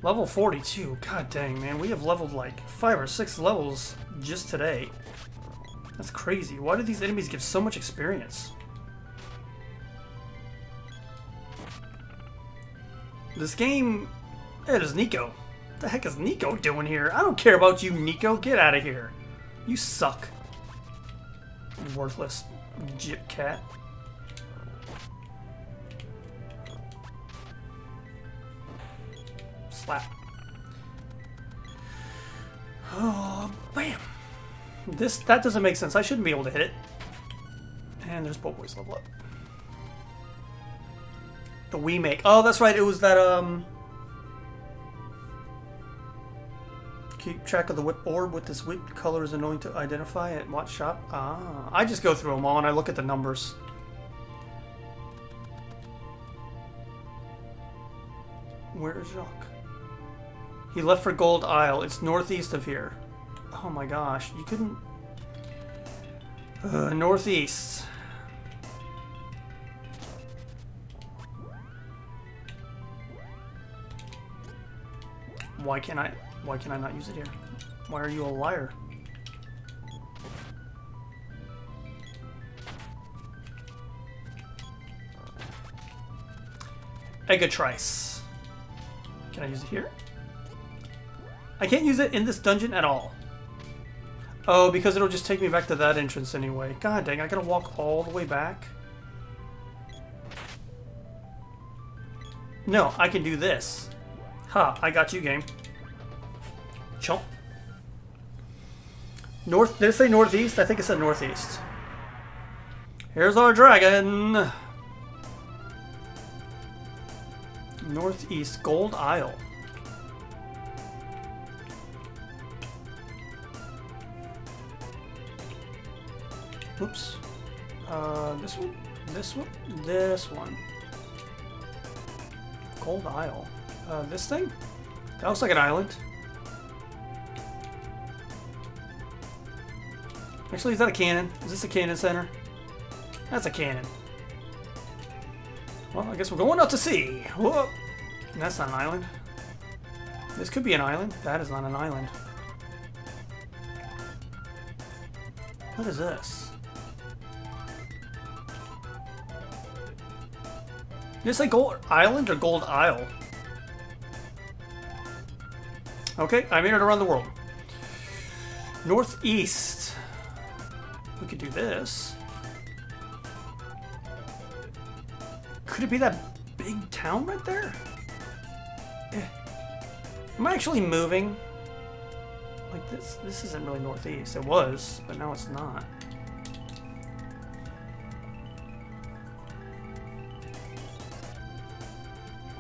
Level 42. God dang, man. We have leveled like 5 or 6 levels just today. That's crazy. Why do these enemies give so much experience? This game... It is Nico. What the heck is Nico doing here? I don't care about you, Nico. Get out of here. You suck. Worthless gyp cat. Slap. Oh, bam! That doesn't make sense. I shouldn't be able to hit it. And there's Popoi's level up. The Wii make. Oh, that's right. It was that, Keep track of the whip orb with this whip color is annoying to identify at Watts shop. Ah, I just go through them all and I look at the numbers. Where is Jacques? He left for Gold Isle. It's northeast of here. Oh my gosh, you couldn't... northeast. Why can't I... Why can I not use it here? Why are you a liar? Egatrice. Can I use it here? I can't use it in this dungeon at all. Oh, because it'll just take me back to that entrance anyway. God dang, I gotta walk all the way back. No, I can do this. Ha, I got you, game. Chomp. North, did it say northeast? I think it said northeast. Here's our dragon. Northeast, Gold Isle. Whoops. This one, this one, this one. Gold Isle. This thing? That looks like an island. Actually, is that a cannon? Is this a cannon center? That's a cannon. Well, I guess we're going out to sea. Whoa! That's not an island. This could be an island. That is not an island. What is this? Did it say Gold Island or Gold Isle? Okay, I'm here to run the world. Northeast. We could do this. Could it be that big town right there? Eh. Am I actually moving? Like this? This isn't really northeast. It was, but now it's not.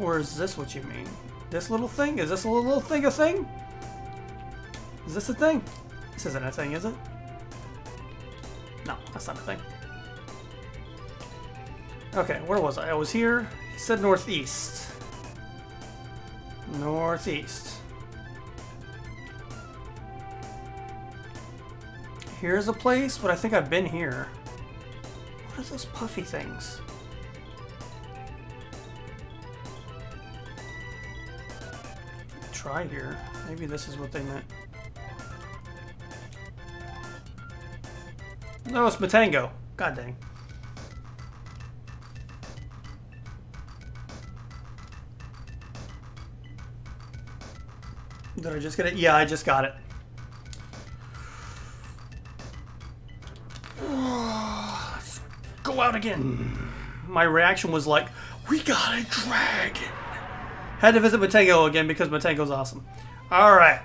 Or is this what you mean? This little thing? Is this a little thing a thing? Is this a thing? This isn't a thing, is it? No, that's not a thing. Okay, where was I? I was here. It said northeast. Northeast. Here's a place, but I think I've been here. What are those puffy things? Try here. Maybe this is what they meant. No, it's Matango. God dang. Did I just get it? Yeah, I just got it. Let's go out again. My reaction was like, we got a dragon. Had to visit Matango again because Matango's awesome. Alright.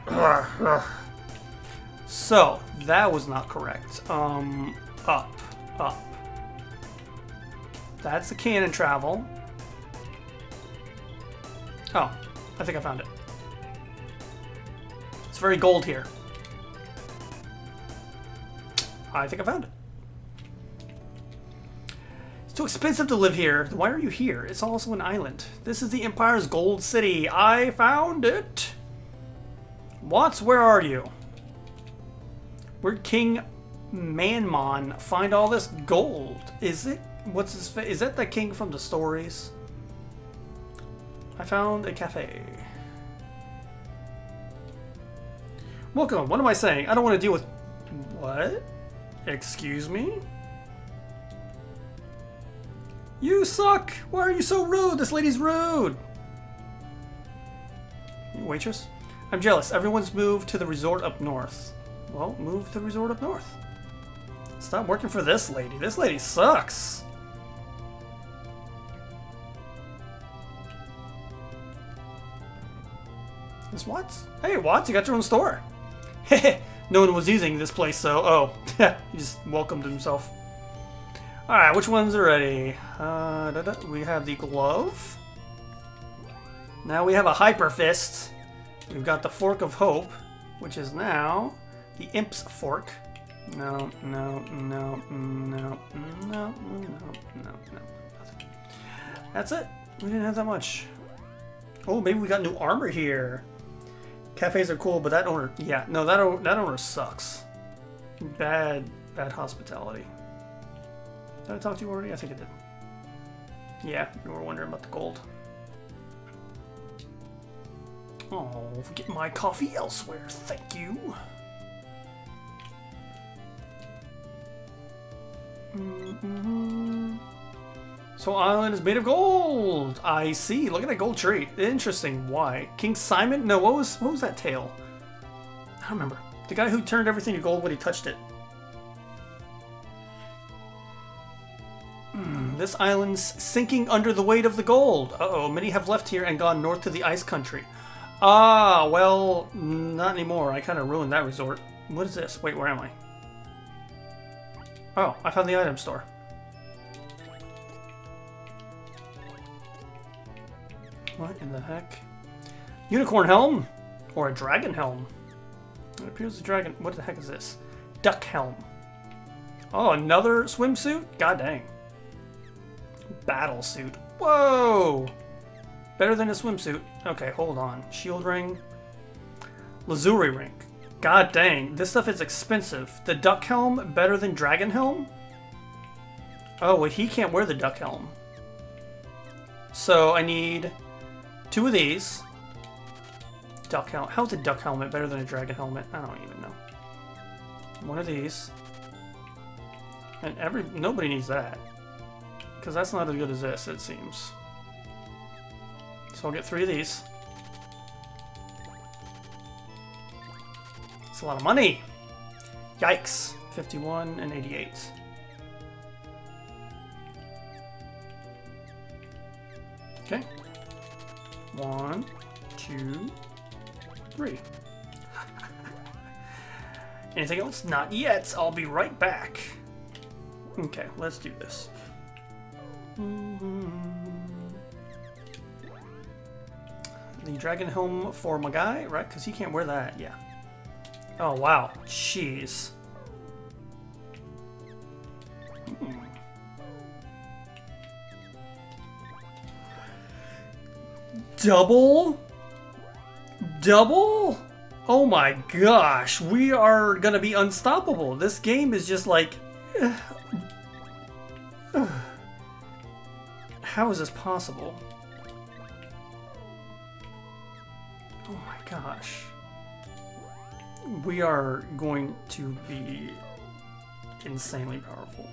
So, that was not correct. Up. That's the cannon travel. Oh, I think I found it. It's very gold here. I think I found it. It's too expensive to live here. Why are you here? It's also an island. This is the Empire's gold city. I found it. Watts, where are you? Where'd King Manmon find all this gold? Is it? What's his face? Is that the king from the stories? I found a cafe. Welcome. What am I saying? I don't want to deal with... What? Excuse me? You suck! Why are you so rude? This lady's rude! Waitress? I'm jealous. Everyone's moved to the resort up north. Well, move to the resort up north. Stop working for this lady. This lady sucks! Miss Watts? Hey, Watts, you got your own store. Heh. No one was using this place, so... Oh. He just welcomed himself. Alright, which ones are ready? We have the glove. Now we have a hyper fist. We've got the fork of hope, which is now the imp's fork. No. That's it. We didn't have that much. Oh, maybe we got new armor here. Cafes are cool, but that owner... Yeah, no, that owner sucks. Bad hospitality. Did I talk to you already? I think I did. Yeah, you were wondering about the gold. Oh, get my coffee elsewhere. Thank you. Mm-hmm. So island is made of gold. I see. Look at that gold tree. Interesting. Why? King Simon? No, what was that tale? I don't remember. The guy who turned everything to gold when he touched it. This island's sinking under the weight of the gold. Uh-oh. Many have left here and gone north to the ice country. Ah, well, not anymore. I kind of ruined that resort. What is this? Wait, where am I? Oh, I found the item store. What in the heck? Unicorn helm? Or a dragon helm? It appears a dragon... What the heck is this? Duck helm. Oh, another swimsuit? God dang. Battle suit. Whoa! Better than a swimsuit. Okay, hold on. Shield ring. Lazuri ring. God dang. This stuff is expensive. The duck helm better than dragon helm? Oh, well, he can't wear the duck helm. So I need... 2 of these. Duck helmet. How's a duck helmet better than a dragon helmet? I don't even know. 1 of these. And nobody needs that. Because that's not as good as this, it seems. So I'll get 3 of these. That's a lot of money! Yikes. 51 and 88. Okay. 1, 2, 3. Anything else? Not yet. I'll be right back. Okay, let's do this. The dragon helm for my guy, right? Because he can't wear that. Yeah. Oh wow. Jeez. Double? Oh my gosh, we are gonna be unstoppable. This game is just like... How is this possible? Oh my gosh. We are going to be insanely powerful.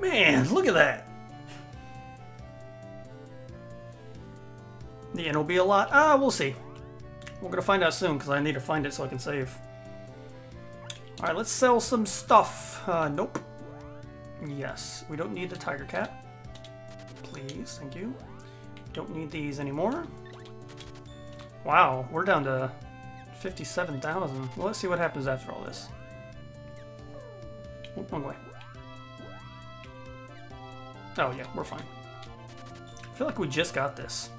Man, look at that. Yeah, it'll be a lot. We'll see. We're gonna find out soon, because I need to find it so I can save. Alright, let's sell some stuff. Nope. Yes, we don't need the tiger cat. Please, thank you. Don't need these anymore. Wow, we're down to 57,000. Well, let's see what happens after all this. Oh, wrong way. Oh yeah, we're fine. I feel like we just got this.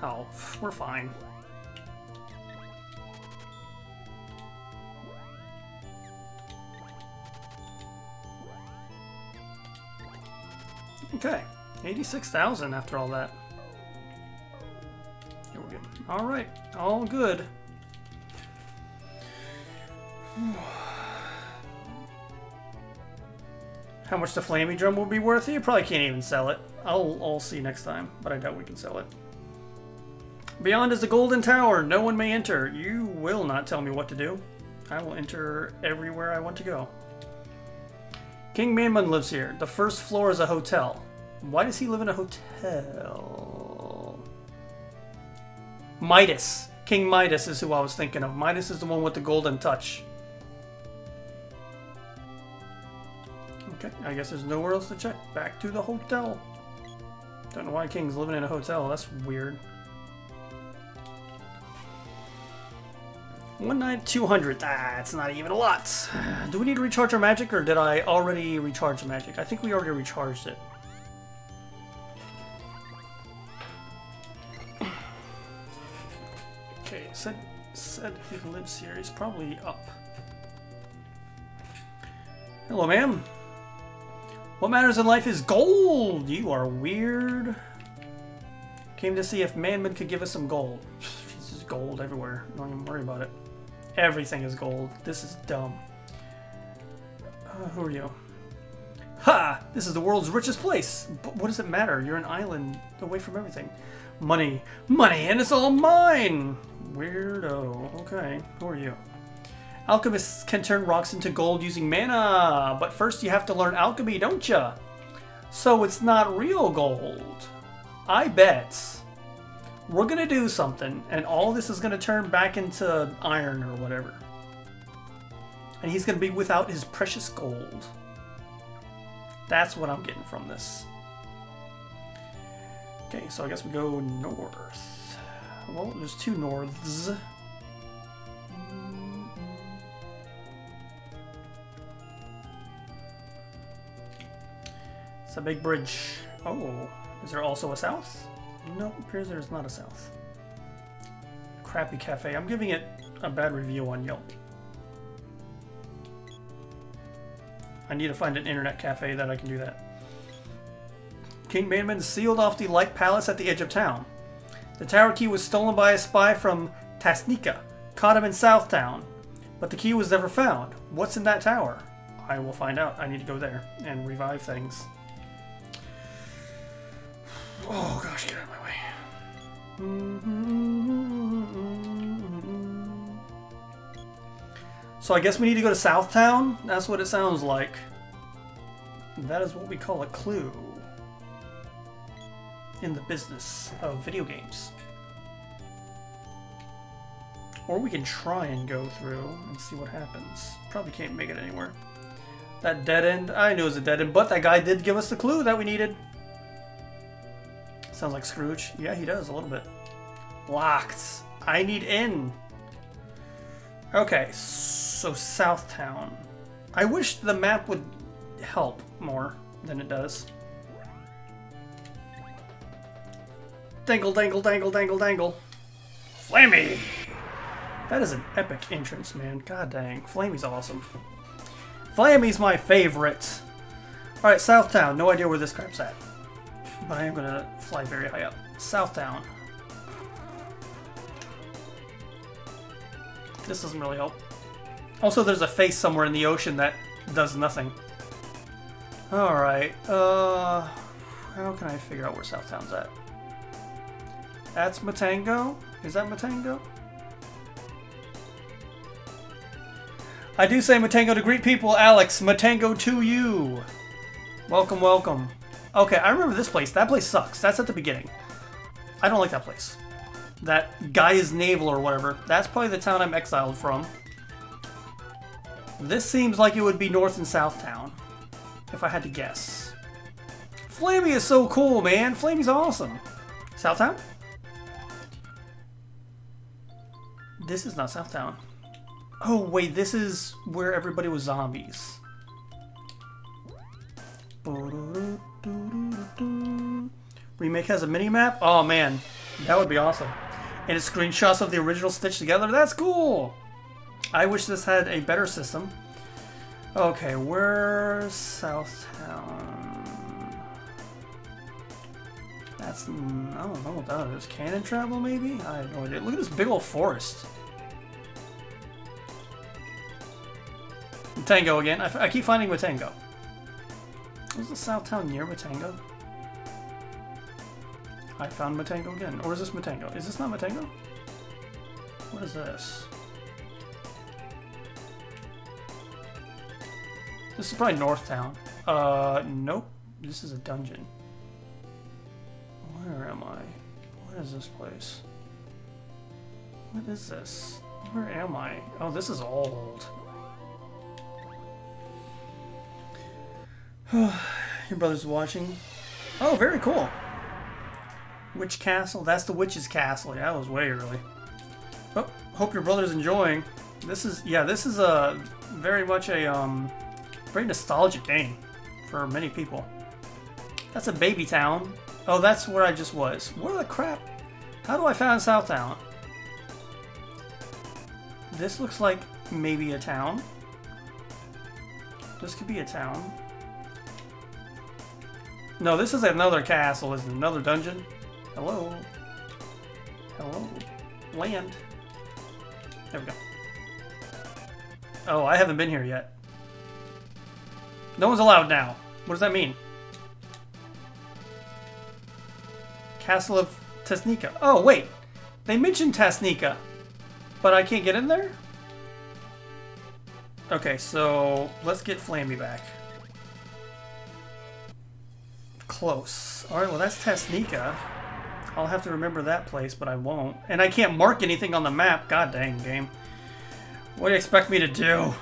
Oh, we're fine. Okay, 86,000 after all that. Yeah, we're good. All right, all good. How much the Flammie drum will be worth? You probably can't even sell it. I'll see next time, but I doubt we can sell it. Beyond is the golden tower. No one may enter. You will not tell me what to do. I will enter everywhere I want to go. King Manmun lives here. The first floor is a hotel. Why does he live in a hotel? Midas. King Midas is who I was thinking of. Midas is the one with the golden touch. Okay, I guess there's nowhere else to check. Back to the hotel. Don't know why King's living in a hotel. That's weird. One night, 200. That's not even a lot. Do we need to recharge our magic, or did I already recharge the magic? I think we already recharged it. Okay, said he lives here. He's probably up. Hello, ma'am. What matters in life is gold. You are weird. Came to see if Manman could give us some gold. This is gold everywhere. Don't even worry about it. Everything is gold. This is dumb. Who are you? Ha! This is the world's richest place! But what does it matter? You're an island away from everything. Money! Money! And it's all mine! Weirdo. Okay. Who are you? Alchemists can turn rocks into gold using mana! But first you have to learn alchemy, don't ya? So it's not real gold. I bet. We're gonna do something, and all this is gonna turn back into iron or whatever. And he's gonna be without his precious gold. That's what I'm getting from this. Okay, so I guess we go north. Well, there's two norths. It's a big bridge. Oh, is there also a south? No, it appears there's not a south. Crappy cafe. I'm giving it a bad review on Yelp. I need to find an internet cafe that I can do that. King Manman sealed off the Light Palace at the edge of town. The tower key was stolen by a spy from Tasnica. Caught him in South Town. But the key was never found. What's in that tower? I will find out. I need to go there and revive things. Oh gosh, get out of my way. So I guess we need to go to South Town? That's what it sounds like. That is what we call a clue in the business of video games. Or we can try and go through and see what happens. Probably can't make it anywhere. That dead end, I knew it was a dead end, but that guy did give us the clue that we needed. Sounds like Scrooge. Yeah, he does, a little bit. Locked. I need in. Okay, so South Town. I wish the map would help more than it does. Dangle, dangle, dangle, dangle, dangle. Flammie! That is an epic entrance, man. God dang. Flammie's awesome. Flammie's my favorite. Alright, South Town. No idea where this crap's at. But I am going to fly very high up. South Town. This doesn't really help. Also, there's a face somewhere in the ocean that does nothing. Alright, how can I figure out where South Town's at? That's Matango? Is that Matango? I do say Matango to greet people, Alex. Matango to you. Welcome, welcome. Okay, I remember this place. That place sucks. That's at the beginning. I don't like that place. That guy's navel or whatever. That's probably the town I'm exiled from. This seems like it would be North and South Town, if I had to guess. Flammie is so cool, man. Flammie's awesome. South Town? This is not South Town. Oh, wait, this is where everybody was zombies. Remake has a mini-map? Oh, man. That would be awesome. And it's screenshots of the original stitched together? That's cool! I wish this had a better system. Okay, where's South Town? That's... I don't know what that is. Cannon travel, maybe? I have no idea. Look at this big old forest. Matango again. I keep finding Matango. Is the South Town near Matango? I found Matango again. Or is this Matango? Is this not Matango? What is this? This is probably North Town. Nope. This is a dungeon. Where am I? What is this place? What is this? Where am I? Oh, this is old. Your brother's watching. Oh, very cool. Witch Castle? That's the Witch's Castle. Yeah, that was way early. Oh, hope your brother's enjoying. This is... yeah, this is a... very much a, very nostalgic game for many people. That's a baby town. Oh, that's where I just was. Where the crap? How do I find South Town? This looks like maybe a town. This could be a town. No, this is another castle. It's another dungeon. Hello. Hello. Land. There we go. Oh, I haven't been here yet. No one's allowed now. What does that mean? Castle of Tasnica. Oh, wait. They mentioned Tasnica. But I can't get in there? Okay, so let's get Flammie back. Close. Alright, well that's Tasnica. I'll have to remember that place, but I won't. And I can't mark anything on the map. God dang, game. What do you expect me to do?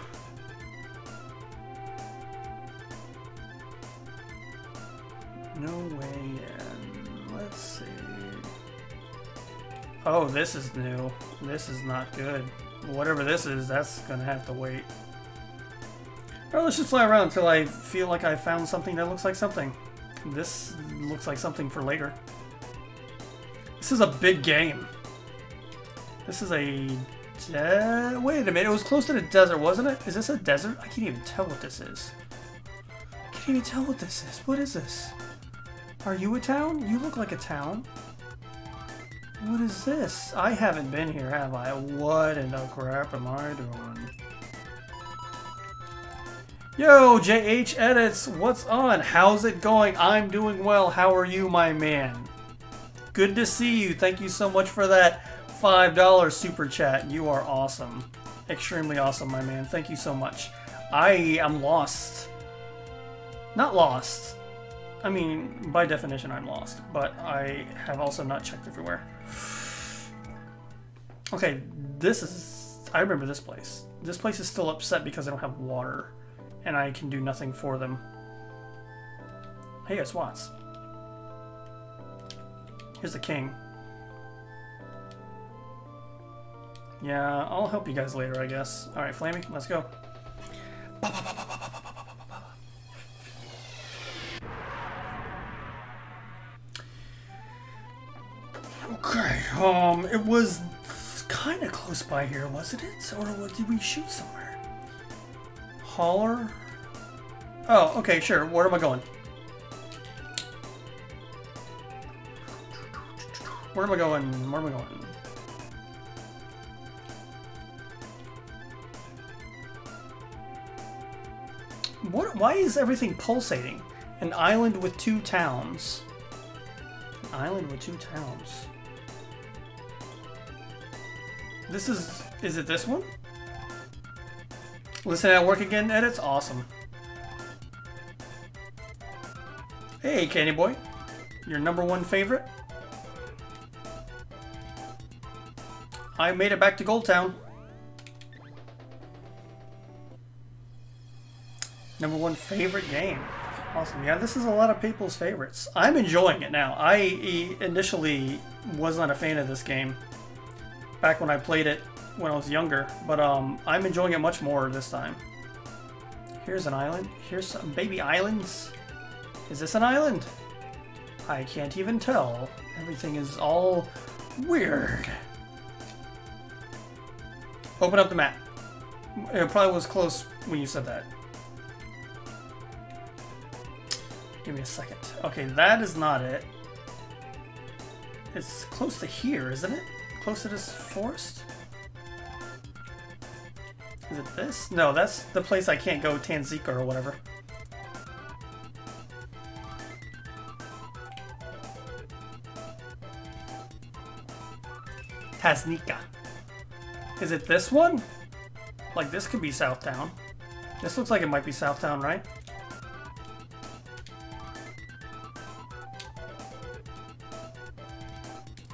No way in. Let's see. Oh, this is new. This is not good. Whatever this is, that's gonna have to wait. Alright, let's just fly around until I feel like I found something that looks like something. This looks like something for later. This is a big game. This is a... wait a minute, it was close to the desert, wasn't it? Is this a desert? I can't even tell what this is. Can you tell what this is? What is this? Are you a town? You look like a town. What is this? I haven't been here, have I? What in the crap am I doing? Yo, JH Edits, what's on? How's it going? I'm doing well. How are you, my man? Good to see you. Thank you so much for that $5 super chat. You are awesome. Extremely awesome, my man. Thank you so much. I am lost. Not lost. I mean, by definition, I'm lost, but I have also not checked everywhere. Okay, this is... I remember this place. This place is still upset because they don't have water, and I can do nothing for them. Hey, it's Watts. Here's the king. Yeah, I'll help you guys later, I guess. Alright, Flammie, let's go. Okay, it was kind of close by here, wasn't it? Or what, did we shoot somewhere? Holler? Oh, okay, sure. Where am I going? Where am I going? Where am I going? What? Why is everything pulsating? An island with two towns. An island with two towns. This is it this one? Listen at work again, Ed? It's awesome. Hey, Candy Boy. Your #1 favorite? I made it back to Gold Town. #1 favorite game. Awesome. Yeah, this is a lot of people's favorites. I'm enjoying it now. I initially was not a fan of this game back when I played it when I was younger, but I'm enjoying it much more this time. Here's an island. Here's some baby islands. Is this an island? I can't even tell. Everything is all weird. Open up the map. It probably was close when you said that. Give me a second. Okay, that is not it. It's close to here, isn't it? Close to this forest? Is it this? No, that's the place I can't go, Tasnica or whatever. Tasnica. Is it this one? Like, this could be South Town. This looks like it might be South Town, right?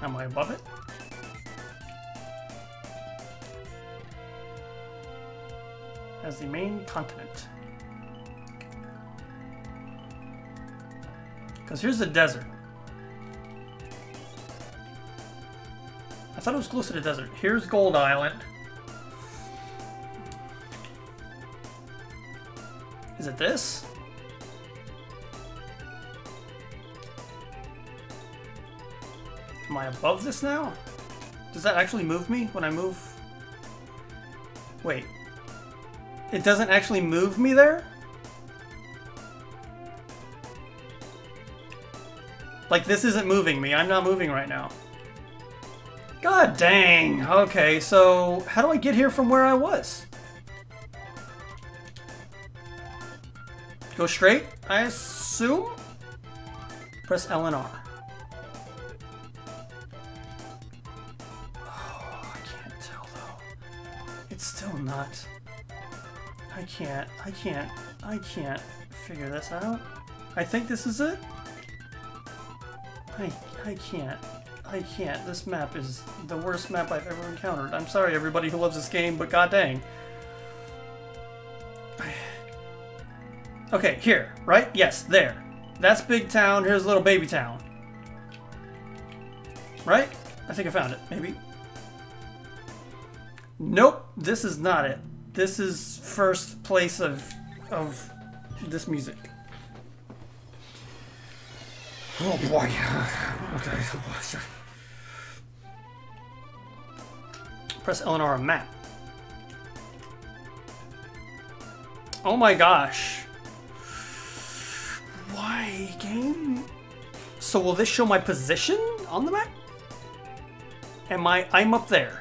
Am I above it? As the main continent. Because here's the desert. I thought it was close to the desert. Here's Gold Island. Is it this? Am I above this now? Does that actually move me when I move? Wait. It doesn't actually move me there? Like, this isn't moving me. I'm not moving right now. God dang! Okay, so how do I get here from where I was? Go straight, I assume? Press L and R. Not. I can't figure this out. I think this is it. I can't. This map is the worst map I've ever encountered. I'm sorry everybody who loves this game, but god dang. Okay, here, right? Yes, there. That's Big Town, here's Little Baby Town. Right? I think I found it, maybe. Nope, this is not it. This is first place of this music. Oh boy. Press L and R on map. Oh my gosh. Why, game? So will this show my position on the map? I'm up there.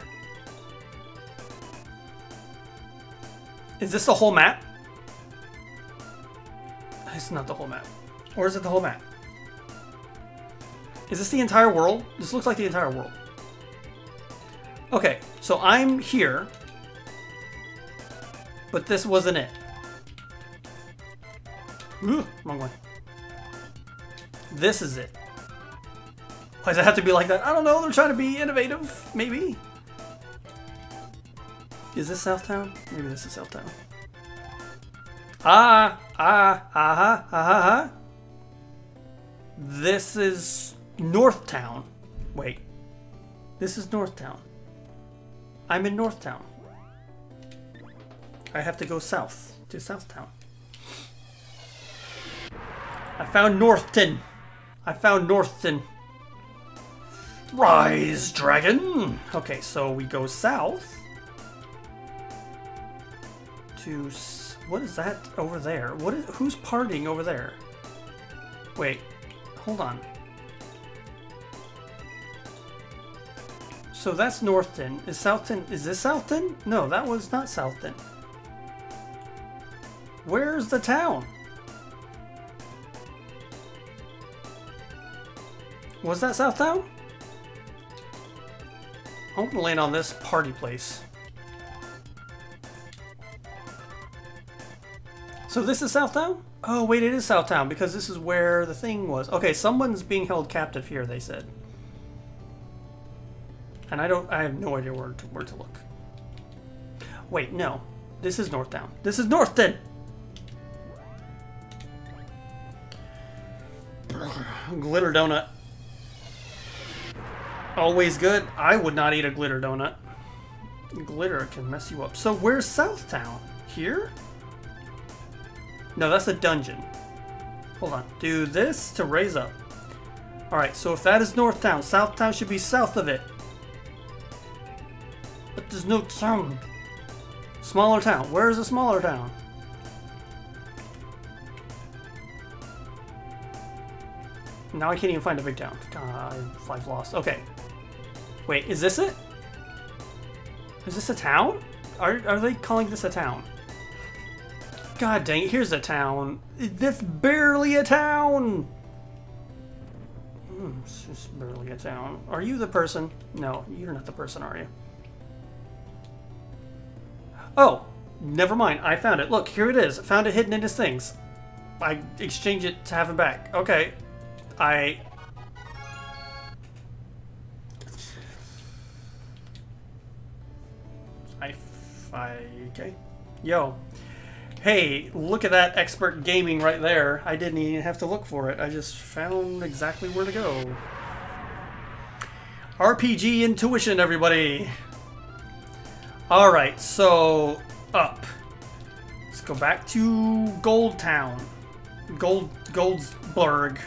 Is this the whole map? It's not the whole map. Or is it the whole map? Is this the entire world? This looks like the entire world. Okay, so I'm here. But this wasn't it. Ooh, wrong way. This is it. Why does it have to be like that? I don't know, they're trying to be innovative, maybe. Is this South Town? Maybe this is South Town. This is North Town. Wait. This is North Town. I'm in North Town. I have to go south to South Town. I found Northton. Rise, dragon. Okay, so we go south. What is that over there? Who's partying over there? Wait, hold on. So that's Northton. Is this Southton? No, that was not Southton. Where's the town? Was that South Town? I'm gonna land on this party place. So this is South Town? Oh, wait, it is South Town, because this is where the thing was. Okay, someone's being held captive here, they said. And I have no idea where to look. Wait, no. This is North Town. This is North then! Glitter donut. Always good. I would not eat a glitter donut. Glitter can mess you up. So where's South Town? Here? No, that's a dungeon. Hold on. Do this to raise up. Alright, so if that is North Town, South Town should be south of it. But there's no town. Smaller town. Where is the smaller town? Now I can't even find a big town. I've lost. Okay. Wait, is this it? Is this a town? Are they calling this a town? God dang it, here's a town. That's barely a town! It's just barely a town. Are you the person? No, you're not the person, are you? Oh, never mind. I found it. Look, here it is. I found it hidden in his things. I exchange it to have it back. Okay. Okay. Yo. Hey, look at that expert gaming right there. I didn't even have to look for it. I just found exactly where to go. RPG intuition, everybody. Alright, so up. Let's go back to Gold Town. Goldsburg.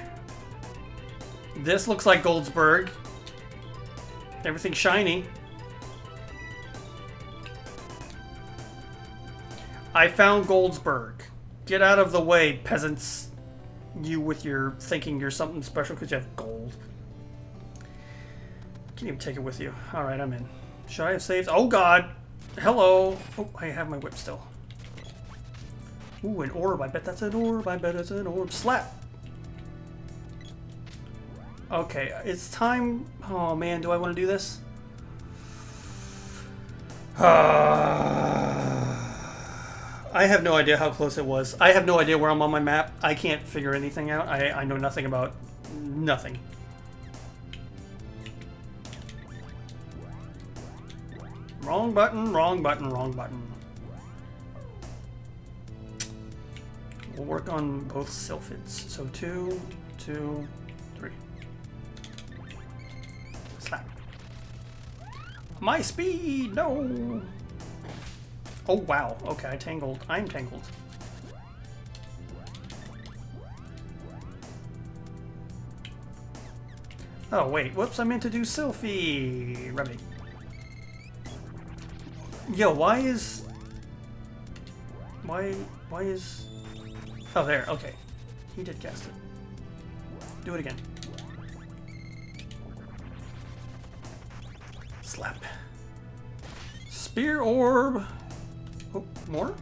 This looks like Goldsburg. Everything's shiny. I found Goldsburg. Get out of the way, peasants. You with your thinking you're something special because you have gold. Can't even take it with you. Alright, I'm in. Should I have saved? Oh god! Hello! Oh, I have my whip still. Ooh, an orb. I bet that's an orb. I bet it's an orb. Slap! Okay, it's time... Oh man, do I want to do this? I have no idea how close it was. I have no idea where I'm on my map. I can't figure anything out. I know nothing about nothing. Wrong button, wrong button, wrong button. We'll work on both Sylphids. So 2, 2, 3. Slap. My speed, no! Oh wow, okay, I tangled. I'm tangled. Oh wait, whoops, I meant to do Sylphie! Remy. Yo, why is... Oh there, okay. He did cast it. Do it again. Slap. Spear orb! Oh, more?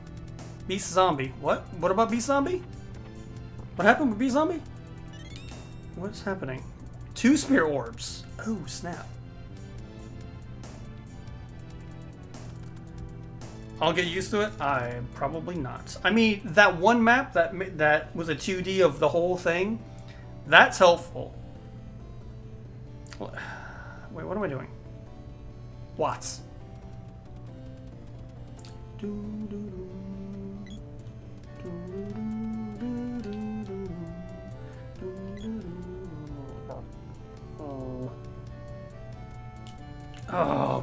Beast Zombie. What? What about Beast Zombie? What happened with Beast Zombie? What's happening? 2 spear orbs. Oh, snap. I'll get used to it? I probably not. I mean, that one map that was a 2D of the whole thing, that's helpful. Wait, what am I doing? Watts. Oh,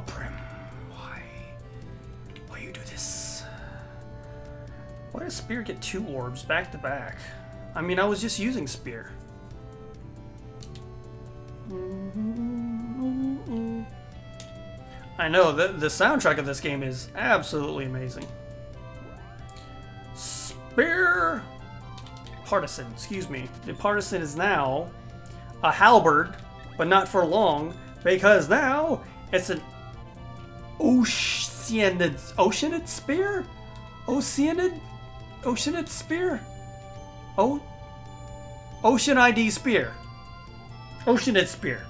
Prim. Why you do this? Why does Spear get 2 orbs back to back? I mean, I was just using Spear. I know, the soundtrack of this game is absolutely amazing. Spear Partisan, excuse me. The Partisan is now a halberd, but not for long, because now it's an Oceanid Spear? Oceanid Spear? Oh? Ocean ID Spear. Oceanid Spear.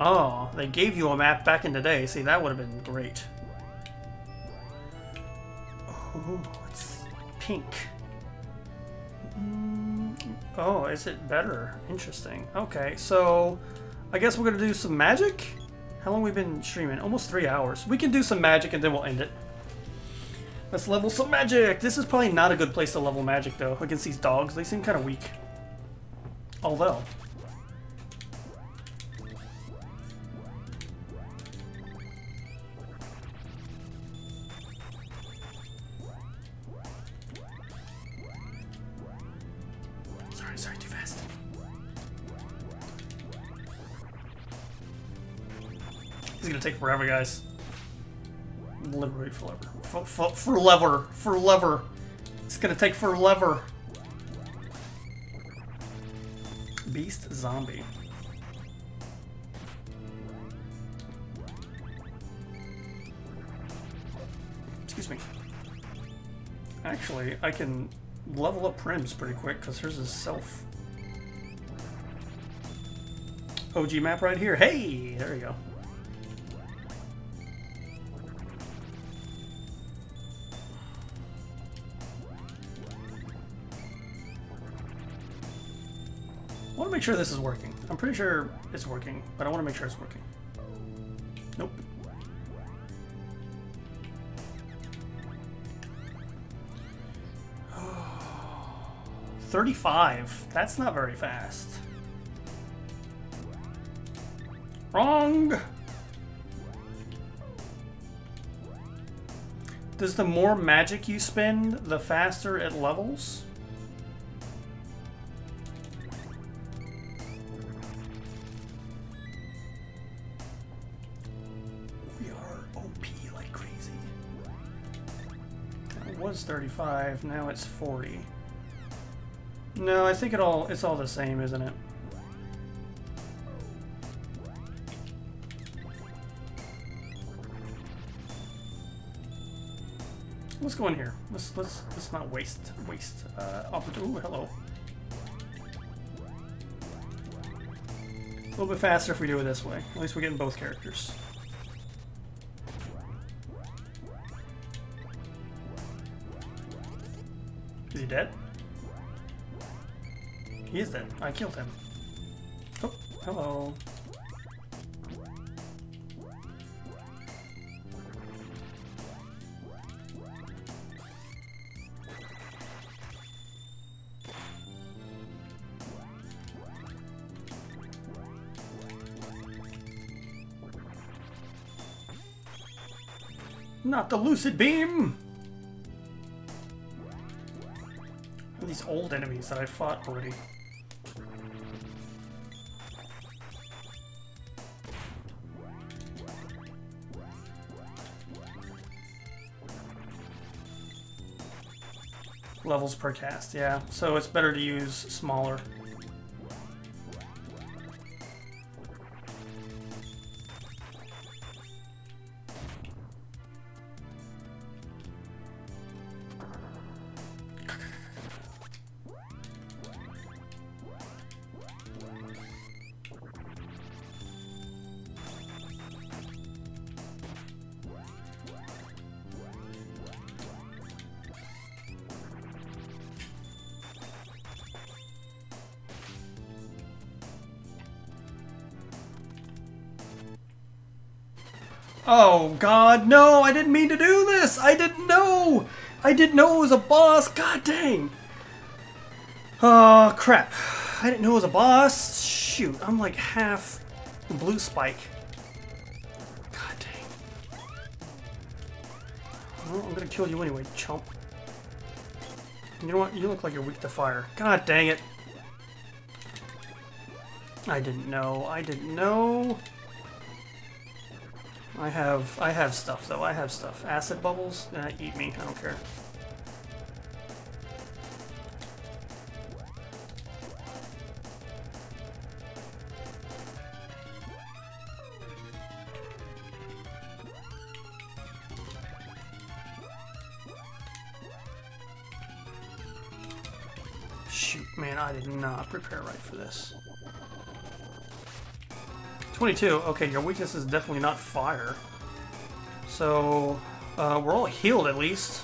Oh, they gave you a map back in the day. See, that would have been great. Ooh, it's pink. Oh, is it better? Interesting. Okay, so I guess we're gonna do some magic? How long have we been streaming? Almost 3 hours. We can do some magic and then we'll end it. Let's level some magic! This is probably not a good place to level magic though. Against these dogs, they seem kind of weak. Although... Sorry, too fast. This is gonna take forever, guys. Literally forever. Forever. It's gonna take forever. Beast zombie. Excuse me. Actually, I can level up Prim's pretty quick because hers is self. OG map right here. Hey, there you go. I want to make sure this is working. I'm pretty sure it's working, but I want to make sure it's working. Nope. Oh, 35. That's not very fast. Wrong! Does the more magic you spend, the faster it levels? We are OP like crazy. It was 35, now it's 40. No, I think it's all the same, isn't it? Let's go in here. Let's not waste. Ooh, hello. A little bit faster if we do it this way. At least we're getting both characters. Is he dead? He is dead. I killed him. Oh, hello. Not the lucid beam! And these old enemies that I fought already. Levels per cast, yeah. So it's better to use smaller. Oh god, no! I didn't mean to do this! I didn't know! I didn't know it was a boss! God dang! Oh, crap. I didn't know it was a boss. Shoot, I'm like half the blue spike. God dang. Well, I'm gonna kill you anyway, chump. You know what? You look like you're weak to fire. God dang it. I didn't know. I have stuff though. I have stuff. Acid bubbles? Eat me. I don't care. Shoot, man! I did not prepare right for this. 22. Okay, your weakness is definitely not fire. So, we're all healed at least.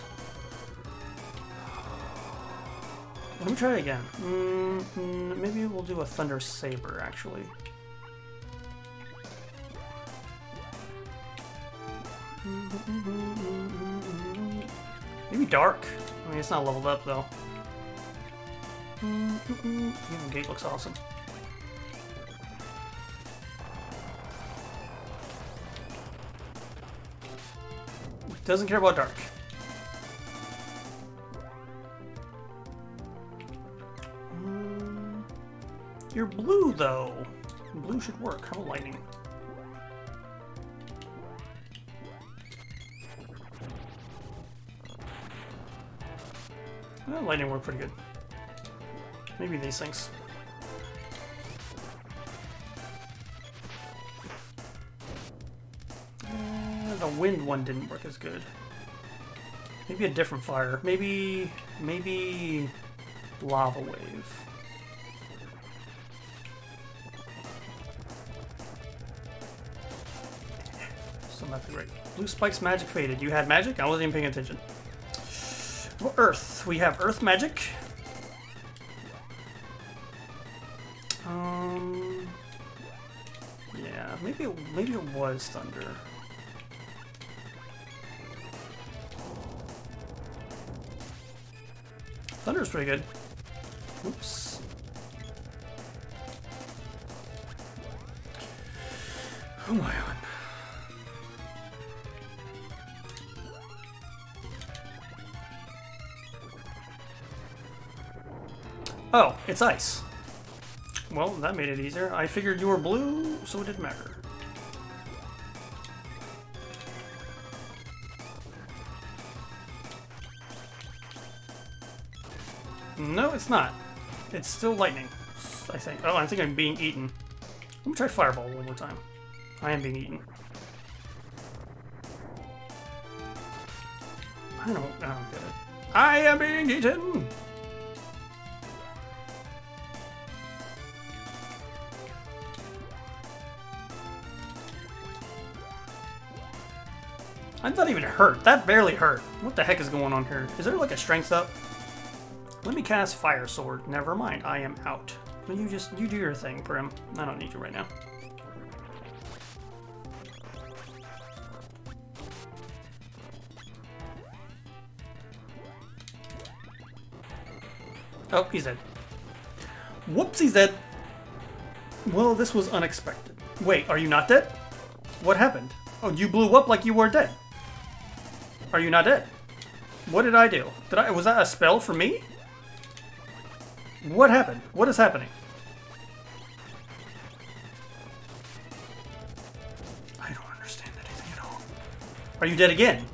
Let me try it again. Maybe we'll do a Thunder Saber, actually. Maybe Dark. I mean, it's not leveled up, though. Even Gate looks awesome. Doesn't care about Dark. You're blue, though. Blue should work. How about Lightning? Well, Lightning worked pretty good. Maybe these things. The wind one didn't work as good. Maybe a different fire. Maybe lava wave. Something right. Blue spikes magic faded. You had magic? I wasn't even paying attention. Well, Earth. We have Earth magic. Yeah. Maybe it was thunder. Thunder's pretty good. Oops. Who am I on? Oh, it's ice. Well, that made it easier. I figured you were blue, so it didn't matter. No, it's not. It's still lightning, I think. Oh, I think I'm being eaten. Let me try Fireball one more time. I am being eaten. I don't get it. I am being eaten! I'm not even hurt. That barely hurt. What the heck is going on here? Is there like a strength up? Let me cast Fire Sword. Never mind. I am out. Well, you do your thing, Prim. I don't need you right now. Oh, he's dead. Whoops, he's dead. Well, this was unexpected. Wait, are you not dead? What happened? Oh, you blew up like you were dead. Are you not dead? What did I do? Was that a spell for me? What happened? What is happening? I don't understand anything at all. Are you dead again?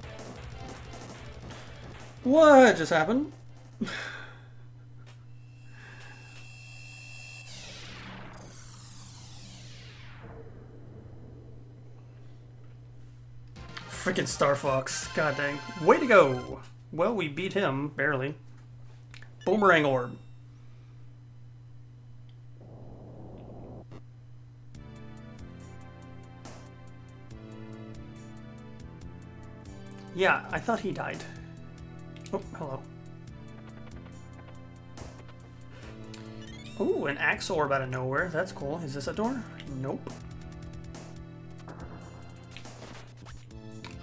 What just happened? Freaking Star Fox. God dang. Way to go! Well, we beat him. Barely. Boomerang Orb. Yeah, I thought he died. Oh, hello. Ooh, an axe orb out of nowhere. That's cool. Is this a door? Nope.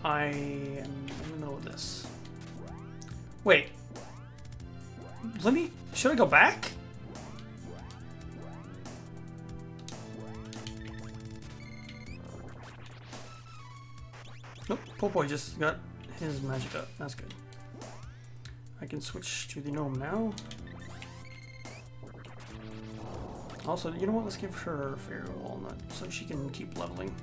I am in the middle of this. Wait. Should I go back? Nope, Popoi just got his magic up. That's good. I can switch to the gnome now. Also, you know what? Let's give her Fairy Walnut so she can keep leveling.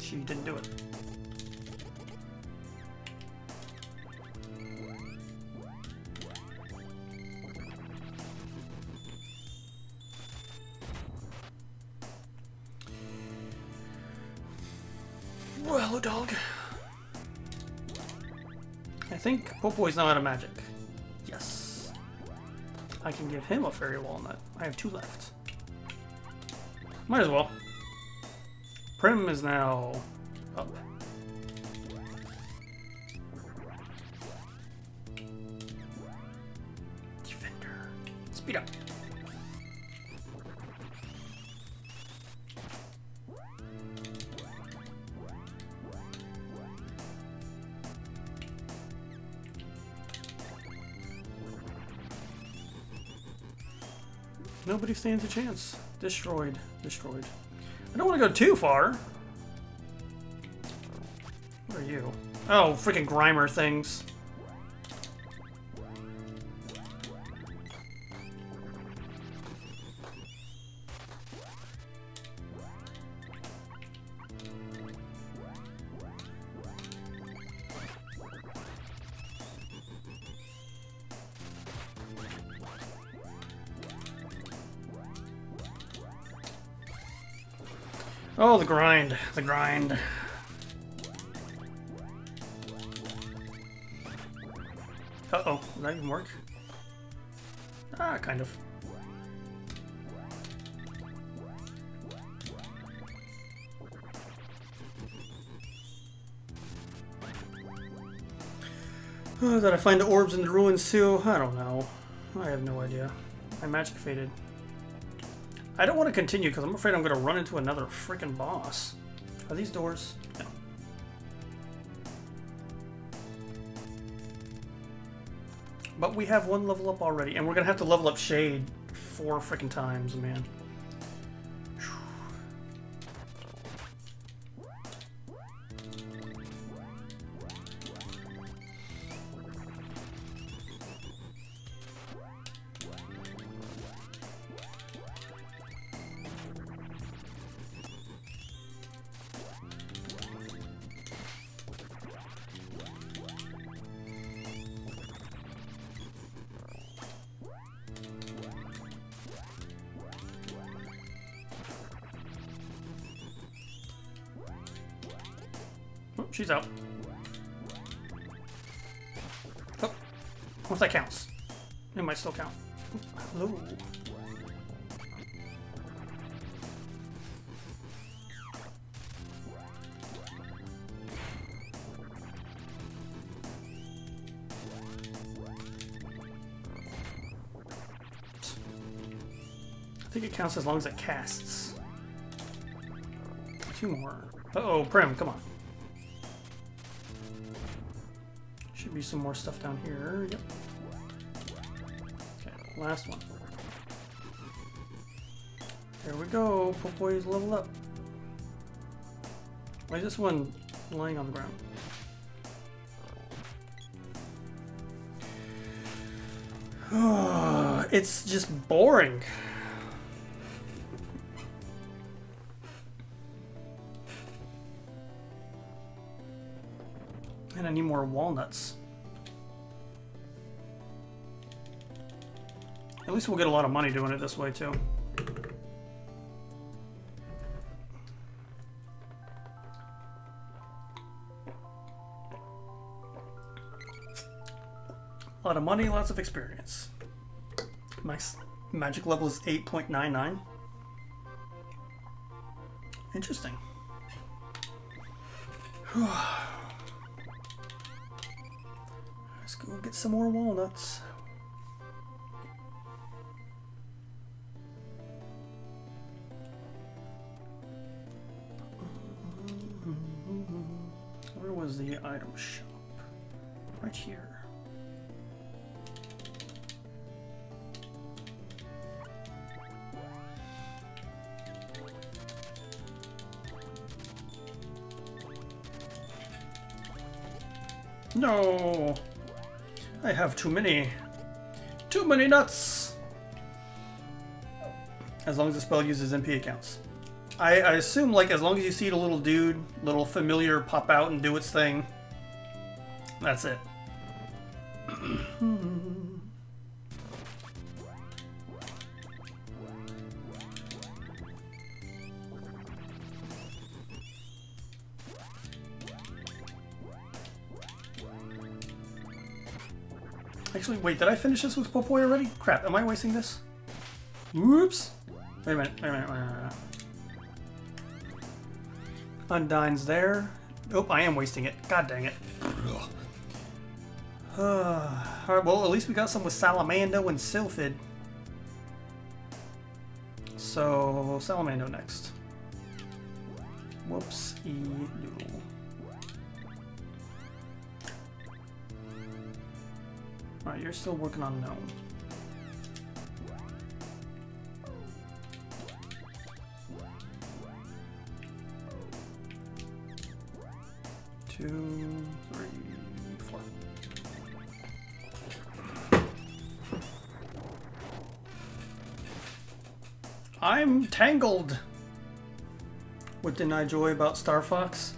She didn't do it. Well, hello, dog. I think Popoi's now out of magic. Yes. I can give him a Fairy Walnut. I have two left. Might as well. Prim is now up. Defender. Speed up. Nobody stands a chance. Destroyed. Destroyed. I don't want to go too far. What are you? Oh, freaking Grimer things. Oh, the grind. The grind. Uh-oh. Did that even work? Ah, kind of. Oh, did I find the orbs in the ruins too? I don't know. I have no idea. My magic faded. I don't want to continue because I'm afraid I'm going to run into another freaking boss. Are these doors? No. But we have one level up already, and we're going to have to level up Shade 4 freaking times, man. She's out. Oh, once that counts. It might still count. Hello. I think it counts as long as it casts. Two more. Uh-oh, Prim, come on. Be some more stuff down here. Yep. Okay, last one. There we go. Popoi's leveled up. Why is this one laying on the ground? Oh, it's just boring. And I need more walnuts. At least we'll get a lot of money doing it this way, too. A lot of money, lots of experience. My magic level is 8.99. Interesting. Let's go get some more walnuts. The item shop right here. No, I have too many nuts. As long as the spell uses MP, it counts. I assume, like, as long as you see the little dude, little familiar pop out and do its thing, that's it. Actually, wait, did I finish this with Popoi already? Crap, am I wasting this? Whoops! Wait a minute, wait a minute, wait a minute. Undyne's there. Oh, I am wasting it. God dang it. Alright, well, at least we got some with Salamando and Sylphid. So, Salamando next. Whoops. E-doodle. Alright, you're still working on Gnome. Two, three, four. I'm tangled! What didn't I enjoy about Star Fox?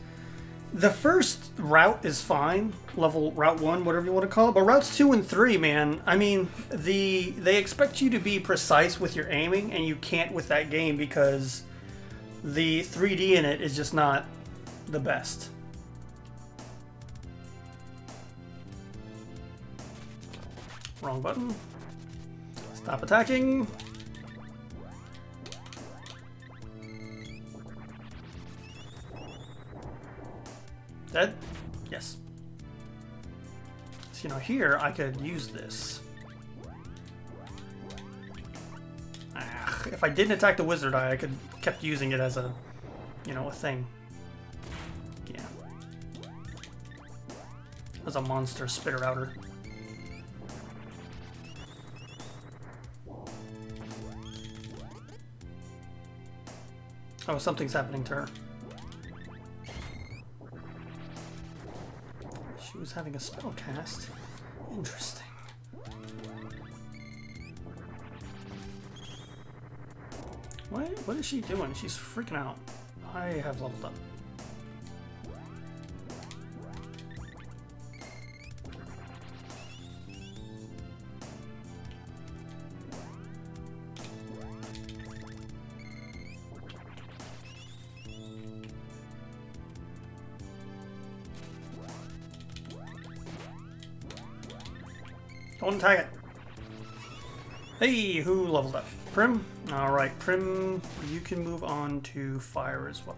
The first route is fine. Route 1, whatever you want to call it. But routes 2 and 3, man, I mean, they expect you to be precise with your aiming, and you can't with that game because the 3D in it is just not the best. Wrong button. Stop attacking. Dead? Yes. So, you know, here I could use this. Ah, if I didn't attack the wizard eye, I could kept using it as a, you know, a thing. Yeah. As a monster spitter outer. Oh, something's happening to her. She was having a spell cast. Interesting. What is she doing? She's freaking out. I have leveled up. Don't tag it. Hey, who leveled up? Prim? Alright, Prim, you can move on to fire as well.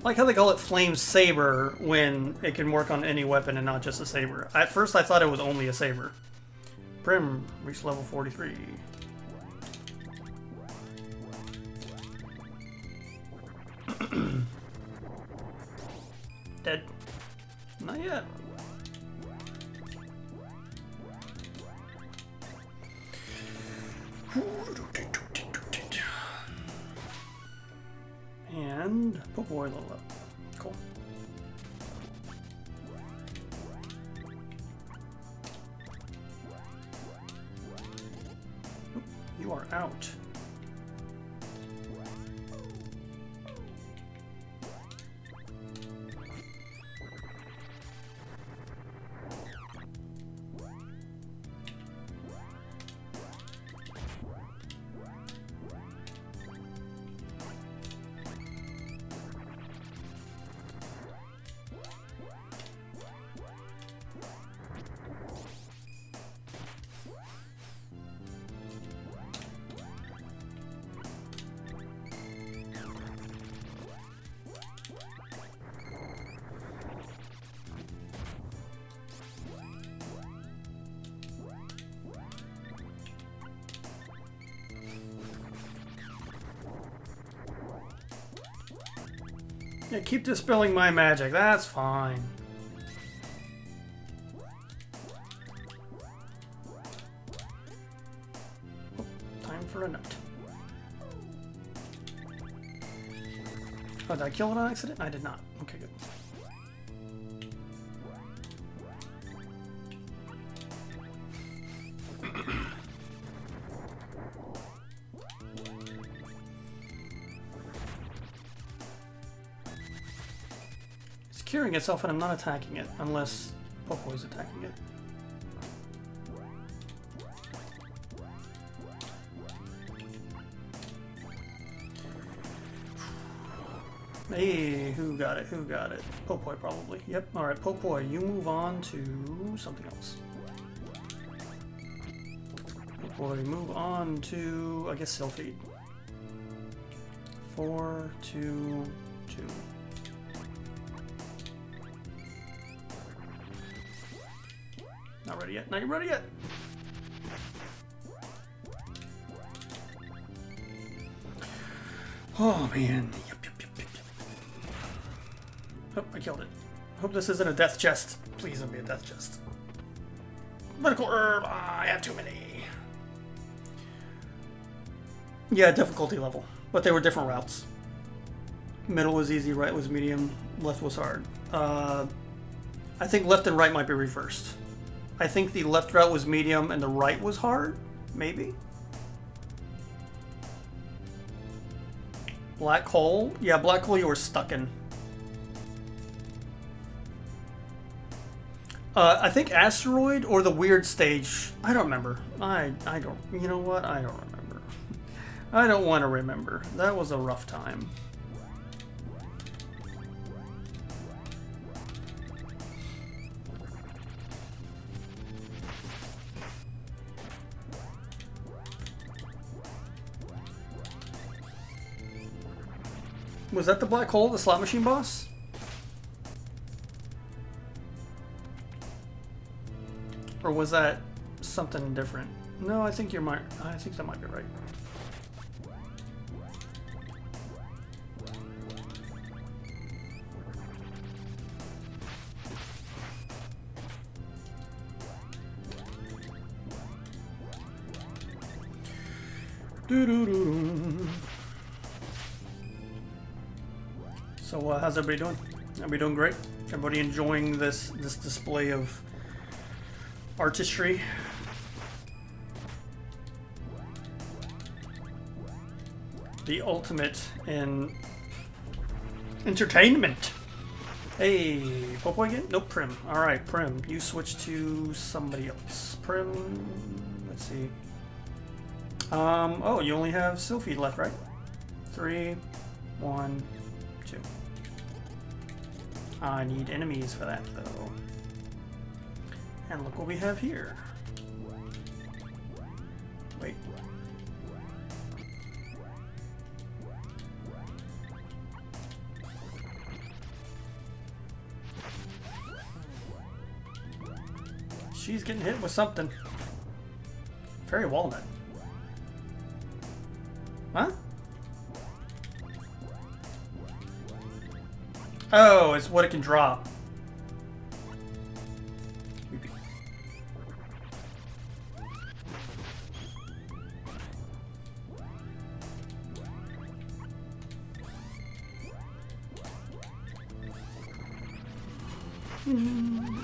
I like how they call it Flame Saber when it can work on any weapon and not just a saber. At first I thought it was only a saber. Prim, reached level 43. Dead. Not yet. And Popoi level up. Cool. You are out. Yeah, keep dispelling my magic. That's fine. Oh, time for a nut. Oh, did I kill it on accident? I did not. Okay, good. curing itself and I'm not attacking it, unless Popoi's attacking it. Hey, who got it? Who got it? Popoi, probably. Yep, alright, Popoi, you move on to something else. Popoi, move on to, I guess, Sylphid. 4, 2, 2. Not ready yet. Not ready yet! Oh, man. Oh, I killed it. Hope this isn't a death chest. Please don't be a death chest. Medical herb! Ah, I have too many. Yeah, difficulty level. But they were different routes. Middle was easy, right was medium, left was hard. I think left and right might be reversed. I think the left route was medium and the right was hard, maybe? Black hole? Yeah, black hole you were stuck in. I think asteroid or the weird stage. I don't remember. I don't. You know what? I don't remember. I don't want to remember. That was a rough time. Was that the black hole, the slot machine boss? Or was that something different? No, I think I think that might be right. So how's everybody doing? Everybody doing great? Everybody enjoying this display of artistry. The ultimate in entertainment. Hey, Popoi again? Nope, Prim. Alright, Prim. You switch to somebody else. Prim. Let's see. Oh, you only have Sylphid left, right? 3, 1, 2. I need enemies for that, though. And look what we have here. Wait. She's getting hit with something. Fairy walnut. Huh? Oh, it's what it can drop.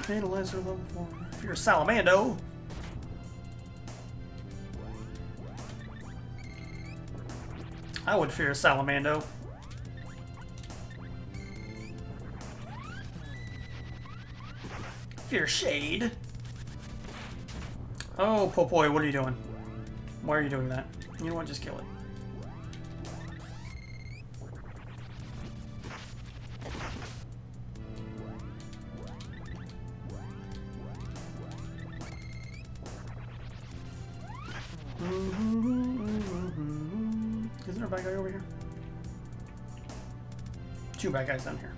Analyzer level 4. If you're a Salamando. I would fear a Salamando. Fear Shade. Oh, Popoi, what are you doing? Why are you doing that? You know what? Just kill it. Isn't there a bad guy over here? 2 bad guys down here.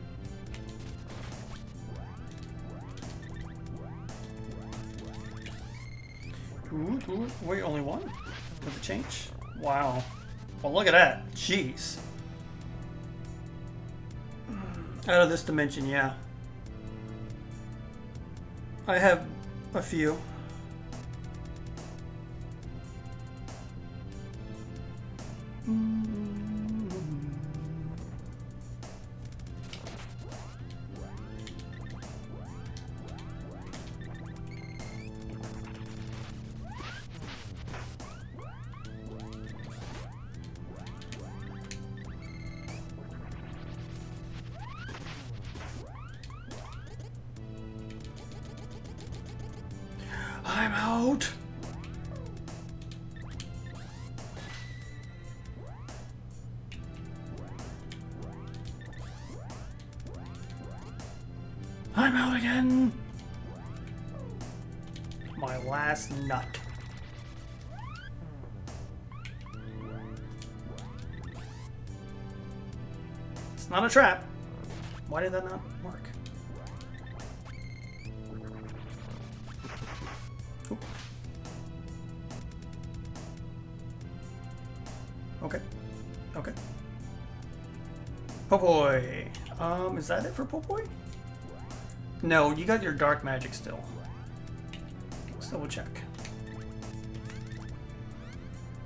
Ooh, wait, only one? Does it change? Wow. Well, look at that. Jeez. Out of this dimension, yeah. I have a few. I'm out. I'm out again. My last nut. It's not a trap. Why did that not work? Ooh. Okay. Okay. Popoi. Is that it for Popoi? No, you got your dark magic still. Let's double check.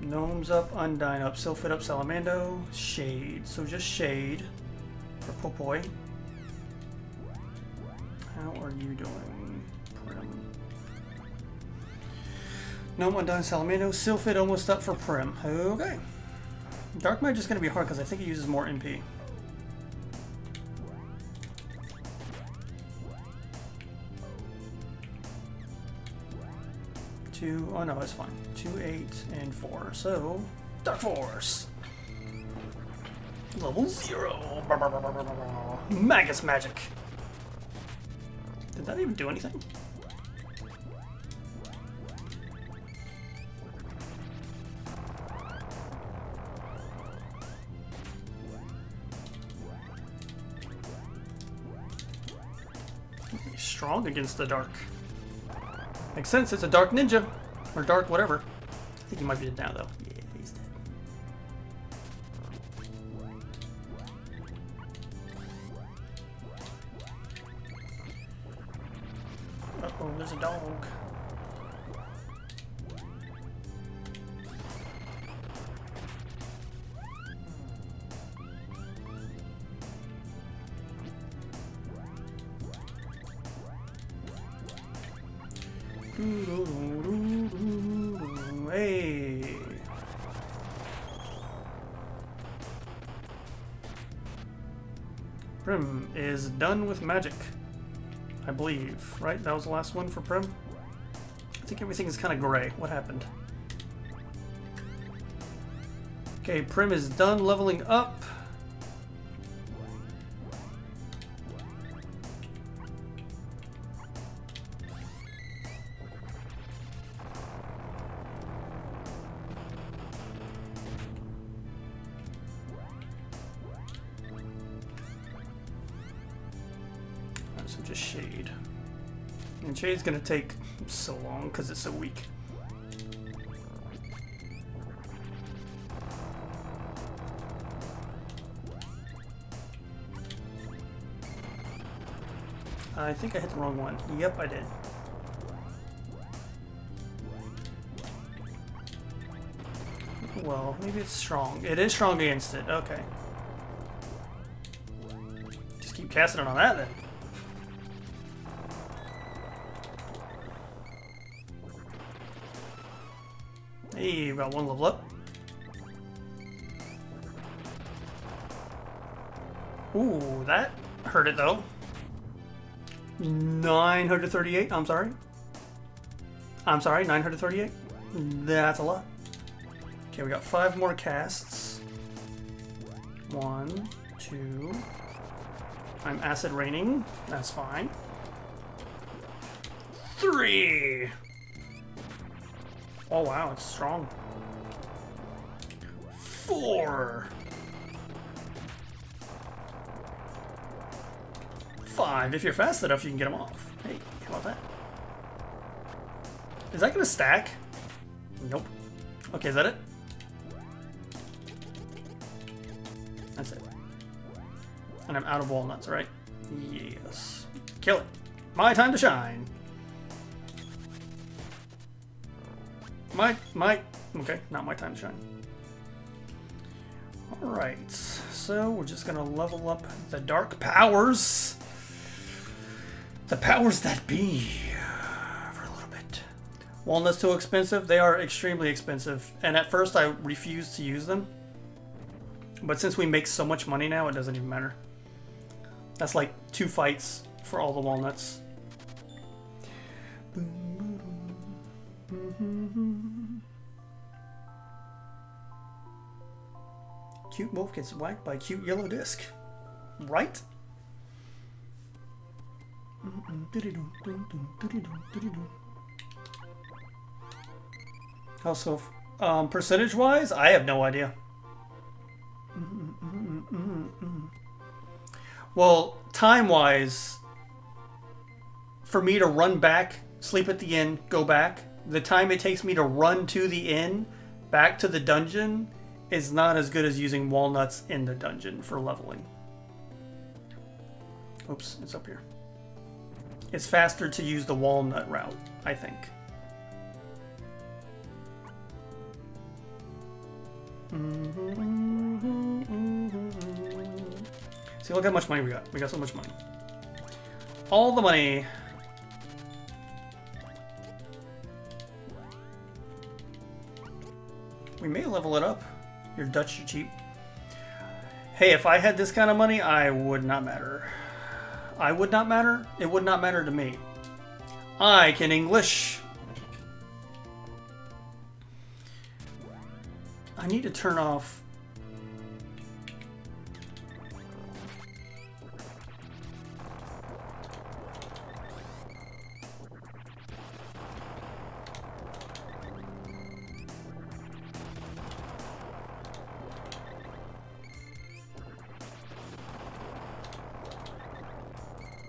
Gnomes up, Undyne up, Sylphid up, Salamando, Shade. So just Shade for Popoi. How are you doing, Prim? Gnome, Undyne, Salamando, Sylphid almost up for Prim. Okay. Dark Mage is going to be hard because I think it uses more MP. Two, oh no, that's fine. 2, 8, and 4. So, Dark Force! Level 0! Magus Magic! Did that even do anything? He's strong against the dark. Makes sense, it's a dark ninja. Or dark whatever. I think he might be dead now, though. Yeah, he's dead. Uh-oh, there's a dog. Hey. Prim is done with magic, I believe, right? That was the last one for Prim? I think everything is kind of gray. What happened? Okay, Prim is done leveling up. Shade's gonna take so long because it's so weak. I think I hit the wrong one. Yep, I did. Well, maybe it's strong. It is strong against it. Okay. Just keep casting it on that then. Hey, we got one level up. Ooh, that hurt it though. 938, I'm sorry. 938. That's a lot. Okay, we got 5 more casts. 1, 2. I'm acid raining. That's fine. 3! Oh wow, it's strong. 4. 5. If you're fast enough, you can get them off. Hey, how about that? Is that gonna stack? Nope. Okay, is that it? That's it. And I'm out of walnuts, right? Yes. Kill it. My time to shine. Okay, not my time to shine. Alright, so we're just gonna level up the dark powers. The powers that be. For a little bit. Walnuts too expensive? They are extremely expensive. And at first I refused to use them. But since we make so much money now, it doesn't even matter. That's like 2 fights for all the walnuts. Boom, boom. cute wolf gets whacked by a cute yellow disc. Right? How so? Percentage-wise, I have no idea. Well, time-wise, for me to run back, sleep at the inn, go back, the time it takes me to run to the inn, back to the dungeon, is not as good as using walnuts in the dungeon for leveling. Oops, it's up here. It's faster to use the walnut route, I think. See, look how much money we got. We got so much money. All the money. We may level it up. You're Dutch, you're cheap. Hey, if I had this kind of money, I would not matter. I would not matter. It would not matter to me. I can English. I need to turn off.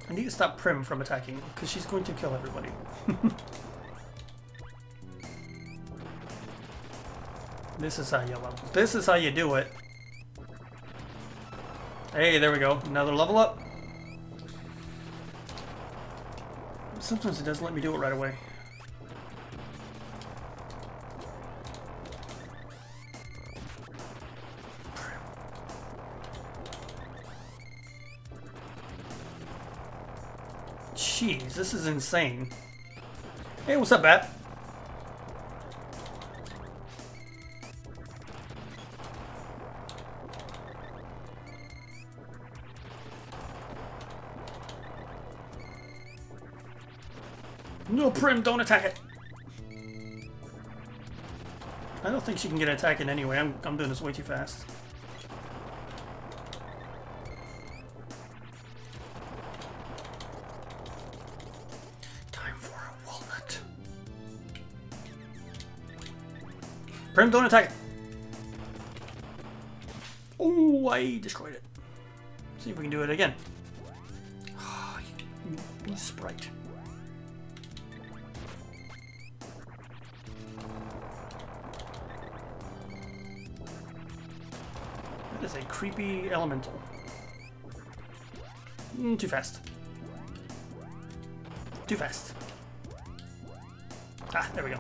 I need to stop Prim from attacking, because she's going to kill everybody. This is how you level. This is how you do it. Hey, there we go. Another level up. Sometimes it doesn't let me do it right away. Jeez, this is insane. Hey, what's up, Bat? No, Prim, don't attack it. I don't think she can get an attack in anyway. I'm doing this way too fast. Time for a walnut. Prim, don't attack it. Oh, I destroyed it. Let's see if we can do it again. Oh, you sprite. Is a creepy elemental. Too fast. Too fast. Ah, there we go.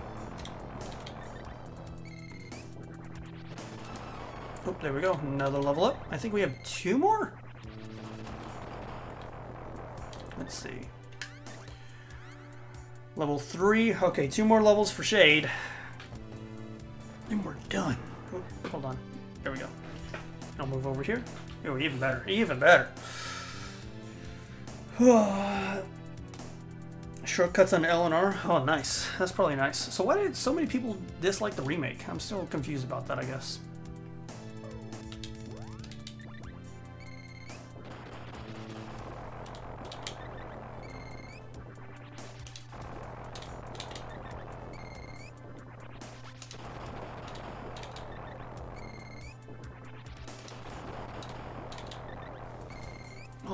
Oh, there we go. Another level up. I think we have two more? Let's see. Level 3. Okay, two more levels for Shade. And we're done. Oh, hold on. There we go. I'll move over here. Oh, even better. Even better. Shortcuts on L and R. Oh, nice. That's probably nice. So why did so many people dislike the remake? I'm still confused about that, I guess.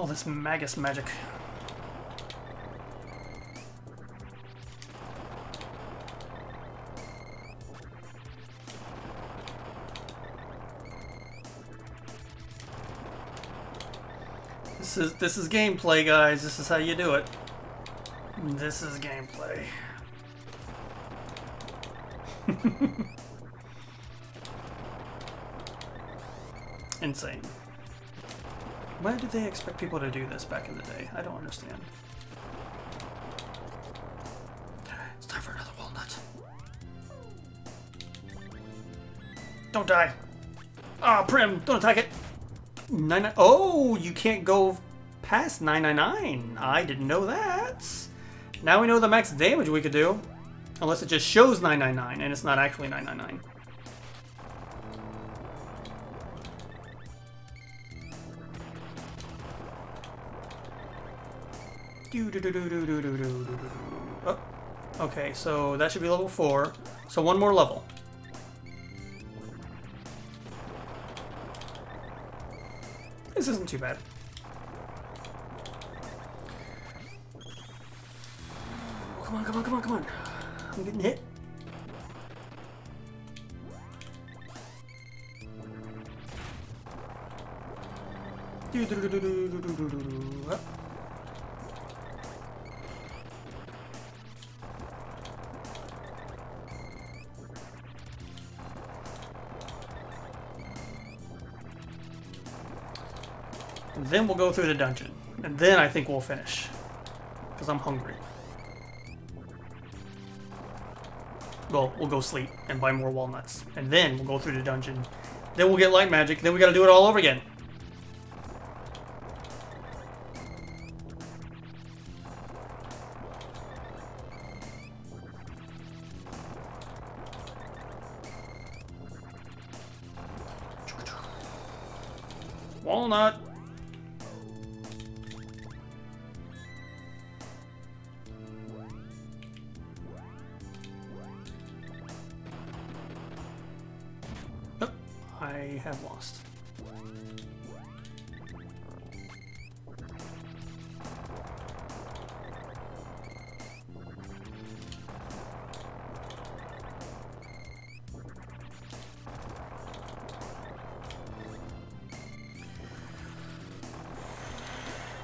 This Magus magic. This is gameplay, guys. This is how you do it. This is gameplay. Insane. Why did they expect people to do this back in the day? I don't understand. It's time for another walnut. Don't die. Ah, oh, Prim, don't attack it. 99. Oh, you can't go past 999. I didn't know that. Now we know the max damage we could do, unless it just shows 999 and it's not actually 999. Oh, okay, so that should be level 4. So one more level. This isn't too bad. Oh, come on, come on, come on, come on. I'm getting hit. And then we'll go through the dungeon. And then I think we'll finish. Because I'm hungry. Well, we'll go sleep and buy more walnuts. And then we'll go through the dungeon. Then we'll get light magic. Then we gotta do it all over again. Walnut! Oh, I have lost.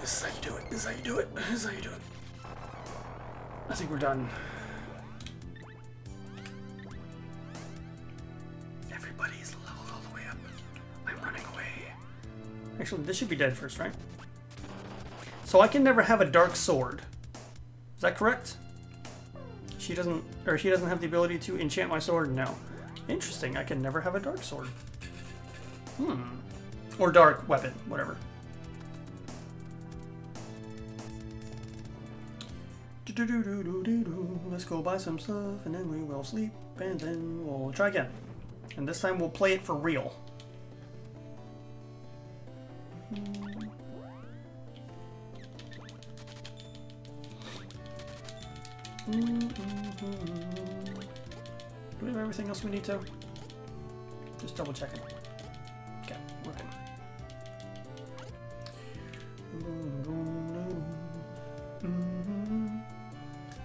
This is how you do it. I think we're done. Everybody's leveled all the way up. I'm running away. Actually, this should be dead first, right? So I can never have a dark sword. Is that correct? She doesn't have the ability to enchant my sword? No. Interesting, I can never have a dark sword. Hmm. Or dark weapon, whatever. Let's go buy some stuff, and then we will sleep, and then we'll try again. And this time we'll play it for real. Do we have everything else we need to? Just double checking. Okay, we're good.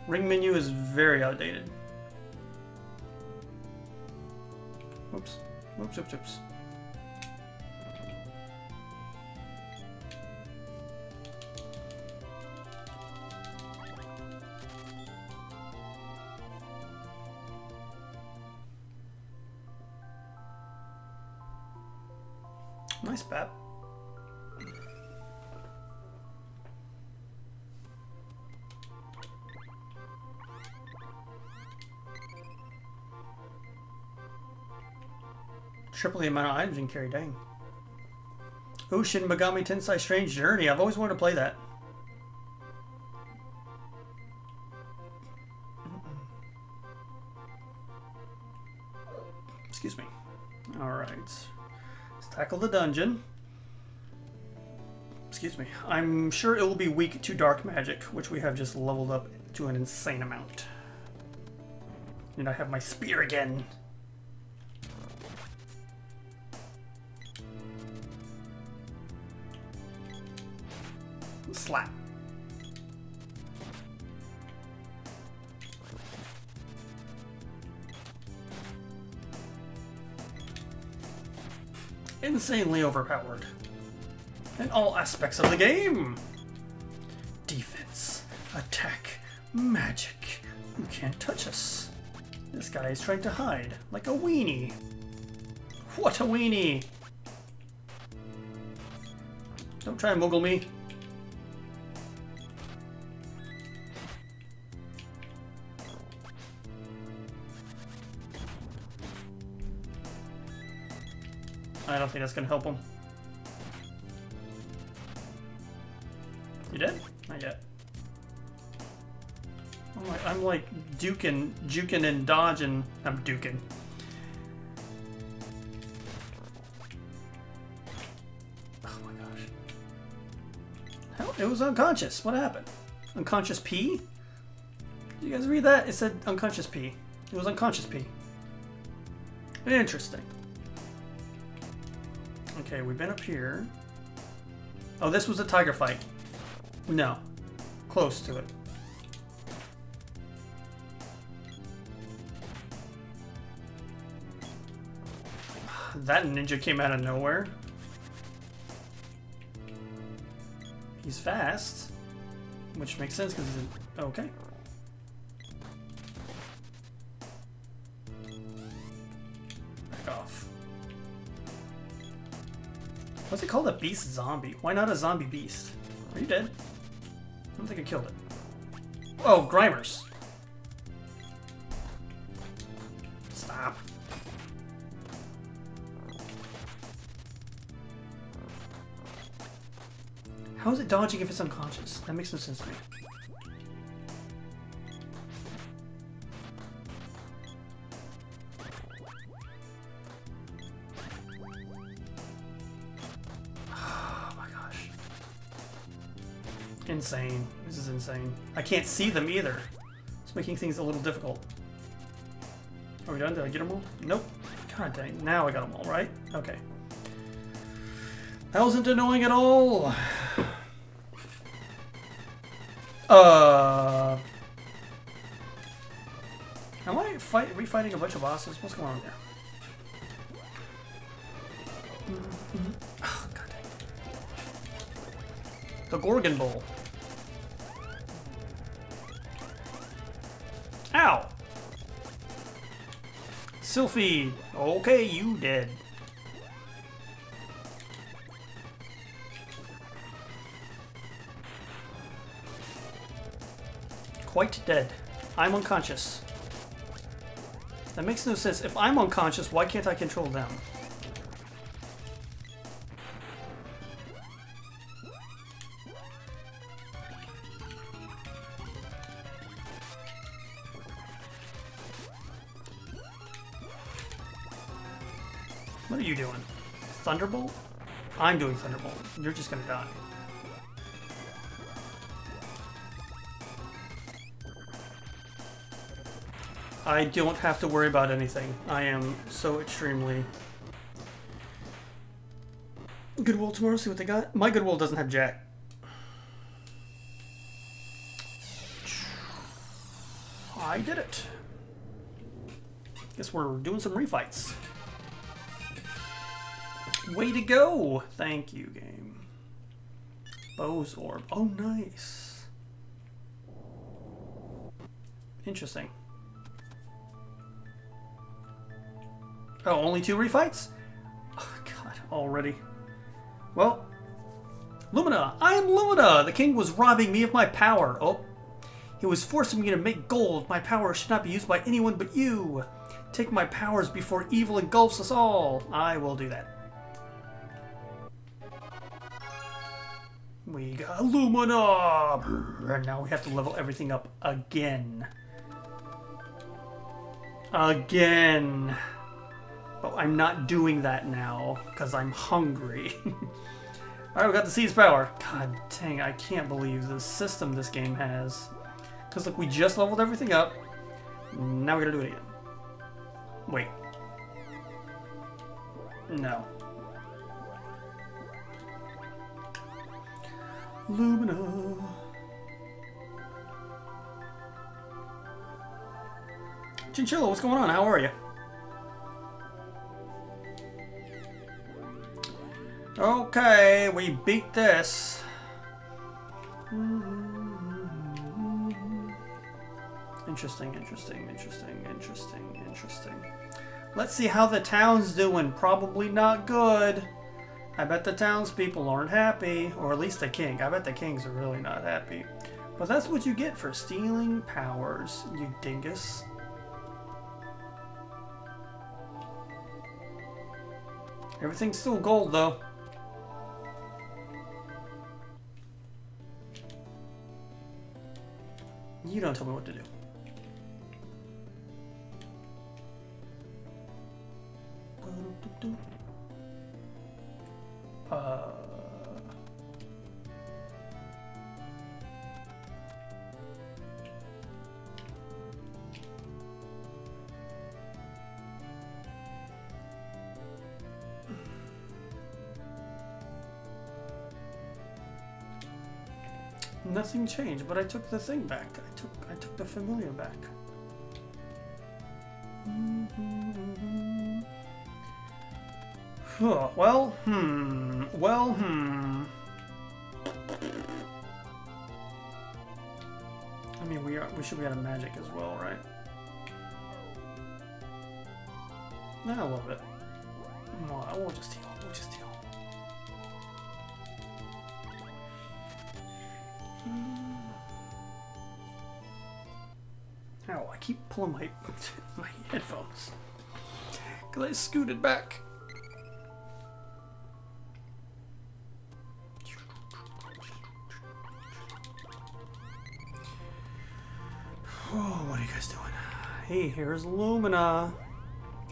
Ring menu is very outdated. Oops. Oops, oops, oops. Nice bat. Triple the amount of items you can carry, dang. Ooh, Shin Megami Tensei Strange Journey. I've always wanted to play that. Excuse me. Alright. Let's tackle the dungeon. Excuse me. I'm sure it will be weak to dark magic, which we have just leveled up to an insane amount. And I have my spear again. Slap. Insanely overpowered in all aspects of the game. Defense, attack, magic. You can't touch us. This guy is trying to hide like a weenie. What a weenie. Don't try and muggle me. I don't think that's going to help him. You dead? Not yet. I'm like juking and dodging. I'm duking. Oh my gosh. It was unconscious. What happened? Unconscious P? Did you guys read that? It said Unconscious P. It was Unconscious P. Interesting. Okay, we've been up here. Oh, this was a tiger fight. No. Close to it. That ninja came out of nowhere. He's fast. Which makes sense, because he's a... Okay. Back off. What's it called? A beast zombie. Why not a zombie beast? Are you dead? I don't think I killed it. Oh, Grimers. Stop. How is it dodging if it's unconscious? That makes no sense to me. Oh my gosh. Insane. This is insane. I can't see them either. It's making things a little difficult. Are we done? Did I get them all? Nope. God dang. Now I got them all, right? Okay. That wasn't annoying at all. Am I refighting a bunch of bosses? What's going on there? Mm-hmm. Oh, God dang. The Gorgon Bowl. Ow! Sylphid. Okay, you dead. Quite dead. I'm unconscious. That makes no sense. If I'm unconscious, why can't I control them? What are you doing? Thunderbolt? I'm doing Thunderbolt. You're just gonna die. I don't have to worry about anything. I am so extremely... Goodwill tomorrow, see what they got. My Goodwill doesn't have Jacques. I did it. Guess we're doing some refights. Way to go! Thank you, game. Bow's Orb. Oh, nice. Interesting. Oh, only 2 refights? Oh, God, already. Well, Lumina. I am Lumina! The king was robbing me of my power. Oh, he was forcing me to make gold. My power should not be used by anyone but you. Take my powers before evil engulfs us all. I will do that. We got Lumina! And now we have to level everything up again. Again! But I'm not doing that now, because I'm hungry. Alright, we got the Seize Power. God dang, I can't believe the system this game has. Because, look, we just leveled everything up. Now we gotta do it again. Wait. No. Lumina. Chinchilla, what's going on? How are you? Okay, we beat this. Interesting, interesting, interesting, interesting, interesting. Let's see how the town's doing. Probably not good. I bet the townspeople aren't happy. Or at least the king. I bet the kings are really not happy. But that's what you get for stealing powers, you dingus. Everything's still gold, though. You don't tell me what to do. nothing changed, but I took the thing back. I took the familiar back. Huh, well, I mean, we should be out of magic as well, right? Nah, a little bit. No, we'll just heal. We'll just heal. Ow, I keep pulling my, my headphones. Because I scooted back. Oh, what are you guys doing? Hey, here's Lumina.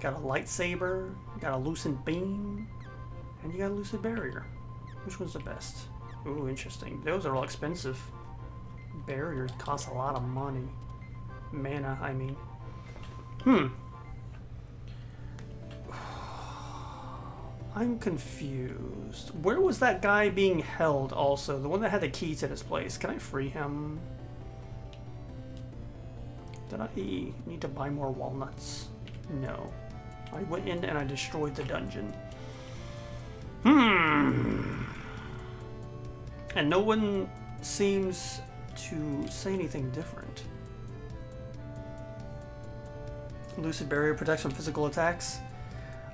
Got a lightsaber, got a lucent beam, and you got a lucid barrier. Which one's the best? Ooh, interesting. Those are all expensive. Barriers cost a lot of money. Mana, I mean. I'm confused. Where was that guy being held also? The one that had the key to this place. Can I free him? Did I need to buy more walnuts? No. I went in and I destroyed the dungeon. And no one seems to say anything different. Lucid barrier protects from physical attacks.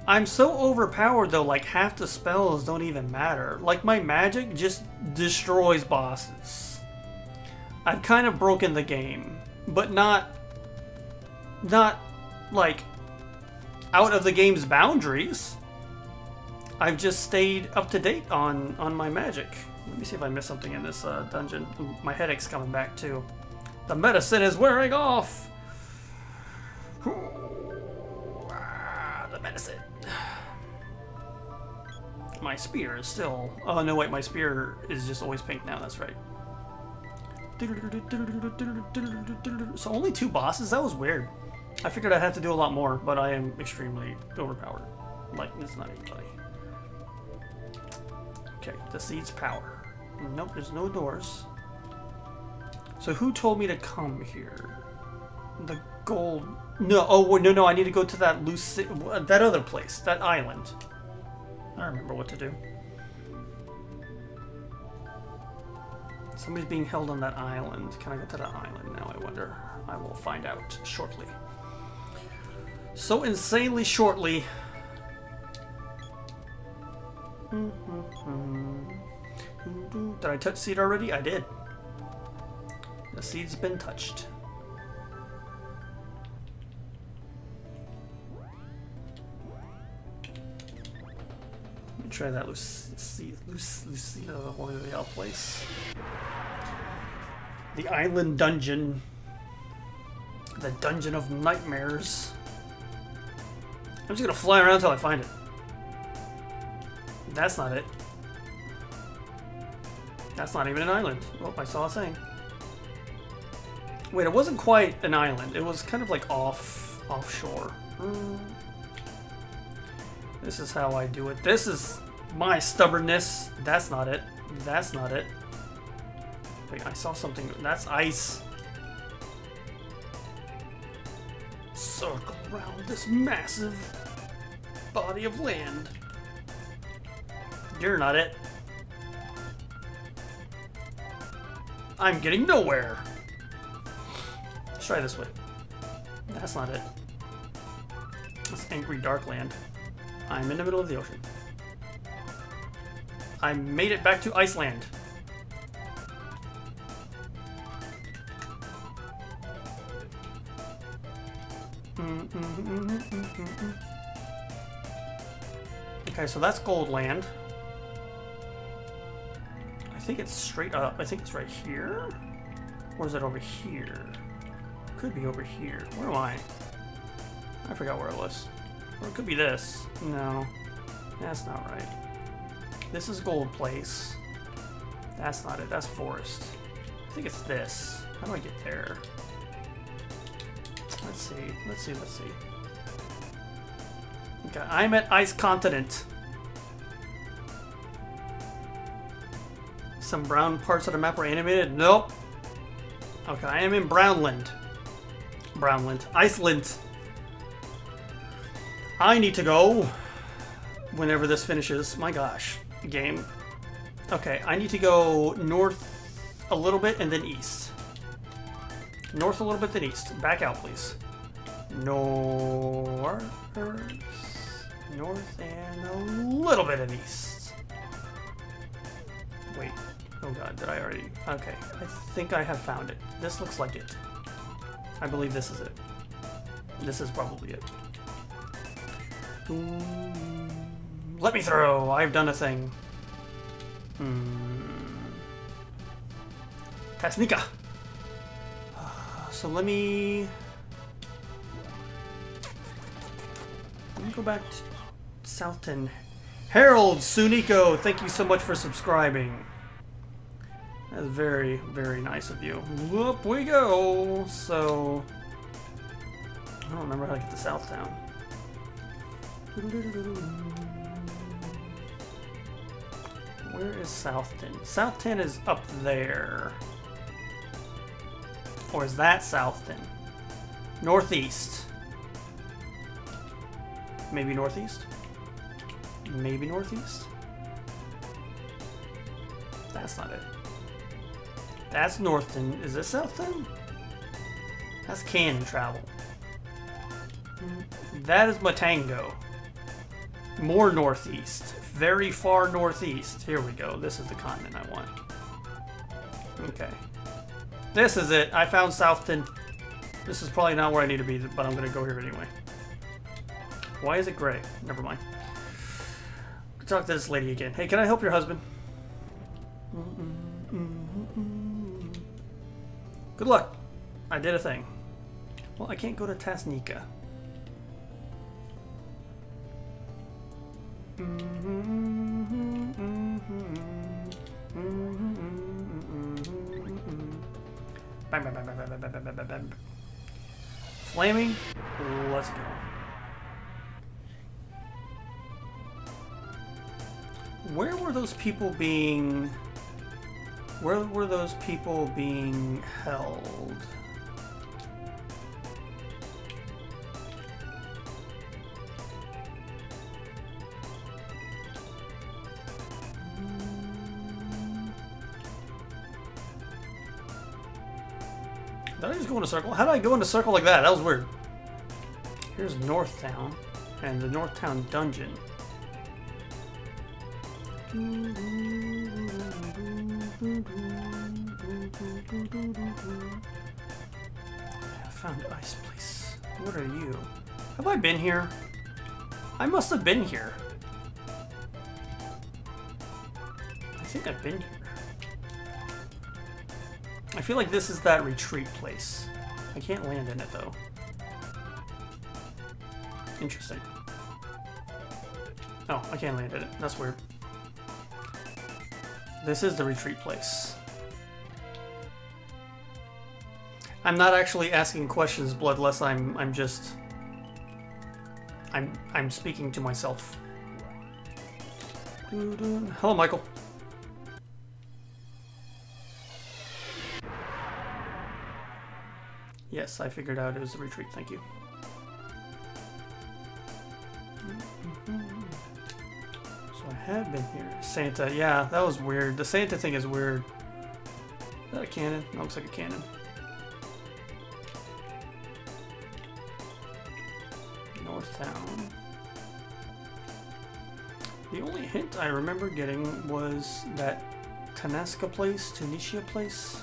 I'm so overpowered though, like half the spells don't even matter. Like my magic just destroys bosses. I've kind of broken the game, but not like out of the game's boundaries. I've just stayed up to date on my magic. Let me see if I missed something in this dungeon. Ooh, my headache's coming back too. The medicine is wearing off! The medicine. My spear is still... Oh no, wait, my spear is just always pink now, that's right. So only 2 bosses? That was weird. I figured I'd have to do a lot more, but I am extremely overpowered. Like, it's not anybody. Okay, the seed's power. Nope, there's no doors. So who told me to come here? The gold... No, oh, no, no, I need to go to that that other place, that island. I don't remember what to do. Somebody's being held on that island. Can I go to that island now, I wonder? I will find out shortly. So insanely shortly... Did I touch seed already? I did. The seed's been touched. Let me try that Lucille place. The island dungeon. The dungeon of nightmares. I'm just gonna fly around until I find it. That's not it. That's not even an island. Oh, I saw a thing. Wait, it wasn't quite an island. It was kind of like offshore. This is how I do it. This is my stubbornness. That's not it. That's not it. Wait, I saw something. That's ice. Circle around this massive body of land. You're not it. I'm getting nowhere. Let's try this way. That's not it. That's angry dark land. I'm in the middle of the ocean. I made it back to Iceland. Okay, so that's gold land. I think it's straight up. I think it's right here? Or is it over here? Could be over here. Where am I? I forgot where I was. Or it could be this. No. That's not right. This is gold place. That's not it. That's forest. I think it's this. How do I get there? Let's see. Let's see. Let's see. Okay, I'm at Ice Continent. some brown parts of the map were animated? Nope. Okay, I am in Brownland. Brownland. Iceland. I need to go whenever this finishes. My gosh. The game. Okay, I need to go north a little bit and then east. North a little bit, then east. Back out, please. North. North and a little bit of east. Wait. Oh god, did I already... Okay, I think I have found it. This looks like it. I believe this is it. This is probably it. Let me through! I've done a thing. Tasnica! So let me... go back to Southton. Harold Sunico, thank you so much for subscribing. That's very, very nice of you. Whoop we go! So... I don't remember how to get to South Town. Where is Southton? Southton is up there. Or is that Southton? Northeast. Maybe northeast? Maybe northeast? That's not it. That's Northton. Is this Southton? That's Cannon Travel. That is Matango. More northeast. Very far northeast. Here we go. This is the continent I want. Okay. This is it. I found Southton. This is probably not where I need to be, but I'm going to go here anyway. Why is it gray? Never mind. I'll talk to this lady again. Hey, can I help your husband? Good luck. I did a thing. Well, I can't go to Tasnica. Flammie, let's go. Where were those people being... Where were those people being held? Did I just go in a circle? How did I go in a circle like that? That was weird. Here's North Town and the North Town dungeon. I found ice place. What are you? Have I been here? I must have been here. I think I've been here. I feel like this is that retreat place. I can't land in it though. Interesting. Oh, I can't land in it. That's weird. This is the retreat place. I'm not actually asking questions, Bloodless. I'm speaking to myself. Hello, Michael. Yes, I figured out it was the retreat. Thank you. So I have been here. Santa. Yeah, that was weird. The Santa thing is weird. Is that a cannon? That looks like a cannon. North Town. The only hint I remember getting was that Tanasca place, Tunisia place.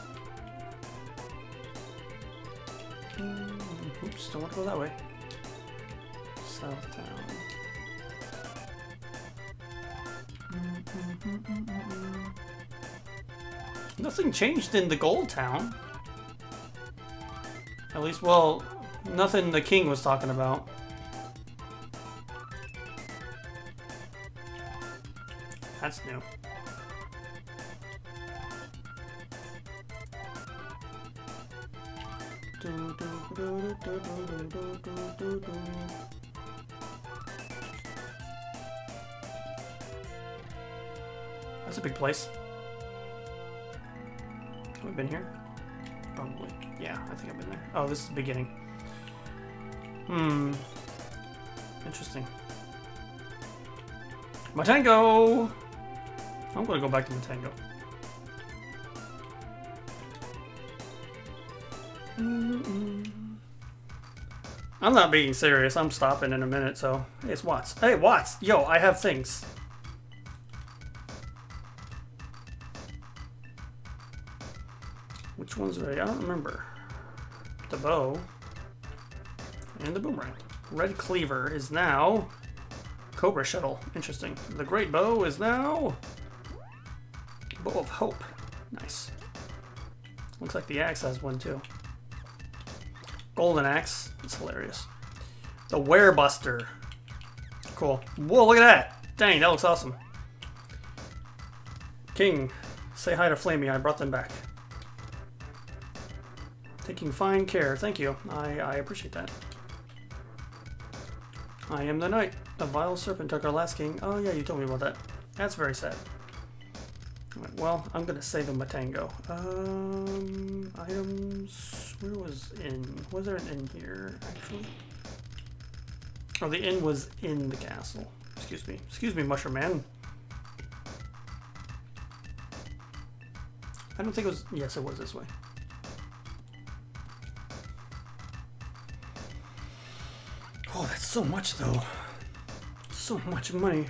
Oops, don't want to go that way. South Town. Nothing changed in the Gold Town. At least, well, nothing the king was talking about. That's new. That's a big place. been here? Probably. Yeah, I think I've been there. Oh, this is the beginning. Hmm. Interesting. Matango! I'm gonna go back to Matango. I'm not being serious. I'm stopping in a minute, so... Hey, it's Watts. Hey, Watts! Yo, I have things. Which ones are they? I don't remember. The bow. And the boomerang. Red Cleaver is now... Cobra Shuttle. Interesting. The Great Bow is now... Bow of Hope. Nice. Looks like the axe has one, too. Golden Axe. It's hilarious. The Werebuster. Cool. Whoa, look at that! Dang, that looks awesome. King, say hi to Flammie. I brought them back. Taking fine care. Thank you. I appreciate that. I am the knight. A vile serpent took our last king. Oh, yeah, you told me about that. That's very sad. Well, I'm gonna save him a Matango. Items. Where was inn? Was there an inn here, actually? Oh, the inn was in the castle. Excuse me. Excuse me, Mushroom Man. I don't think it was. Yes, it was this way. Oh, that's so much, though. So much money.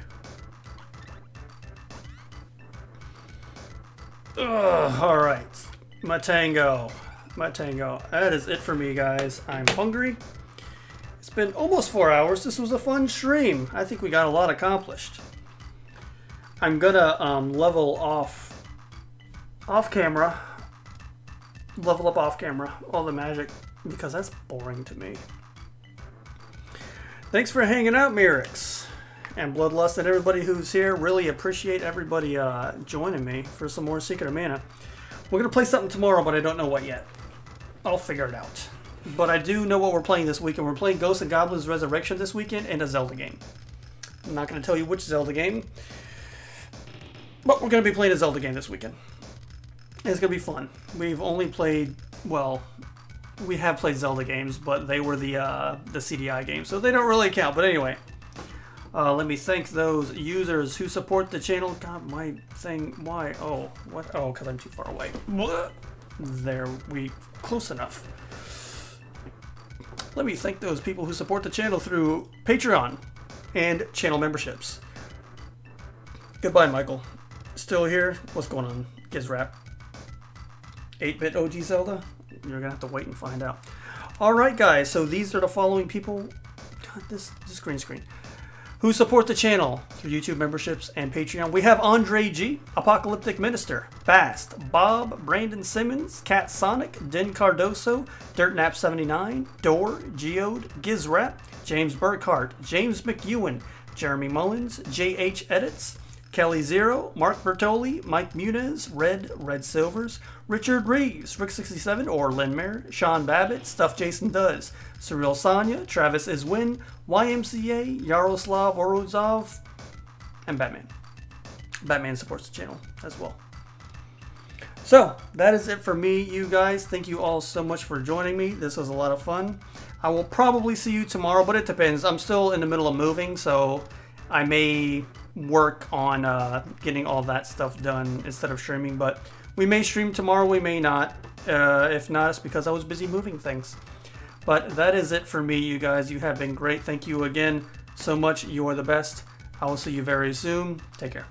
Ugh, all right, Matango, Matango. That is it for me, guys. I'm hungry. It's been almost 4 hours. This was a fun stream. I think we got a lot accomplished. I'm gonna level off camera. Level up off camera. All the magic, because that's boring to me. Thanks for hanging out, Mirix. And Bloodlust and everybody who's here. Really appreciate everybody joining me for some more Secret of Mana. We're going to play something tomorrow, but I don't know what yet. I'll figure it out. But I do know what we're playing this weekend. We're playing Ghosts and Goblins Resurrection this weekend and a Zelda game. I'm not going to tell you which Zelda game, but we're going to be playing a Zelda game this weekend. It's going to be fun. We've only played, well... We have played Zelda games, but they were the CDI games, so they don't really count. But anyway, let me thank those users who support the channel. God, my thing. Why? Oh, what? Oh, because I'm too far away. There we close enough. Let me thank those people who support the channel through Patreon and channel memberships. Goodbye, Michael. Still here? What's going on? Gizrap. 8-bit OG Zelda. You're gonna have to wait and find out. All right, guys. So these are the following people. God, this green screen. Who support the channel through YouTube memberships and Patreon? We have Andre G, Apocalyptic Minister, Bast, Bob, Brandon Simmons, Cat Sonic, Den Cardoso, DirtNap79, Door, Geode, Gizrap, James Burkhart, James McEwen, Jeremy Mullins, JH Edits, Kelly Zero, Mark Bertoli, Mike Munez, Red Silvers, Richard Reeves, Rick67 or Linmare, Sean Babbitt, Stuff Jason Does, Surreal Sonya, Travis Iswin, YMCA, Yaroslav Orozov, and Batman. Batman supports the channel as well. So, that is it for me, you guys. Thank you all so much for joining me. This was a lot of fun. I will probably see you tomorrow, but it depends. I'm still in the middle of moving, so I may... work on getting all that stuff done instead of streaming, but we may stream tomorrow, we may not. If not, it's because I was busy moving things. But that is it for me, you guys. You have been great. Thank you again so much. You are the best. I will see you very soon. Take care.